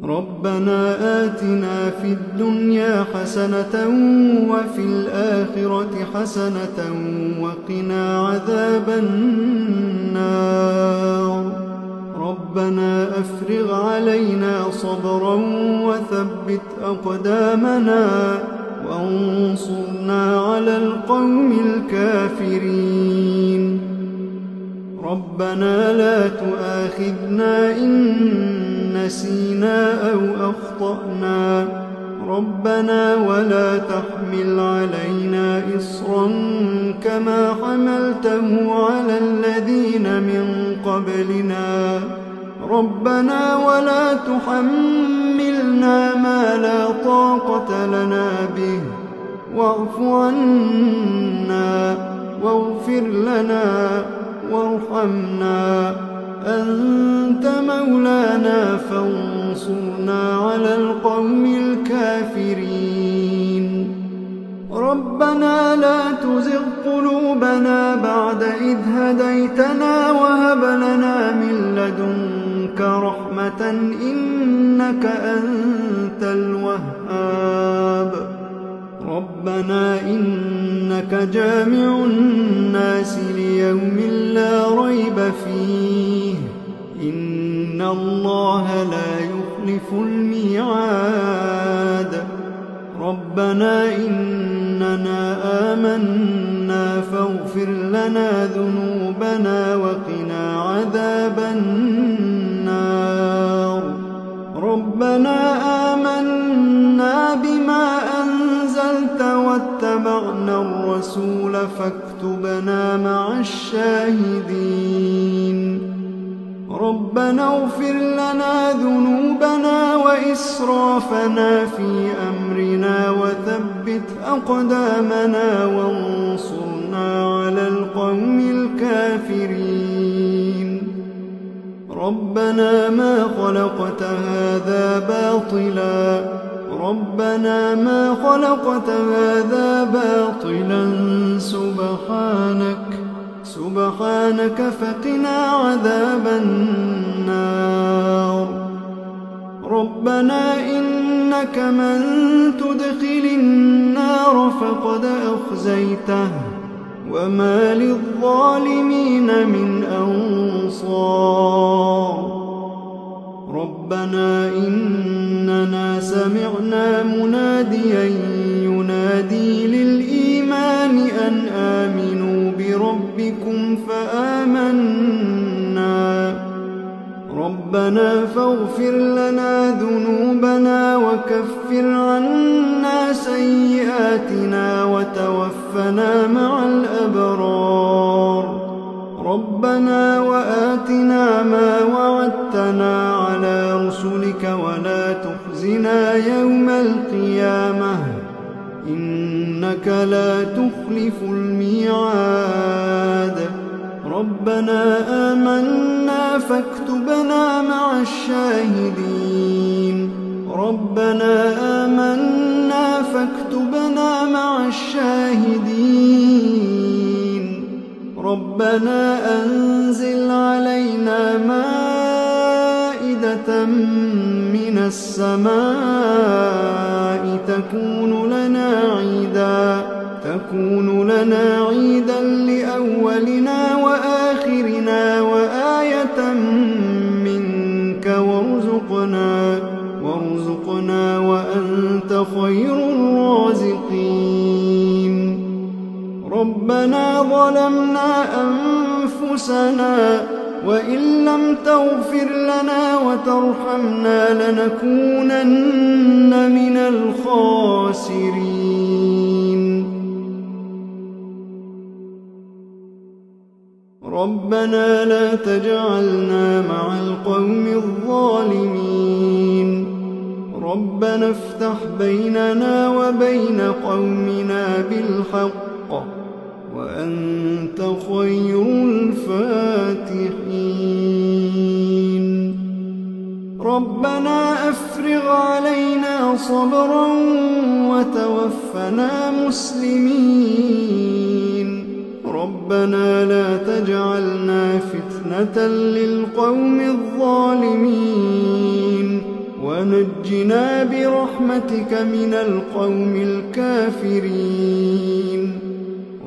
ربنا آتنا في الدنيا حسنة وفي الآخرة حسنة وقنا عذاب النار ربنا أفرغ علينا صبرا وثبت أقدامنا وانصرنا على القوم الكافرين ربنا لا تؤاخذنا إن نسينا أو أخطأنا ربنا ولا تحمل علينا إصرا كما حملته على الذين من قبلنا ربنا ولا تحملنا ما لا طاقة لنا به واعف عنا واغفر لنا وارحمنا أنت مولانا فانصرنا على القوم الكافرين ربنا لا تزغ قلوبنا بعد إذ هديتنا وهب لنا من لدنك رحمة إنك أنت الوهاب ربنا إنك جامع الناس ليوم لا ريب فيه إن الله لا يخلف الميعاد ربنا إننا آمنا فاغفر لنا ذنوبنا وقنا عذاب النار ربنا آمنا بما واتبعنا الرسول فاكتبنا مع الشاهدين ربنا اغفر لنا ذنوبنا وإسرافنا في أمرنا وثبت أقدامنا وانصرنا على القوم الكافرين ربنا ما خلقت هذا باطلا ربنا ما خلقت هذا باطلا سبحانك سبحانك فقنا عذاب النار ربنا إنك من تدخل النار فقد أخزيته وما للظالمين من أنصار ربنا إننا سمعنا مناديا ينادي للإيمان أن آمنوا بربكم فآمنا ربنا فاغفر لنا ذنوبنا وكفر عنا سيئاتنا وتوفنا مع الأبرار ربنا وآتنا يوم القيامة إنك لا تخلف الميعاد. ربنا آمنا فاكتبنا مع الشاهدين. ربنا آمنا فاكتبنا مع الشاهدين. ربنا أنزل علينا مائدة من السماء تكون لنا عيدا تكون لنا عيدا لأولنا وآخرنا وآية منك وارزقنا وارزقنا وأنت خير الرازقين. ربنا ظلمنا أنفسنا وإن لم تغفر لنا وترحمنا لنكونن من الخاسرين. ربنا لا تجعلنا مع القوم الظالمين. ربنا افتح بيننا وبين قومنا بالحق وأنت خير الفاتحين. ربنا أفرغ علينا صبرا وتوفنا مسلمين. ربنا لا تجعلنا فتنة للقوم الظالمين ونجنا برحمتك من القوم الكافرين.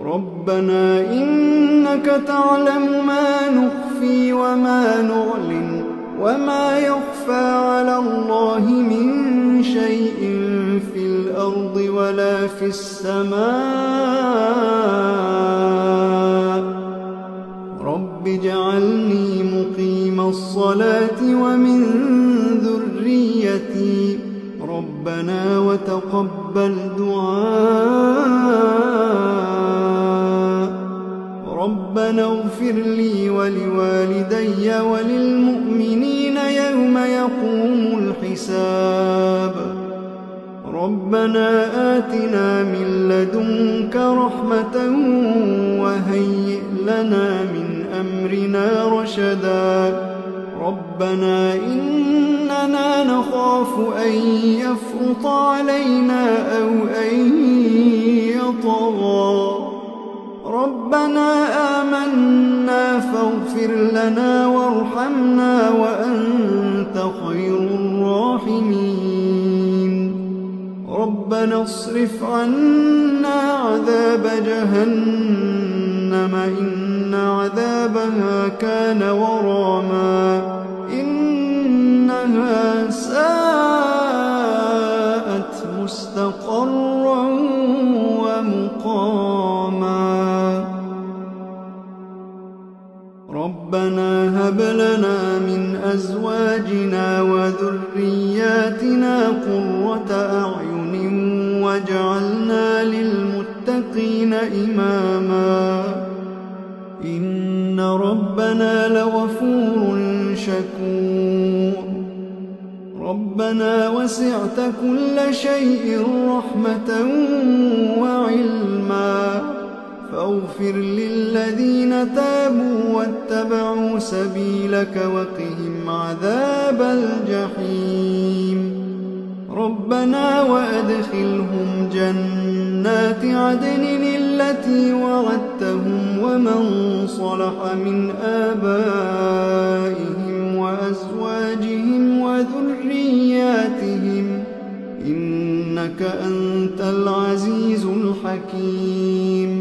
ربنا إنك تعلم ما نخفي وما نعلن وما يخفى على الله من شيء في الأرض ولا في السماء. رب اجعلني مقيم الصلاة ومن ذريتي. ربنا وتقبل دعاء. ربنا اغفر لي ولوالدي وللمؤمنين يوم يقوم الحساب. ربنا آتنا من لدنك رحمة وهيئ لنا من أمرنا رشدا. ربنا إننا نخاف أن يفرط علينا أو أن يطغى. ربنا آمنا فاغفر لنا وارحمنا وأنت خير الراحمين. ربنا اصرف عنا عذاب جهنم إن عذابها كان غراما. إنها ساءت مستقرا ومقاما. ربنا هب لنا من أزواجنا وذرياتنا قرة أعين واجعلنا للمتقين إماما. إن ربنا لغفور شكور. ربنا وسعت كل شيء رحمة وعلما فاغفر للذين تابوا واتبعوا سبيلك وقهم عذاب الجحيم. ربنا وأدخلهم جنات عدن التي وعدتهم ومن صلح من آبائهم وأزواجهم وذرياتهم إنك أنت العزيز الحكيم.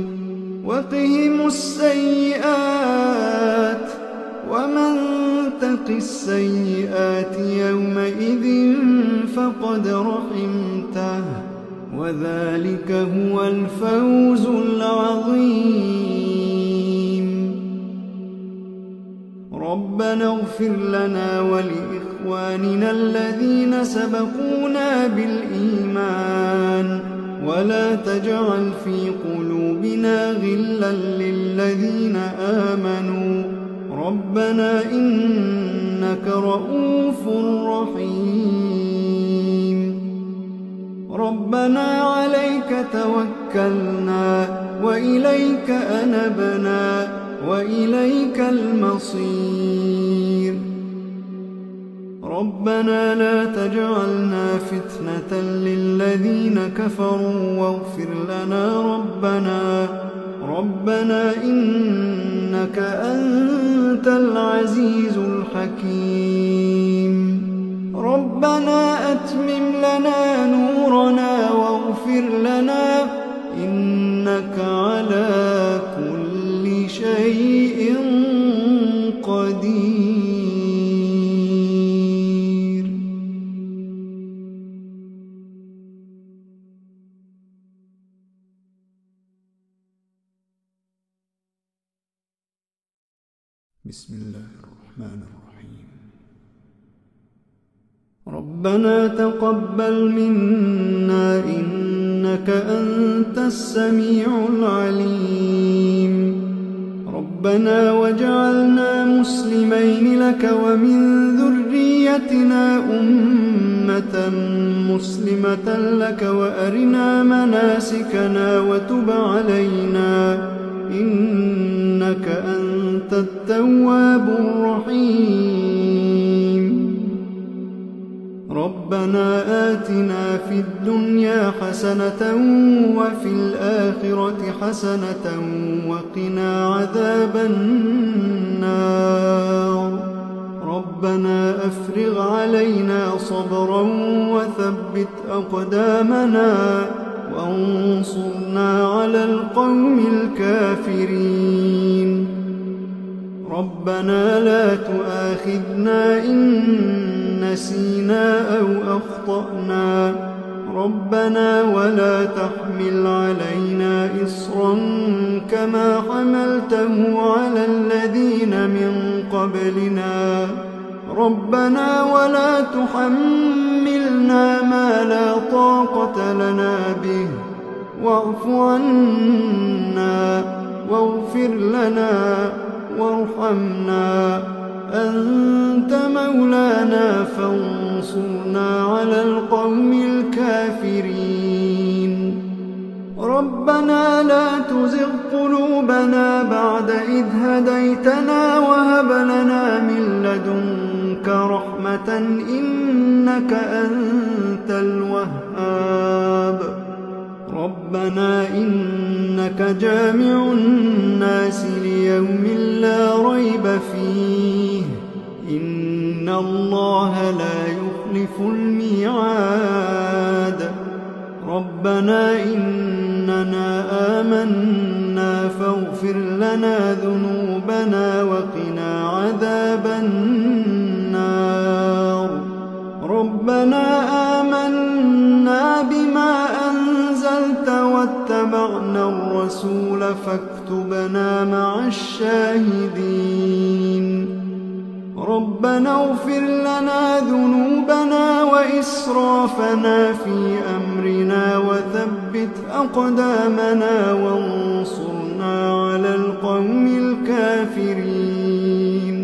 وقهم السيئات ومن تق السيئات يومئذ فقد رحمته وذلك هو الفوز العظيم. ربنا اغفر لنا ولإخواننا الذين سبقونا بالإيمان ولا تجعل في قلوبنا غلا للذين آمنوا. ربنا إنك رؤوف رحيم. ربنا عليك توكلنا وإليك أنبنا وإليك المصير. ربنا لا تجعلنا فتنة للذين كفروا واغفر لنا ربنا ربنا إنك أنت العزيز الحكيم. ربنا أتمم لنا نورنا واغفر لنا إنك على كل شيء قدير. بسم الله الرحمن الرحيم. ربنا تقبل منا إنك أنت السميع العليم. ربنا واجعلنا مسلمين لك ومن ذريتنا أمة مسلمة لك وأرنا مناسكنا وتب علينا إنك أنت التواب الرحيم. ربنا آتنا في الدنيا حسنة وفي الآخرة حسنة وقنا عذاب النار. ربنا أفرغ علينا صبرا وثبت أقدامنا وانصرنا على القوم الكافرين. ربنا لا تؤاخذنا إن نسينا أو أخطأنا ربنا ولا تحمل علينا إصرا كما حملته على الذين من قبلنا ربنا ولا تحملنا ما لا طاقة لنا به واعف عنا واغفر لنا وارحمنا أنت مولانا فانصرنا على القوم الكافرين. ربنا لا تزغ قلوبنا بعد إذ هديتنا وهب لنا من لدنك رحمة إنك أنت الوهاب. ربنا إنك جامع الناس ليوم لا ريب فيه إن الله لا يخلف الميعاد. ربنا إننا آمنا فاغفر لنا ذنوبنا وقنا عذاب النار. ربنا آمنا بما واتبعنا الرسول فاكتبنا مع الشاهدين. ربنا اغفر لنا ذنوبنا وإسرافنا في أمرنا وثبت أقدامنا وانصرنا على القوم الكافرين.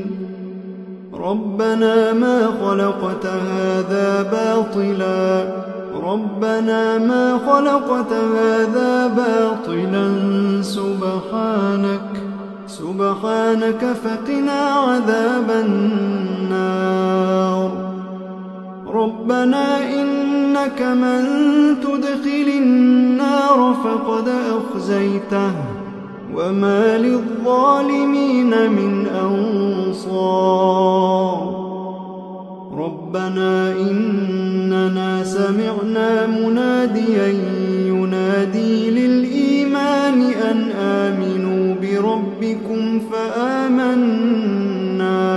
ربنا ما خلقت هذا باطلا ربنا ما خلقت هذا باطلا سبحانك سبحانك فقنا عذاب النار. ربنا إنك من تدخل النار فقد أخزيته وما للظالمين من أنصار. ربنا إننا سمعنا مناديا ينادي للإيمان أن آمنوا بربكم فآمنا.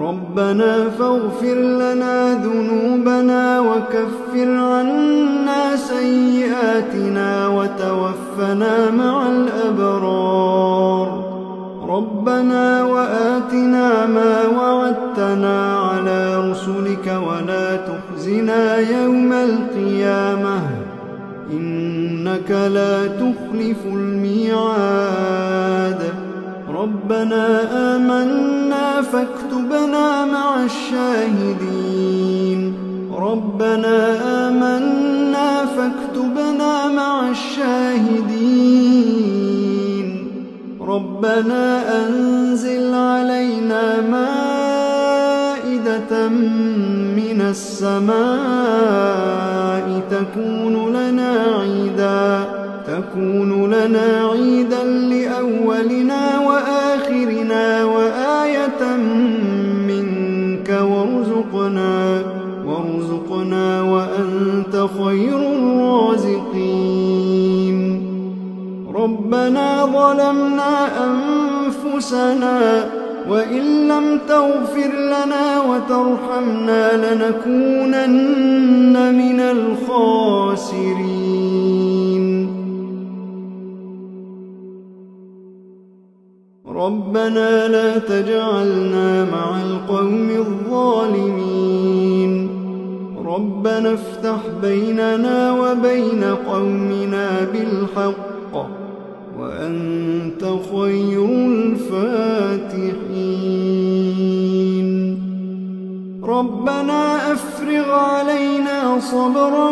ربنا فاغفر لنا ذنوبنا وكفر عنا سيئاتنا وتوفنا مع الأبرار. ربنا وآتنا ما وعدتنا على رسلك ولا تخزنا يوم القيامة إنك لا تخلف الميعاد. ربنا آمنا فاكتبنا مع الشاهدين. ربنا آمنا فاكتبنا مع الشاهدين ربنا أنزل علينا مائدة من السماء تكون لنا عيدا تكون لنا عيدا لأولنا وآخرنا وآية منك وارزقنا وارزقنا وأنت خير الرازقين ربنا ظلمنا أنفسنا وإن لم تغفر لنا وترحمنا لنكونن من الخاسرين ربنا لا تجعلنا مع القوم الظالمين ربنا افتح بيننا وبين قومنا بالحق وأنت خير الفاتحين ربنا أفرغ علينا صبرا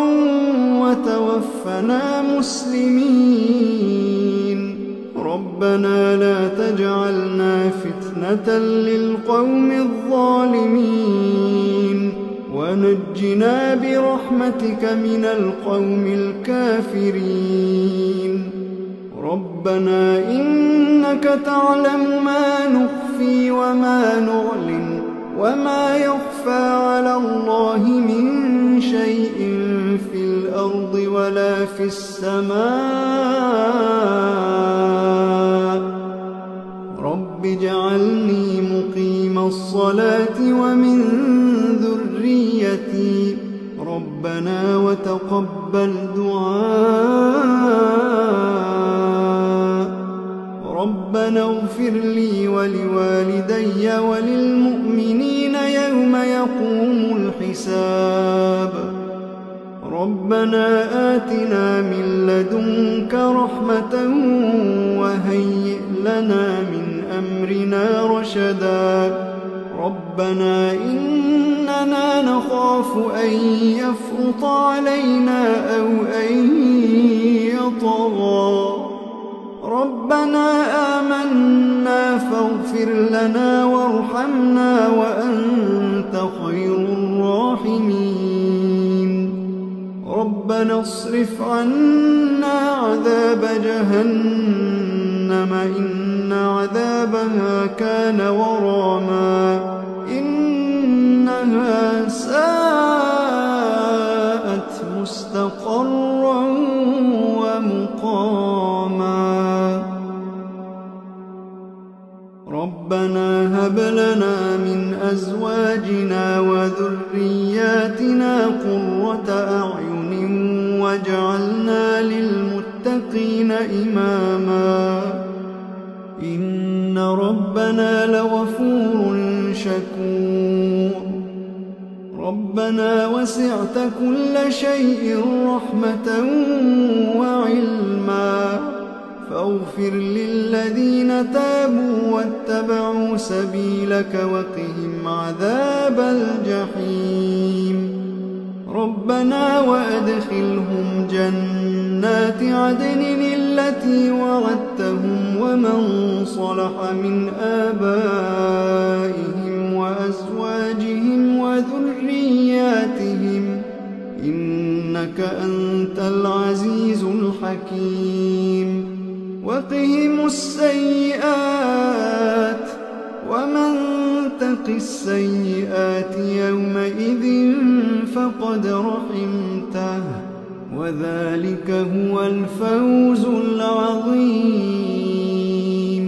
وتوفنا مسلمين ربنا لا تجعلنا فتنة للقوم الظالمين ونجنا برحمتك من القوم الكافرين ربنا إنك تعلم ما نخفي وما نعلن وما يخفى على الله من شيء في الأرض ولا في السماء رب اجعلني مقيم الصلاة ومن ذريتي ربنا وتقبل دعاء ربنا اغفر لي ولوالدي وللمؤمنين يوم يقوم الحساب ربنا آتنا من لدنك رحمة وهيئ لنا من أمرنا رشدا ربنا إننا نخاف أن يفرط علينا أو أن يطغى ربنا آمنا فاغفر لنا وارحمنا وأنت خير الراحمين ربنا اصرف عنا عذاب جهنم إن عذابها كان غراما إنها ساءت مستقرا ومقاما ربنا هب لنا من أزواجنا وذرياتنا قرة أعين واجعلنا للمتقين إماما إن ربنا لغفور شكور ربنا وسعت كل شيء رحمة وعلما فاغفر للذين تابوا واتبعوا سبيلك وقهم عذاب الجحيم ربنا وأدخلهم جنات عدن التي وعدتهم ومن صلح من آبائهم وأزواجهم وذرياتهم إنك أنت العزيز الحكيم وقهم السيئات ومن تق السيئات يومئذ فقد رحمته وذلك هو الفوز العظيم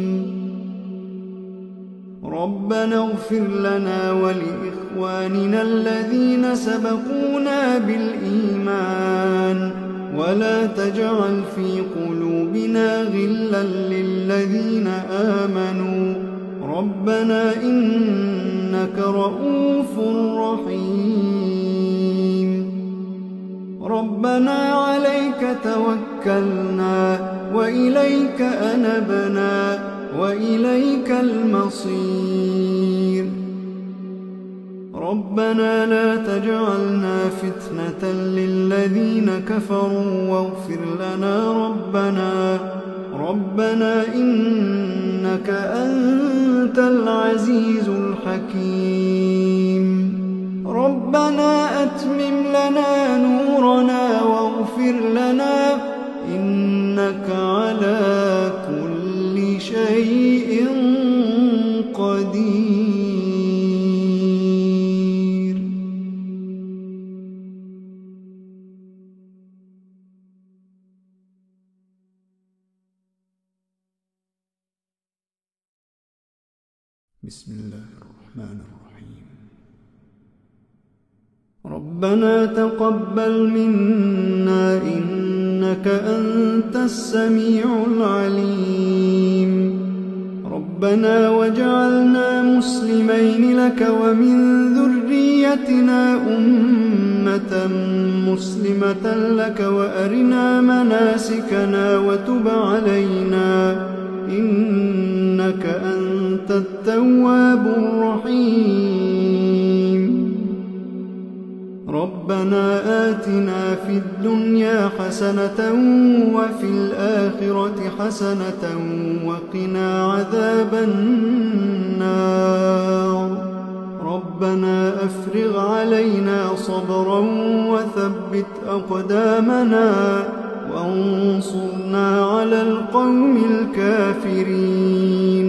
ربنا اغفر لنا ولإخواننا الذين سبقونا بالإيمان ولا تجعل في قلوبنا غلا للذين آمنوا ربنا إنك رؤوف رحيم ربنا عليك توكلنا وإليك أنبنا وإليك المصير ربنا لا تجعلنا فتنة للذين كفروا واغفر لنا ربنا ربنا إنك أنت العزيز الحكيم ربنا أتمم لنا نورنا واغفر لنا إنك على كل شيء قدير. بسم الله الرحمن الرحيم ربنا تقبل منا إنك أنت السميع العليم ربنا واجعلنا مسلمين لك ومن ذريتنا أمة مسلمة لك وأرنا مناسكنا وتب علينا إنك أنت التواب الرحيم ربنا آتنا في الدنيا حسنة وفي الآخرة حسنة وقنا عذاب النار ربنا أفرغ علينا صبرا وثبت أقدامنا وانصرنا على القوم الكافرين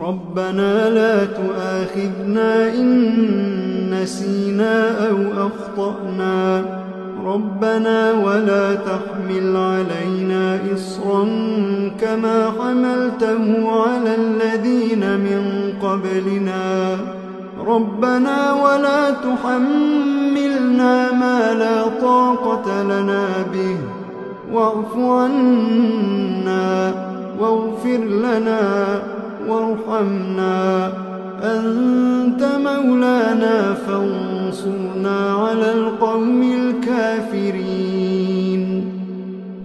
ربنا لا تؤاخذنا إن نسينا أو أخطأنا ربنا ولا تحمل علينا إصرا كما حملته على الذين من قبلنا ربنا ولا تحملنا ما لا طاقة لنا به واعف عنا واغفر لنا وارحمنا أنت مولانا فانصرنا على القوم الكافرين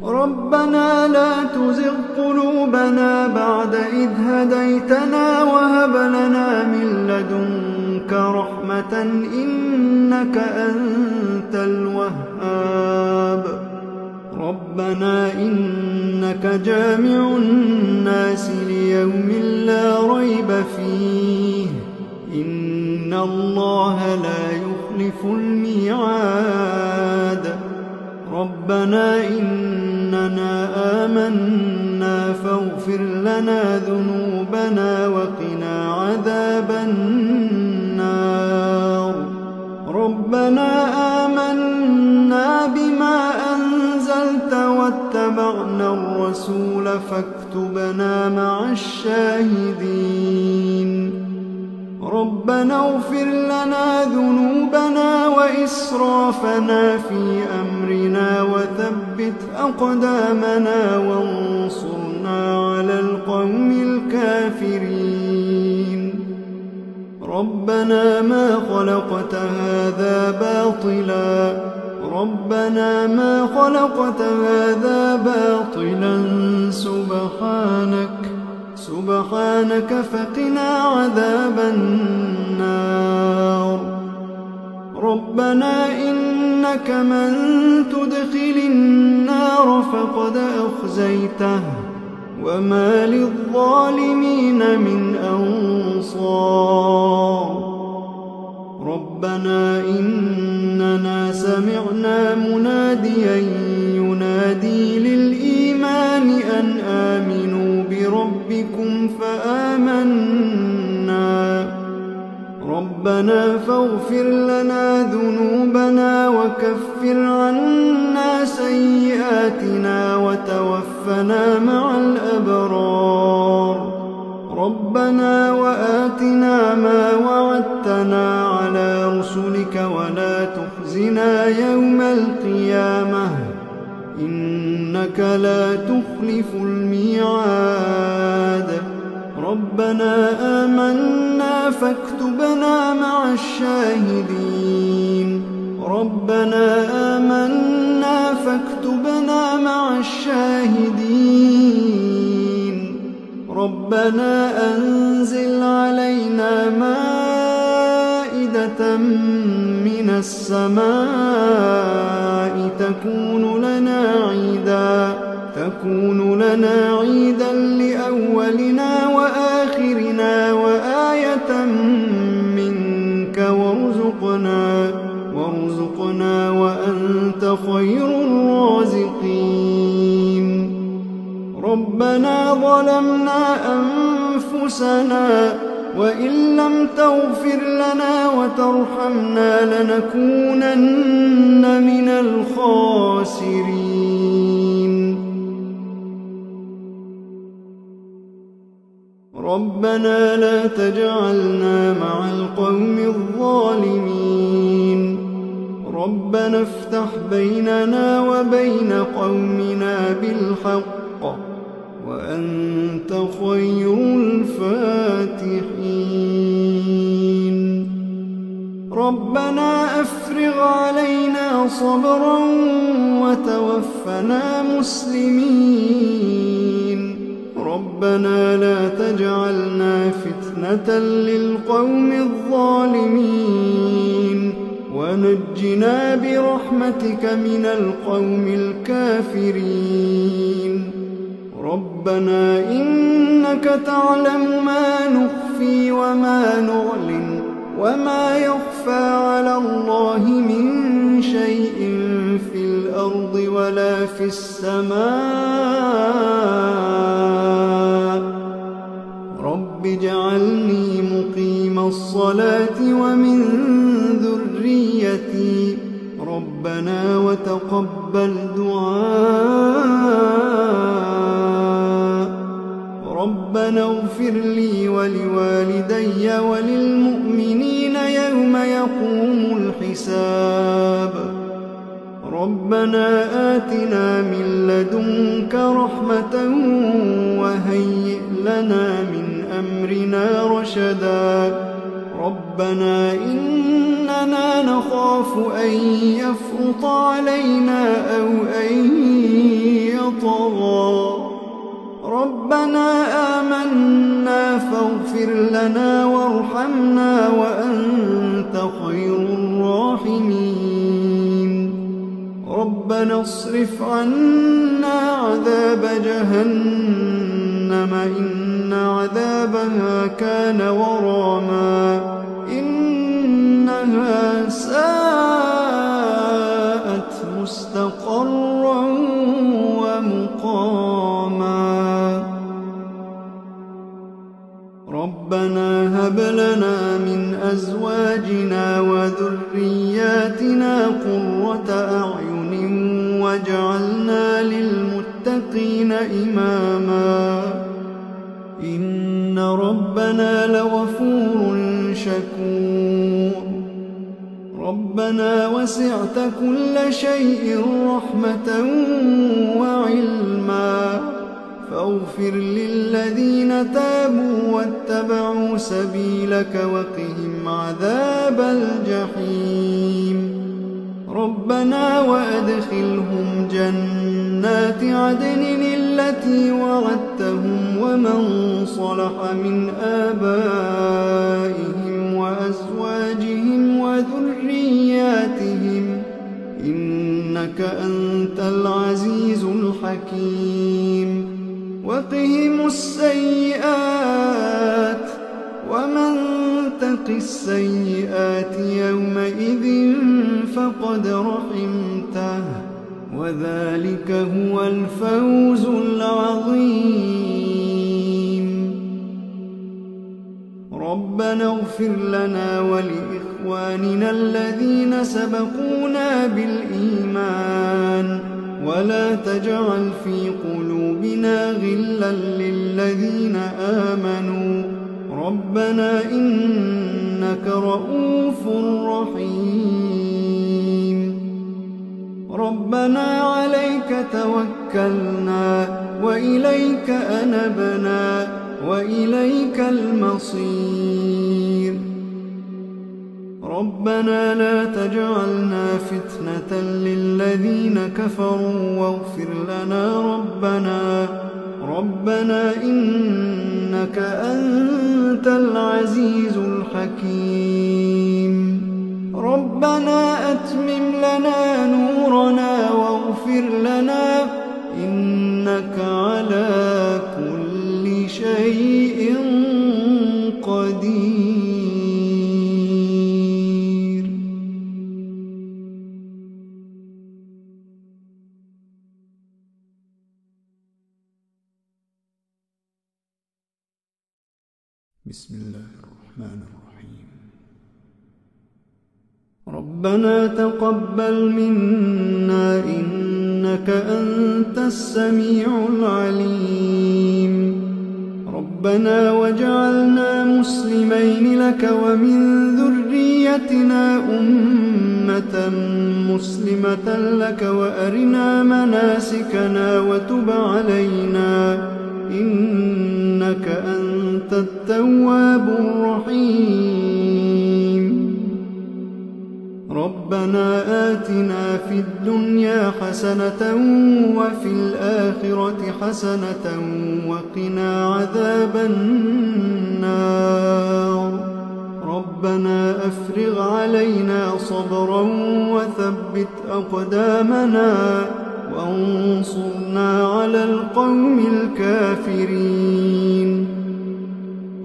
ربنا لا تزغ قلوبنا بعد إذ هديتنا وهب لنا من لدنك رحمة إنك أنت الوهاب ربنا إنك جامع الناس ليوم لا ريب فيه إن الله لا يخلف الميعاد ربنا إننا آمنا فاغفر لنا ذنوبنا وقنا عذاب النار ربنا آمنا بما أنزلت واتبعنا الرسول فاكتبنا مع الشاهدين ربنا اغفر لنا ذنوبنا وإسرافنا في أمرنا وثبت أقدامنا وانصرنا على القوم الكافرين ربنا ما خلقت هذا باطلا ربنا ما خلقت هذا باطلا سبحانك سبحانك فقنا عذاب النار ربنا إنك من تدخل النار فقد أخزيته وما للظالمين من أنصار ربنا إننا سمعنا مناديا ينادي للإيمان أن آمنوا بربكم فآمنا ربنا فاغفر لنا ذنوبنا وكفر عنا سيئاتنا وتوفنا مع الأبرار ربنا وآتنا ما وعدتنا على رسلك ولا تخزنا يوم القيامة إنك لا تخلف الميعاد ربنا آمنا فاكتبنا مع الشاهدين ربنا آمنا فاكتبنا مع الشاهدين ربنا أنزل علينا مائدة نازلة من السماء تكون لنا عيدا تكون لنا عيدا لأولنا وآخرنا وآية منك وارزقنا وارزقنا وأنت خير الرازقين. ربنا ظلمنا أنفسنا وإن لم تغفر لنا وترحمنا لنكونن من الخاسرين. ربنا لا تجعلنا مع القوم الظالمين. ربنا افتح بيننا وبين قومنا بالحق وأنت خير الفاتحين. ربنا أفرغ علينا صبرا وتوفنا مسلمين. ربنا لا تجعلنا فتنة للقوم الظالمين ونجنا برحمتك من القوم الكافرين. ربنا إنك تعلم ما نخفي وما نعلن وما يخفى على الله من شيء في الأرض ولا في السماء. رب اجعلني مقيم الصلاة ومن ذريتي. ربنا وتقبل دعاء. ربنا اغفر لي ولوالدي وللمؤمنين يوم يقوم الحساب. ربنا آتنا من لدنك رحمة وهيئ لنا من أمرنا رشدا. ربنا إننا نخاف أن يفرط علينا أو أن يطغى. ربنا آمنا فاغفر لنا وارحمنا وأنت خير الراحمين. ربنا اصرف عنا عذاب جهنم إن عذابها كان غراما. إنها ساءت مستقرا ومقاما. ربنا هب لنا من أزواجنا وذرياتنا قرة أعين واجعلنا للمتقين إماما. إن ربنا لغفور شكور. ربنا وسعت كل شيء رحمة وعلما فاغفر للذين تابوا واتبعوا سبيلك وقهم عذاب الجحيم. ربنا وأدخلهم جنات عدن التي وعدتهم ومن صلح من آبائهم وأزواجهم وذرياتهم إنك أنت العزيز الحكيم. وقهم السيئات ومن تق السيئات يومئذ فقد رحمته وذلك هو الفوز العظيم. ربنا اغفر لنا ولإخواننا الذين سبقونا بالإيمان ولا تجعل في قلوبنا غلا للذين آمنوا. ربنا إنك رؤوف رحيم. ربنا عليك توكلنا وإليك أنبنا وإليك المصير. ربنا لا تجعلنا فتنة للذين كفروا واغفر لنا ربنا. ربنا إنك أنت العزيز الحكيم. فاغفر لنا إنك على كل شيء قدير. بسم الله الرحمن الرحيم. ربنا تقبل منا إنك أنت السميع العليم. ربنا واجعلنا مسلمين لك ومن ذريتنا أمة مسلمة لك وأرنا مناسكنا وتب علينا إنك أنت التواب الرحيم. ربنا آتنا في الدنيا حسنة وفي الآخرة حسنة وقنا عذاب النار. ربنا أفرغ علينا صبرا وثبت أقدامنا وانصرنا على القوم الكافرين.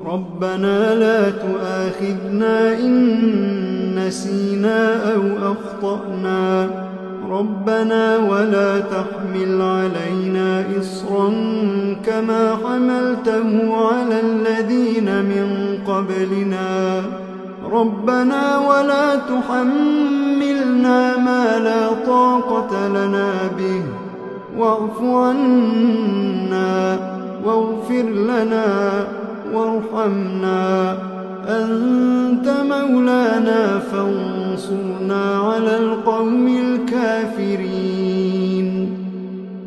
ربنا لا تؤاخذنا إن نسينا أو أخطأنا. ربنا ولا تحمل علينا إصرا كما حملته على الذين من قبلنا. ربنا ولا تحملنا ما لا طاقة لنا به واعف عنا واغفر لنا وارحمنا أنت مولانا فانصرنا على القوم الكافرين.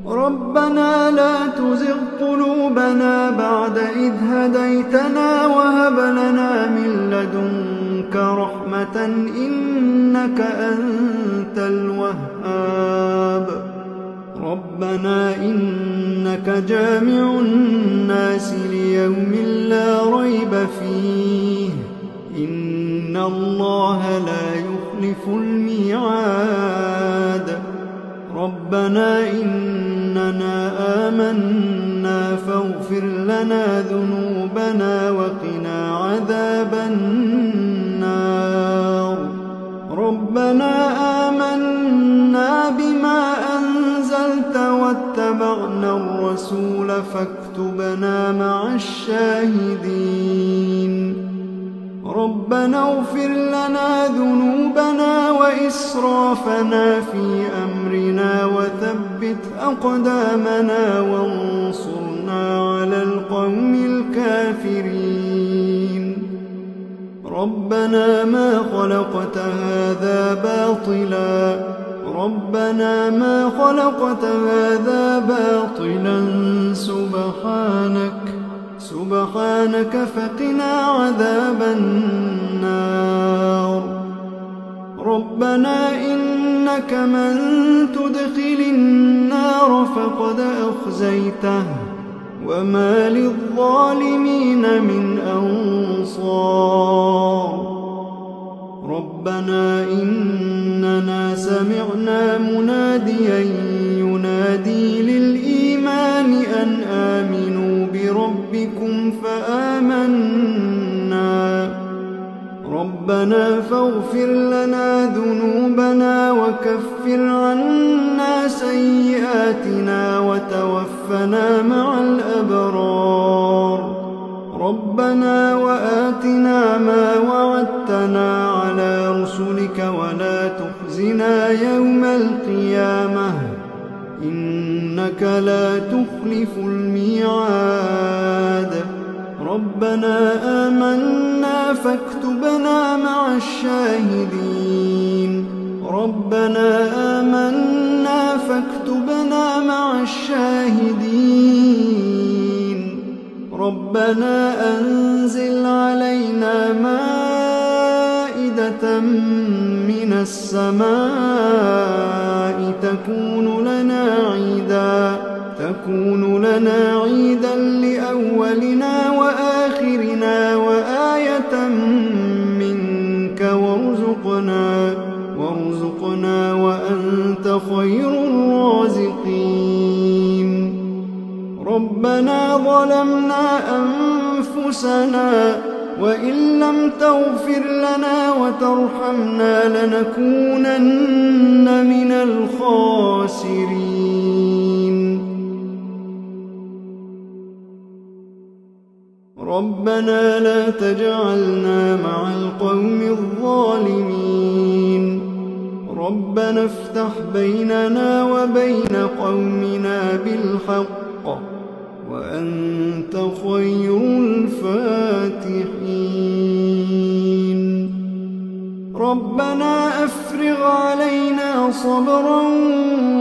ربنا لا تزغ قلوبنا بعد إذ هديتنا وهب لنا من لدنك رحمة إنك أنت الوهاب. ربنا إنك جامع الناس ليوم لا ريب فيه إن الله لا يخلف الميعاد. ربنا إننا آمنا فاغفر لنا ذنوبنا وقنا عذاب النار. ربنا آمنا بما واتبعنا الرسول فاكتبنا مع الشاهدين. ربنا اغفر لنا ذنوبنا وإسرافنا في أمرنا وثبت أقدامنا وانصرنا على القوم الكافرين. ربنا ما خلقت هذا باطلا ربنا ما خلقت هذا باطلا سبحانك سبحانك فقنا عذاب النار. ربنا إنك من تدخل النار فقد أخزيته وما للظالمين من أنصار. ربنا إننا سمعنا مناديا ينادي للإيمان أن آمنوا بربكم فآمنا. ربنا فاغفر لنا ذنوبنا وكفر عنا سيئاتنا وتوفنا مع الأبرار. ربنا وآتنا ما وعدتنا على رسلك ولا تخزنا يوم القيامة إنك لا تخلف الميعاد. ربنا آمنا فاكتبنا مع الشاهدين. ربنا آمنا فاكتبنا مع الشاهدين. ربنا أنزل علينا مائدة من السماء تكون لنا عيدا تكون لنا عيدا لأولنا وآخرنا وآية منك وارزقنا وارزقنا وأنت خير الرازقين. وإن لم تغفر لنا وترحمنا لنكونن من الخاسرين. ربنا لا تجعلنا مع القوم الظالمين. ربنا افتح بيننا وبين قومنا بالحق وأنت خير الفاتحين. ربنا أفرغ علينا صبرا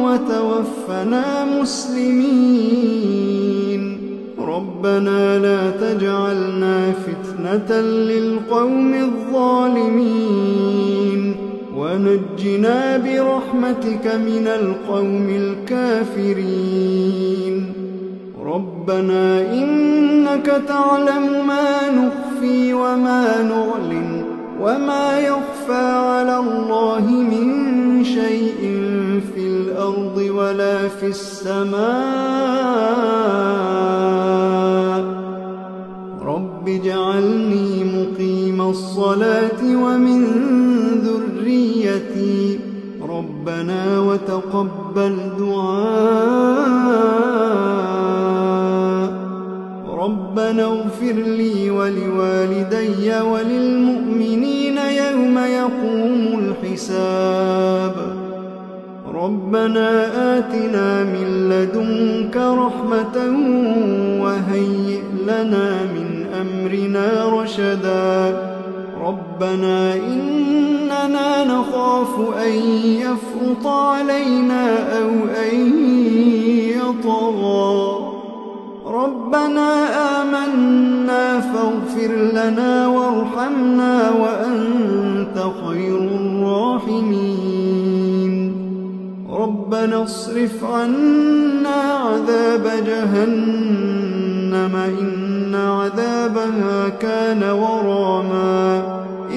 وتوفنا مسلمين. ربنا لا تجعلنا فتنة للقوم الظالمين ونجنا برحمتك من القوم الكافرين. ربنا إنك تعلم ما نخفي وما نعلن وما يخفى على الله من شيء في الأرض ولا في السماء. رب اجعلني مقيم الصلاة ومن ذريتي. ربنا وتقبل دعاء. ربنا اغفر لي ولوالدي وللمؤمنين يوم يقوم الحساب. ربنا آتنا من لدنك رحمة وهيئ لنا من أمرنا رشدا. ربنا إننا نخاف أن يفرط علينا أو أن يطغى. ربنا آمنا فاغفر لنا وارحمنا وأنت خير الراحمين. ربنا اصرف عنا عذاب جهنم إن عذابها كان غراما.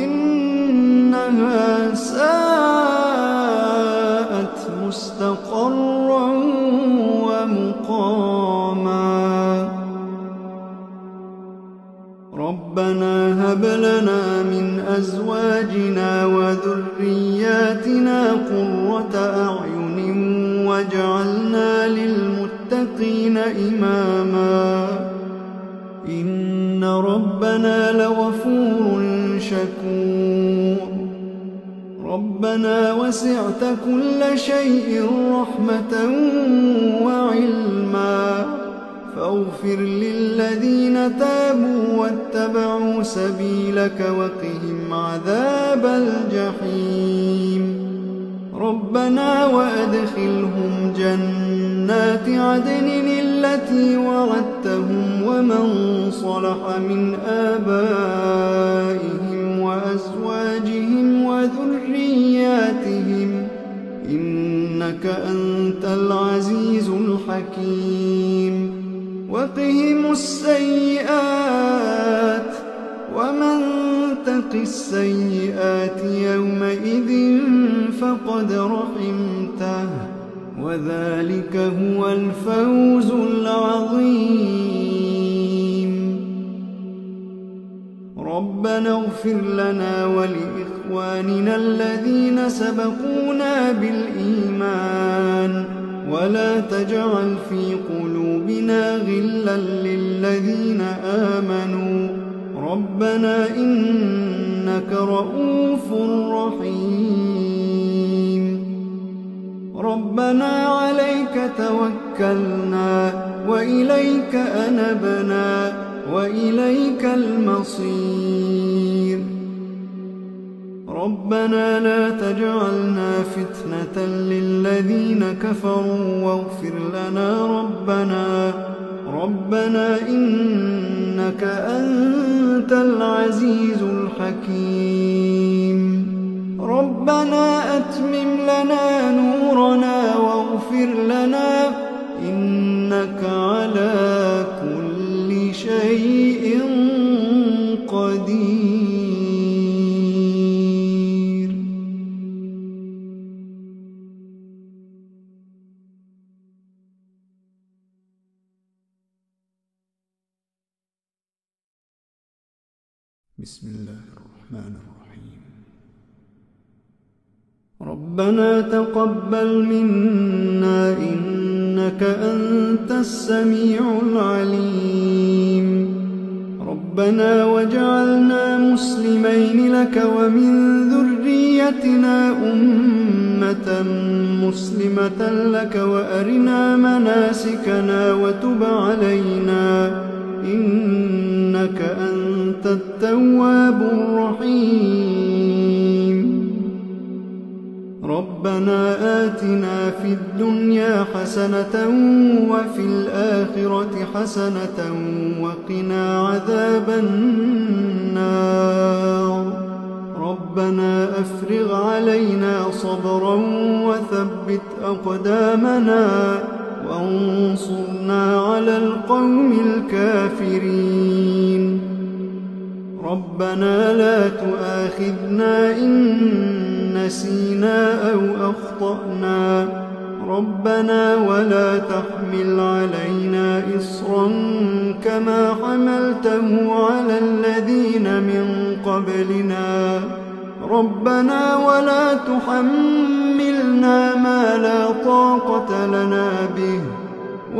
إنها ساءت مستقرا ومقاما. ربنا هب لنا من أزواجنا وذرياتنا قرة أعين واجعلنا للمتقين إماما. إن ربنا لغفور شكور. ربنا وسعت كل شيء رحمة وعلما فاغفر للذين تابوا واتبعوا سبيلك وقهم عذاب الجحيم. ربنا وأدخلهم جنات عدن التي وعدتهم ومن صلح من آبائهم وأزواجهم وذرياتهم إنك أنت العزيز الحكيم. وقهم السيئات ومن تق السيئات يومئذ فقد رحمته وذلك هو الفوز العظيم. ربنا اغفر لنا ولإخواننا الذين سبقونا بالإيمان ولا تجعل في قلوبنا غلا للذين آمنوا. ربنا إنك رؤوف رحيم. ربنا عليك توكلنا وإليك أنبنا وإليك المصير. ربنا لا تجعلنا فتنة للذين كفروا واغفر لنا ربنا. ربنا إنك أنت العزيز الحكيم. ربنا أتمم لنا نورنا واغفر لنا إنك على كل شيء قدير. بسم الله الرحمن الرحيم. ربنا تقبل منا إنك أنت السميع العليم. ربنا واجعلنا مسلمين لك ومن ذريتنا أمة مسلمة لك وأرنا مناسكنا وتب علينا إنك أنت التواب الرحيم. ربنا آتنا في الدنيا حسنة وفي الآخرة حسنة وقنا عذاب النار. ربنا أفرغ علينا صبرا وثبت أقدامنا وانصرنا على القوم الكافرين. ربنا لا تؤاخذنا إن نسينا أو أخطأنا. ربنا ولا تحمل علينا إصرا كما حملته على الذين من قبلنا. ربنا ولا تحملنا ما لا طاقة لنا به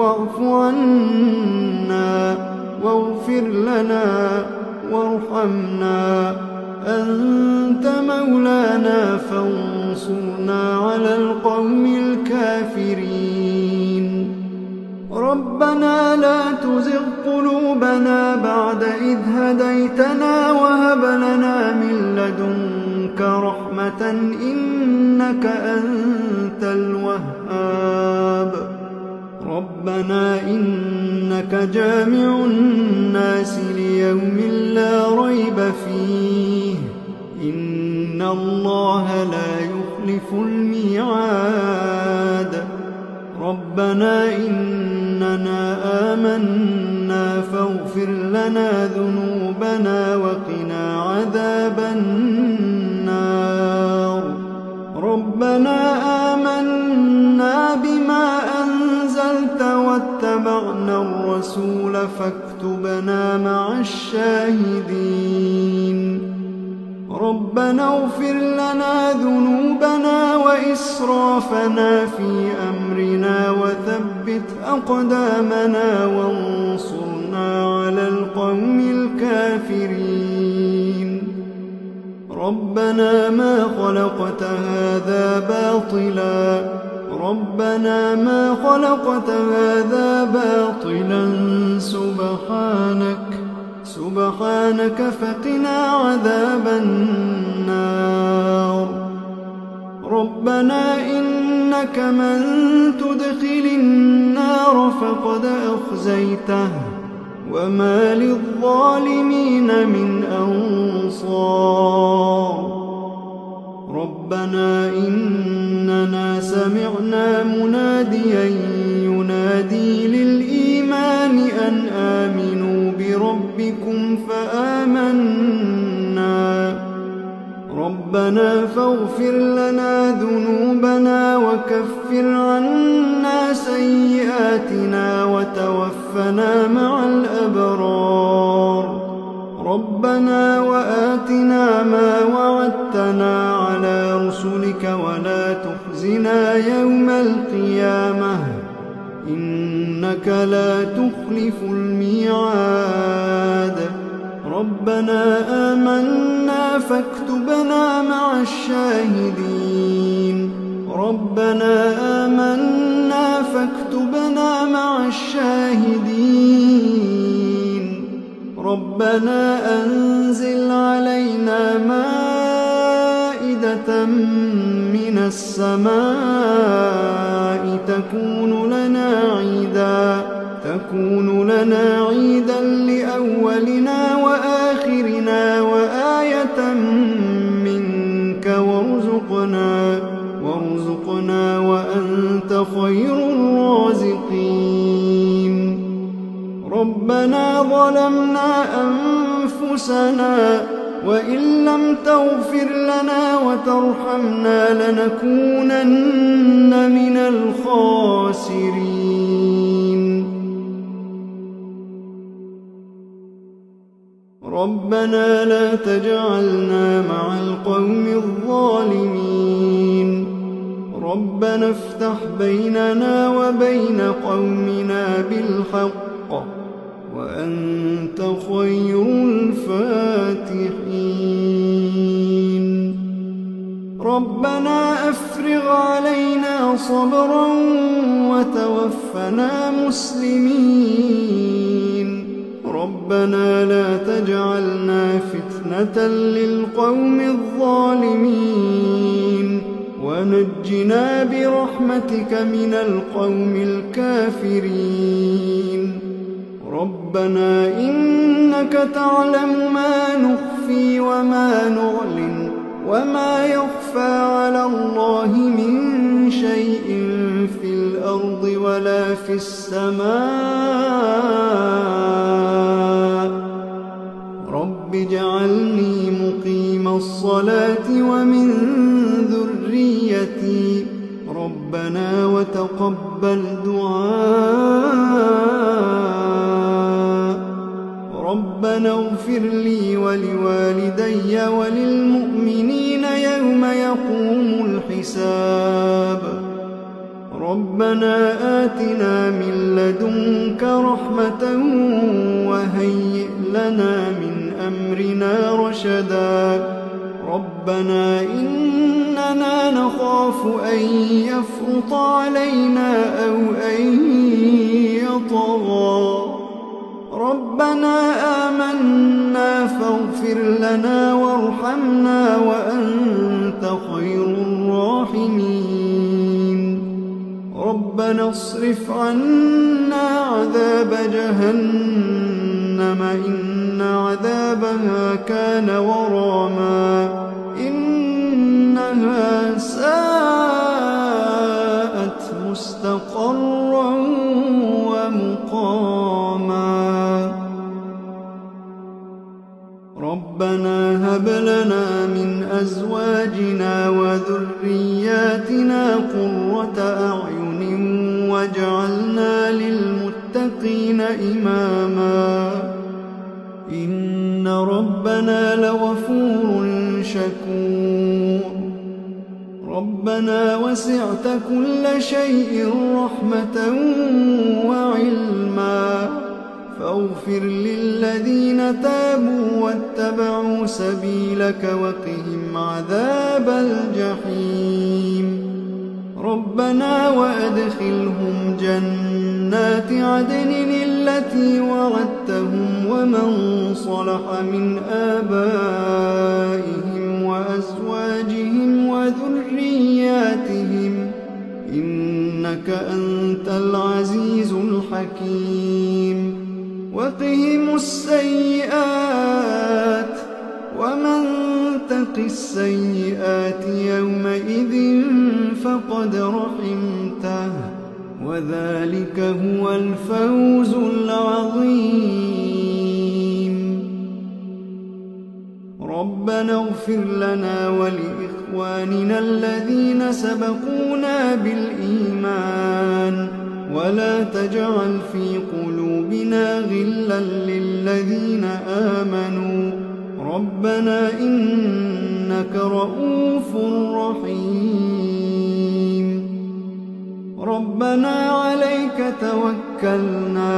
واعف عنا واغفر لنا وارحمنا أنت مولانا فانصرنا على القوم الكافرين. ربنا لا تزغ قلوبنا بعد إذ هديتنا وهب لنا من لدنك رحمة إنك أنت الوهاب. ربنا إنك جامع الناس ليوم لا ريب فيه إن الله لا يخلف الميعاد. ربنا إننا آمنا فاغفر لنا ذنوبنا وقنا عذاب النار. ربنا آمنا بما أنزلت واتبعنا الرسول فاكتبنا مع الشاهدين. ربنا اغفر لنا ذنوبنا وإسرافنا في أمرنا وثبت أقدامنا وانصرنا على القوم الكافرين. ربنا ما خلقت هذا باطلا ربنا ما خلقت هذا باطلا سبحانك سبحانك فقنا عذاب النار. ربنا إنك من تدخل النار فقد أخزيته وما للظالمين من أنصار. ربنا إننا سمعنا مناديا ينادي للإيمان أن آمنوا بربكم فآمنا. ربنا فاغفر لنا ذنوبنا وكفر عنا سيئاتنا وتوفنا مع الأبرار. ربنا وآتنا ما وعدتنا على رسلك ولا تخزنا يوم القيامة إنك لا تخلف الميعاد. ربنا آمنا فاكتبنا مع الشاهدين. ربنا آمنا فاكتبنا مع الشاهدين. ربنا أنزل علينا مائدة من السماء تكون لنا عيدا تكون لنا عيدا لأولنا وآخرنا وآية منك وارزقنا وارزقنا وأنت خير الرازقين. ربنا ظلمنا أنفسنا وإن لم تغفر لنا وترحمنا لنكونن من الخاسرين. ربنا لا تجعلنا مع القوم الظالمين ربنا افتح بيننا وبين قومنا بالحق وأنت خير الفاتحين ربنا أفرغ علينا صبرا وتوفنا مسلمين ربنا لا تجعلنا فتنة للقوم الظالمين ونجنا برحمتك من القوم الكافرين ربنا إنك تعلم ما نخفي وما نعلن وما يخفى على الله من شيء في الأرض ولا في السماء رب اجعلني مقيم الصلاة ومن ذريتي ربنا وتقبل دعاء ربنا اغفر لي ولوالدي وللمؤمنين يوم يقوم الحساب ربنا آتنا من لدنك رحمة وهيئ لنا من أمرنا رشدا ربنا إننا نخاف أن يفرط علينا أو أن يطغى ربنا آمنا فاغفر لنا وارحمنا وأنت خير الراحمين ربنا اصرف عنا عذاب جهنم إن عذابها كان غراما إنها ساءت مستقرا ومقاما ربنا هب لنا من أزواجنا وذرياتنا قرة أعين واجعلنا للمتقين إماما إن ربنا لغفور شكور ربنا وسعت كل شيء رحمة وعلما فاغفر للذين تابوا واتبعوا سبيلك وقهم عذاب الجحيم ربنا وأدخلهم جنات عدن التي وعدتهم ومن صلح من آبائهم وأزواجهم وذرياتهم إنك أنت العزيز الحكيم وقهم السيئات ومن تق السيئات يومئذ فقد رحمته وذلك هو الفوز العظيم ربنا اغفر لنا ولإخواننا الذين سبقونا بالإيمان ولا تجعل في قلوبنا غلا للذين آمنوا ربنا إنك رؤوف رحيم ربنا عليك توكلنا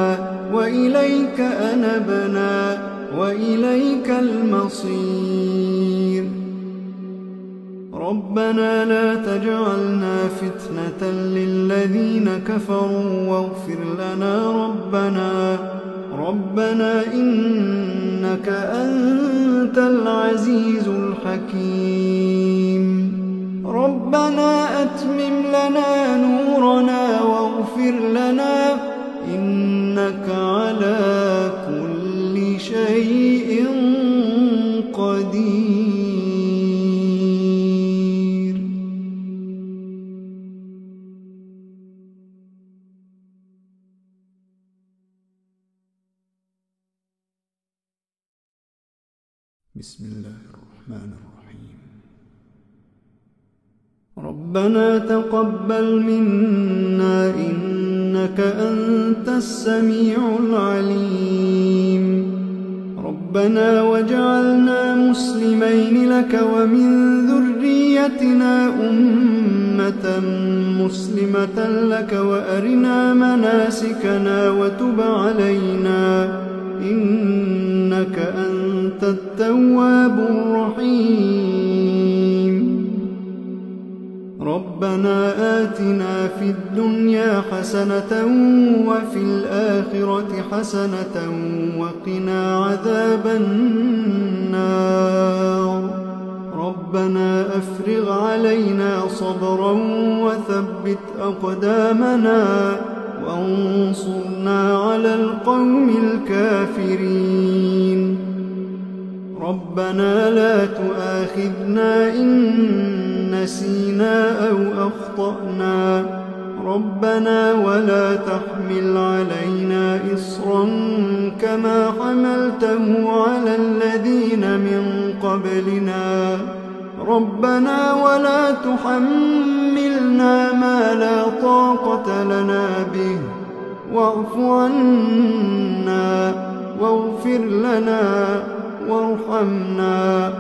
وإليك أنبنا وإليك المصير ربنا لا تجعلنا فتنة للذين كفروا واغفر لنا ربنا ربنا إنك أنت العزيز الحكيم ربنا أتمم لنا نورنا واغفر لنا إنك على كل شيء قدير. بسم الله الرحمن الرحيم ربنا تقبل منا إنك أنت السميع العليم رب ربنا وجعلنا مسلمين لك ومن ذريتنا أمة مسلمة لك وأرنا مناسكنا وتب علينا إنك أنت التواب الرحيم ربنا آتنا في الدنيا حسنة وفي الآخرة حسنة وقنا عذاب النار ربنا أفرغ علينا صبرا وثبت أقدامنا وانصرنا على القوم الكافرين ربنا لا تؤاخذنا إن نسينا أو أخطأنا ربنا ولا تحمل علينا إصرا كما حملته على الذين من قبلنا ربنا ولا تحملنا ما لا طاقة لنا به واعف عنا واغفر لنا وارحمنا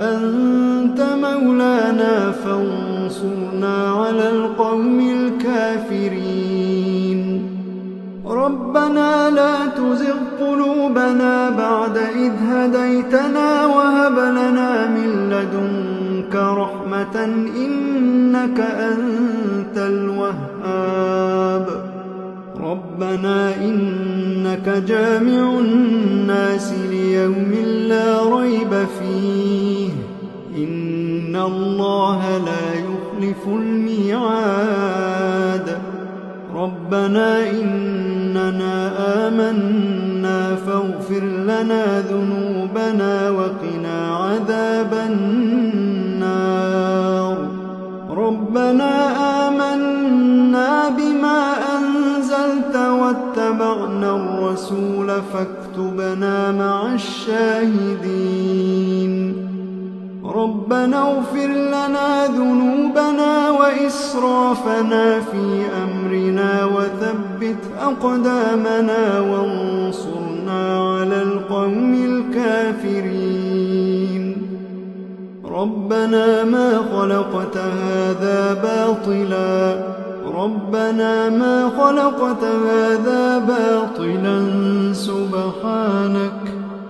أنت مولانا فانصرنا على القوم الكافرين ربنا لا تزغ قلوبنا بعد إذ هديتنا وهب لنا من لدنك رحمة إنك أنت الوهاب ربنا إنك جامع الناس ليوم لا ريب فيه إن الله لا يخلف الميعاد ربنا إننا آمنا فاغفر لنا ذنوبنا وقنا عذاب النار ربنا آمنا بما واتبعنا الرسول فاكتبنا مع الشاهدين ربنا اغفر لنا ذنوبنا وإسرافنا في أمرنا وثبت أقدامنا وانصرنا على القوم الكافرين ربنا ما خلقت هذا باطلا ربنا ما خلقت هذا باطلا سبحانك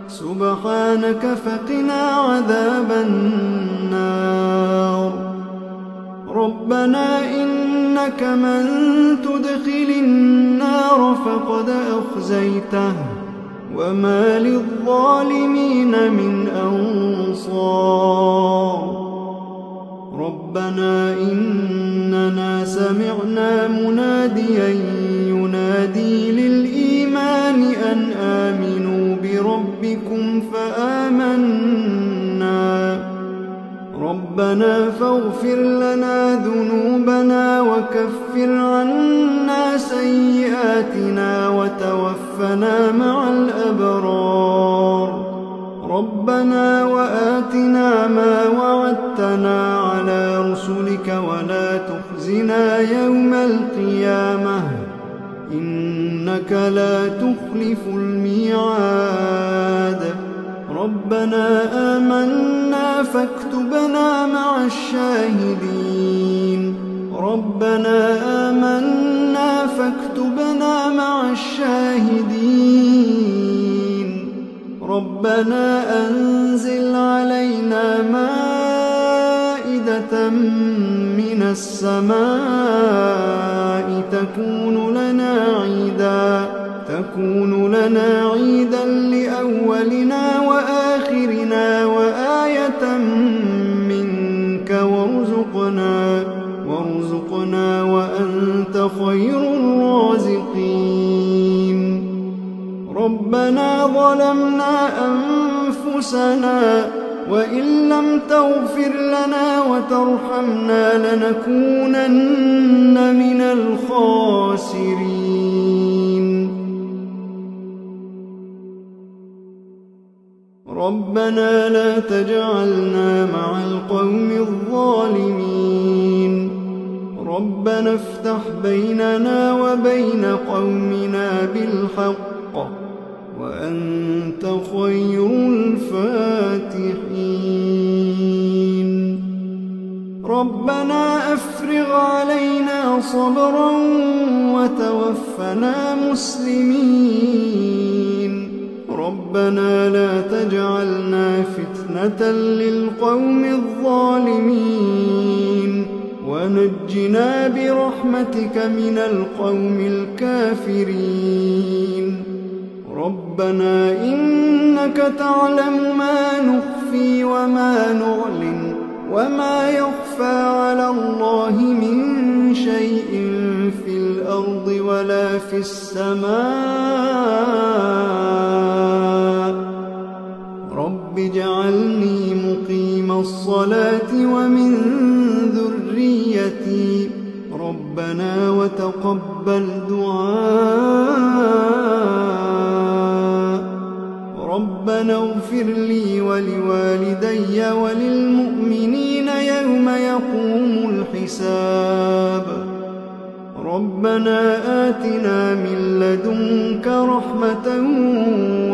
سبحانك فقنا عذاب النار ربنا إنك من تدخل النار فقد أخزيته وما للظالمين من أنصار ربنا إننا سمعنا مناديا ينادي للإيمان أن آمنوا بربكم فآمنا ربنا فاغفر لنا ذنوبنا وكفر عنا سيئاتنا وتوفنا مع الأبرار ربنا وآتنا ما وعدتنا على رسلك ولا تخزنا يوم القيامة إنك لا تخلف الميعاد ربنا آمنا فاكتبنا مع الشاهدين ربنا آمنا فاكتبنا مع الشاهدين ربنا أنزل علينا مائدة من السماء تكون لنا عيدا تكون لنا عيدا لأولنا وآخرنا وآية منك وارزقنا وارزقنا وأنت خير الرازقين ربنا ظلمنا أنفسنا وإن لم تغفر لنا وترحمنا لنكونن من الخاسرين ربنا لا تجعلنا مع القوم الظالمين ربنا افتح بيننا وبين قومنا بالحق وأنت خير الفاتحين. ربنا أفرغ علينا صبرا وتوفنا مسلمين. ربنا لا تجعلنا فتنة للقوم الظالمين ونجنا برحمتك من القوم الكافرين. ربنا إنك تعلم ما نخفي وما نعلن وما يخفى على الله من شيء في الأرض ولا في السماء. رب اجعلني مقيم الصلاة ومن ذريتي. ربنا وتقبل دعاء. ربنا اغفر لي ولوالدي وللمؤمنين يوم يقوم الحساب. ربنا آتنا من لدنك رحمة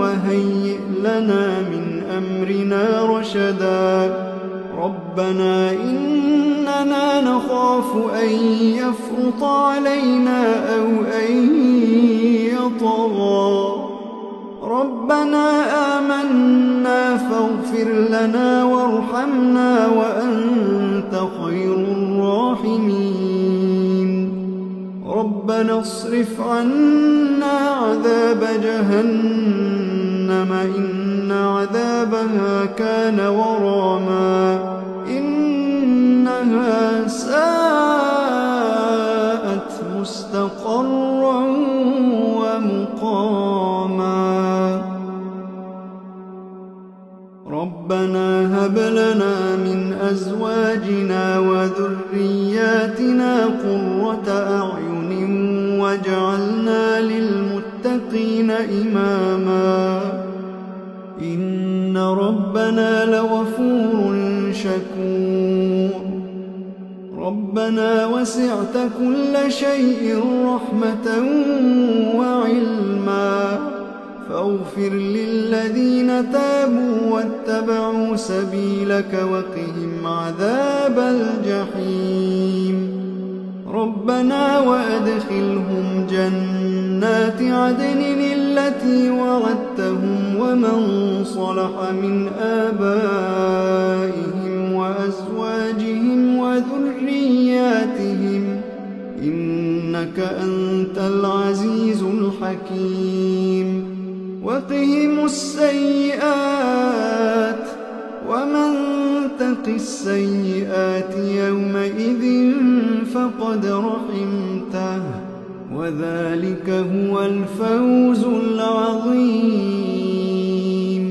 وهيئ لنا من أمرنا رشدا. ربنا إننا نخاف أن يفرط علينا أو أن يطغى. ربنا آمنا فاغفر لنا وارحمنا وأنت خير الراحمين. ربنا اصرف عنا عذاب جهنم إن عذابها كان غراما. إنها ساءت مستقرا ومقاما. ربنا هب لنا من أزواجنا وذرياتنا قرة أعين واجعلنا للمتقين إماما. إن ربنا لغفور شكور. ربنا وسعت كل شيء رحمة وعلما فاغفر للذين تابوا واتبعوا سبيلك وقهم عذاب الجحيم. ربنا وأدخلهم جنات عدن التي وعدتهم ومن صلح من آبائهم وأزواجهم وذرياتهم إنك أنت العزيز الحكيم. وقهم السيئات ومن تق السيئات يومئذ فقد رحمته وذلك هو الفوز العظيم.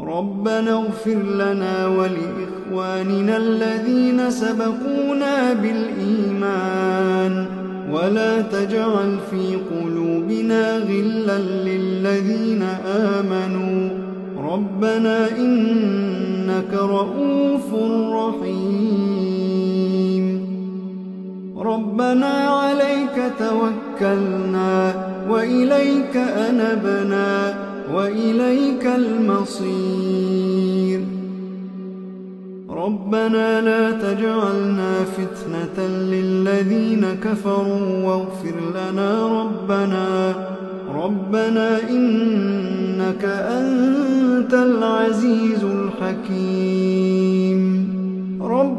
ربنا اغفر لنا ولإخواننا الذين سبقونا بالإيمان ولا تجعل في قلوبنا غلا للذين آمنوا. ربنا إنك رؤوف رحيم. ربنا عليك توكلنا وإليك أنبنا وإليك المصير. ربنا لا تجعلنا فتنة للذين كفروا واغفر لنا ربنا. ربنا إنك أنت العزيز الحكيم. رب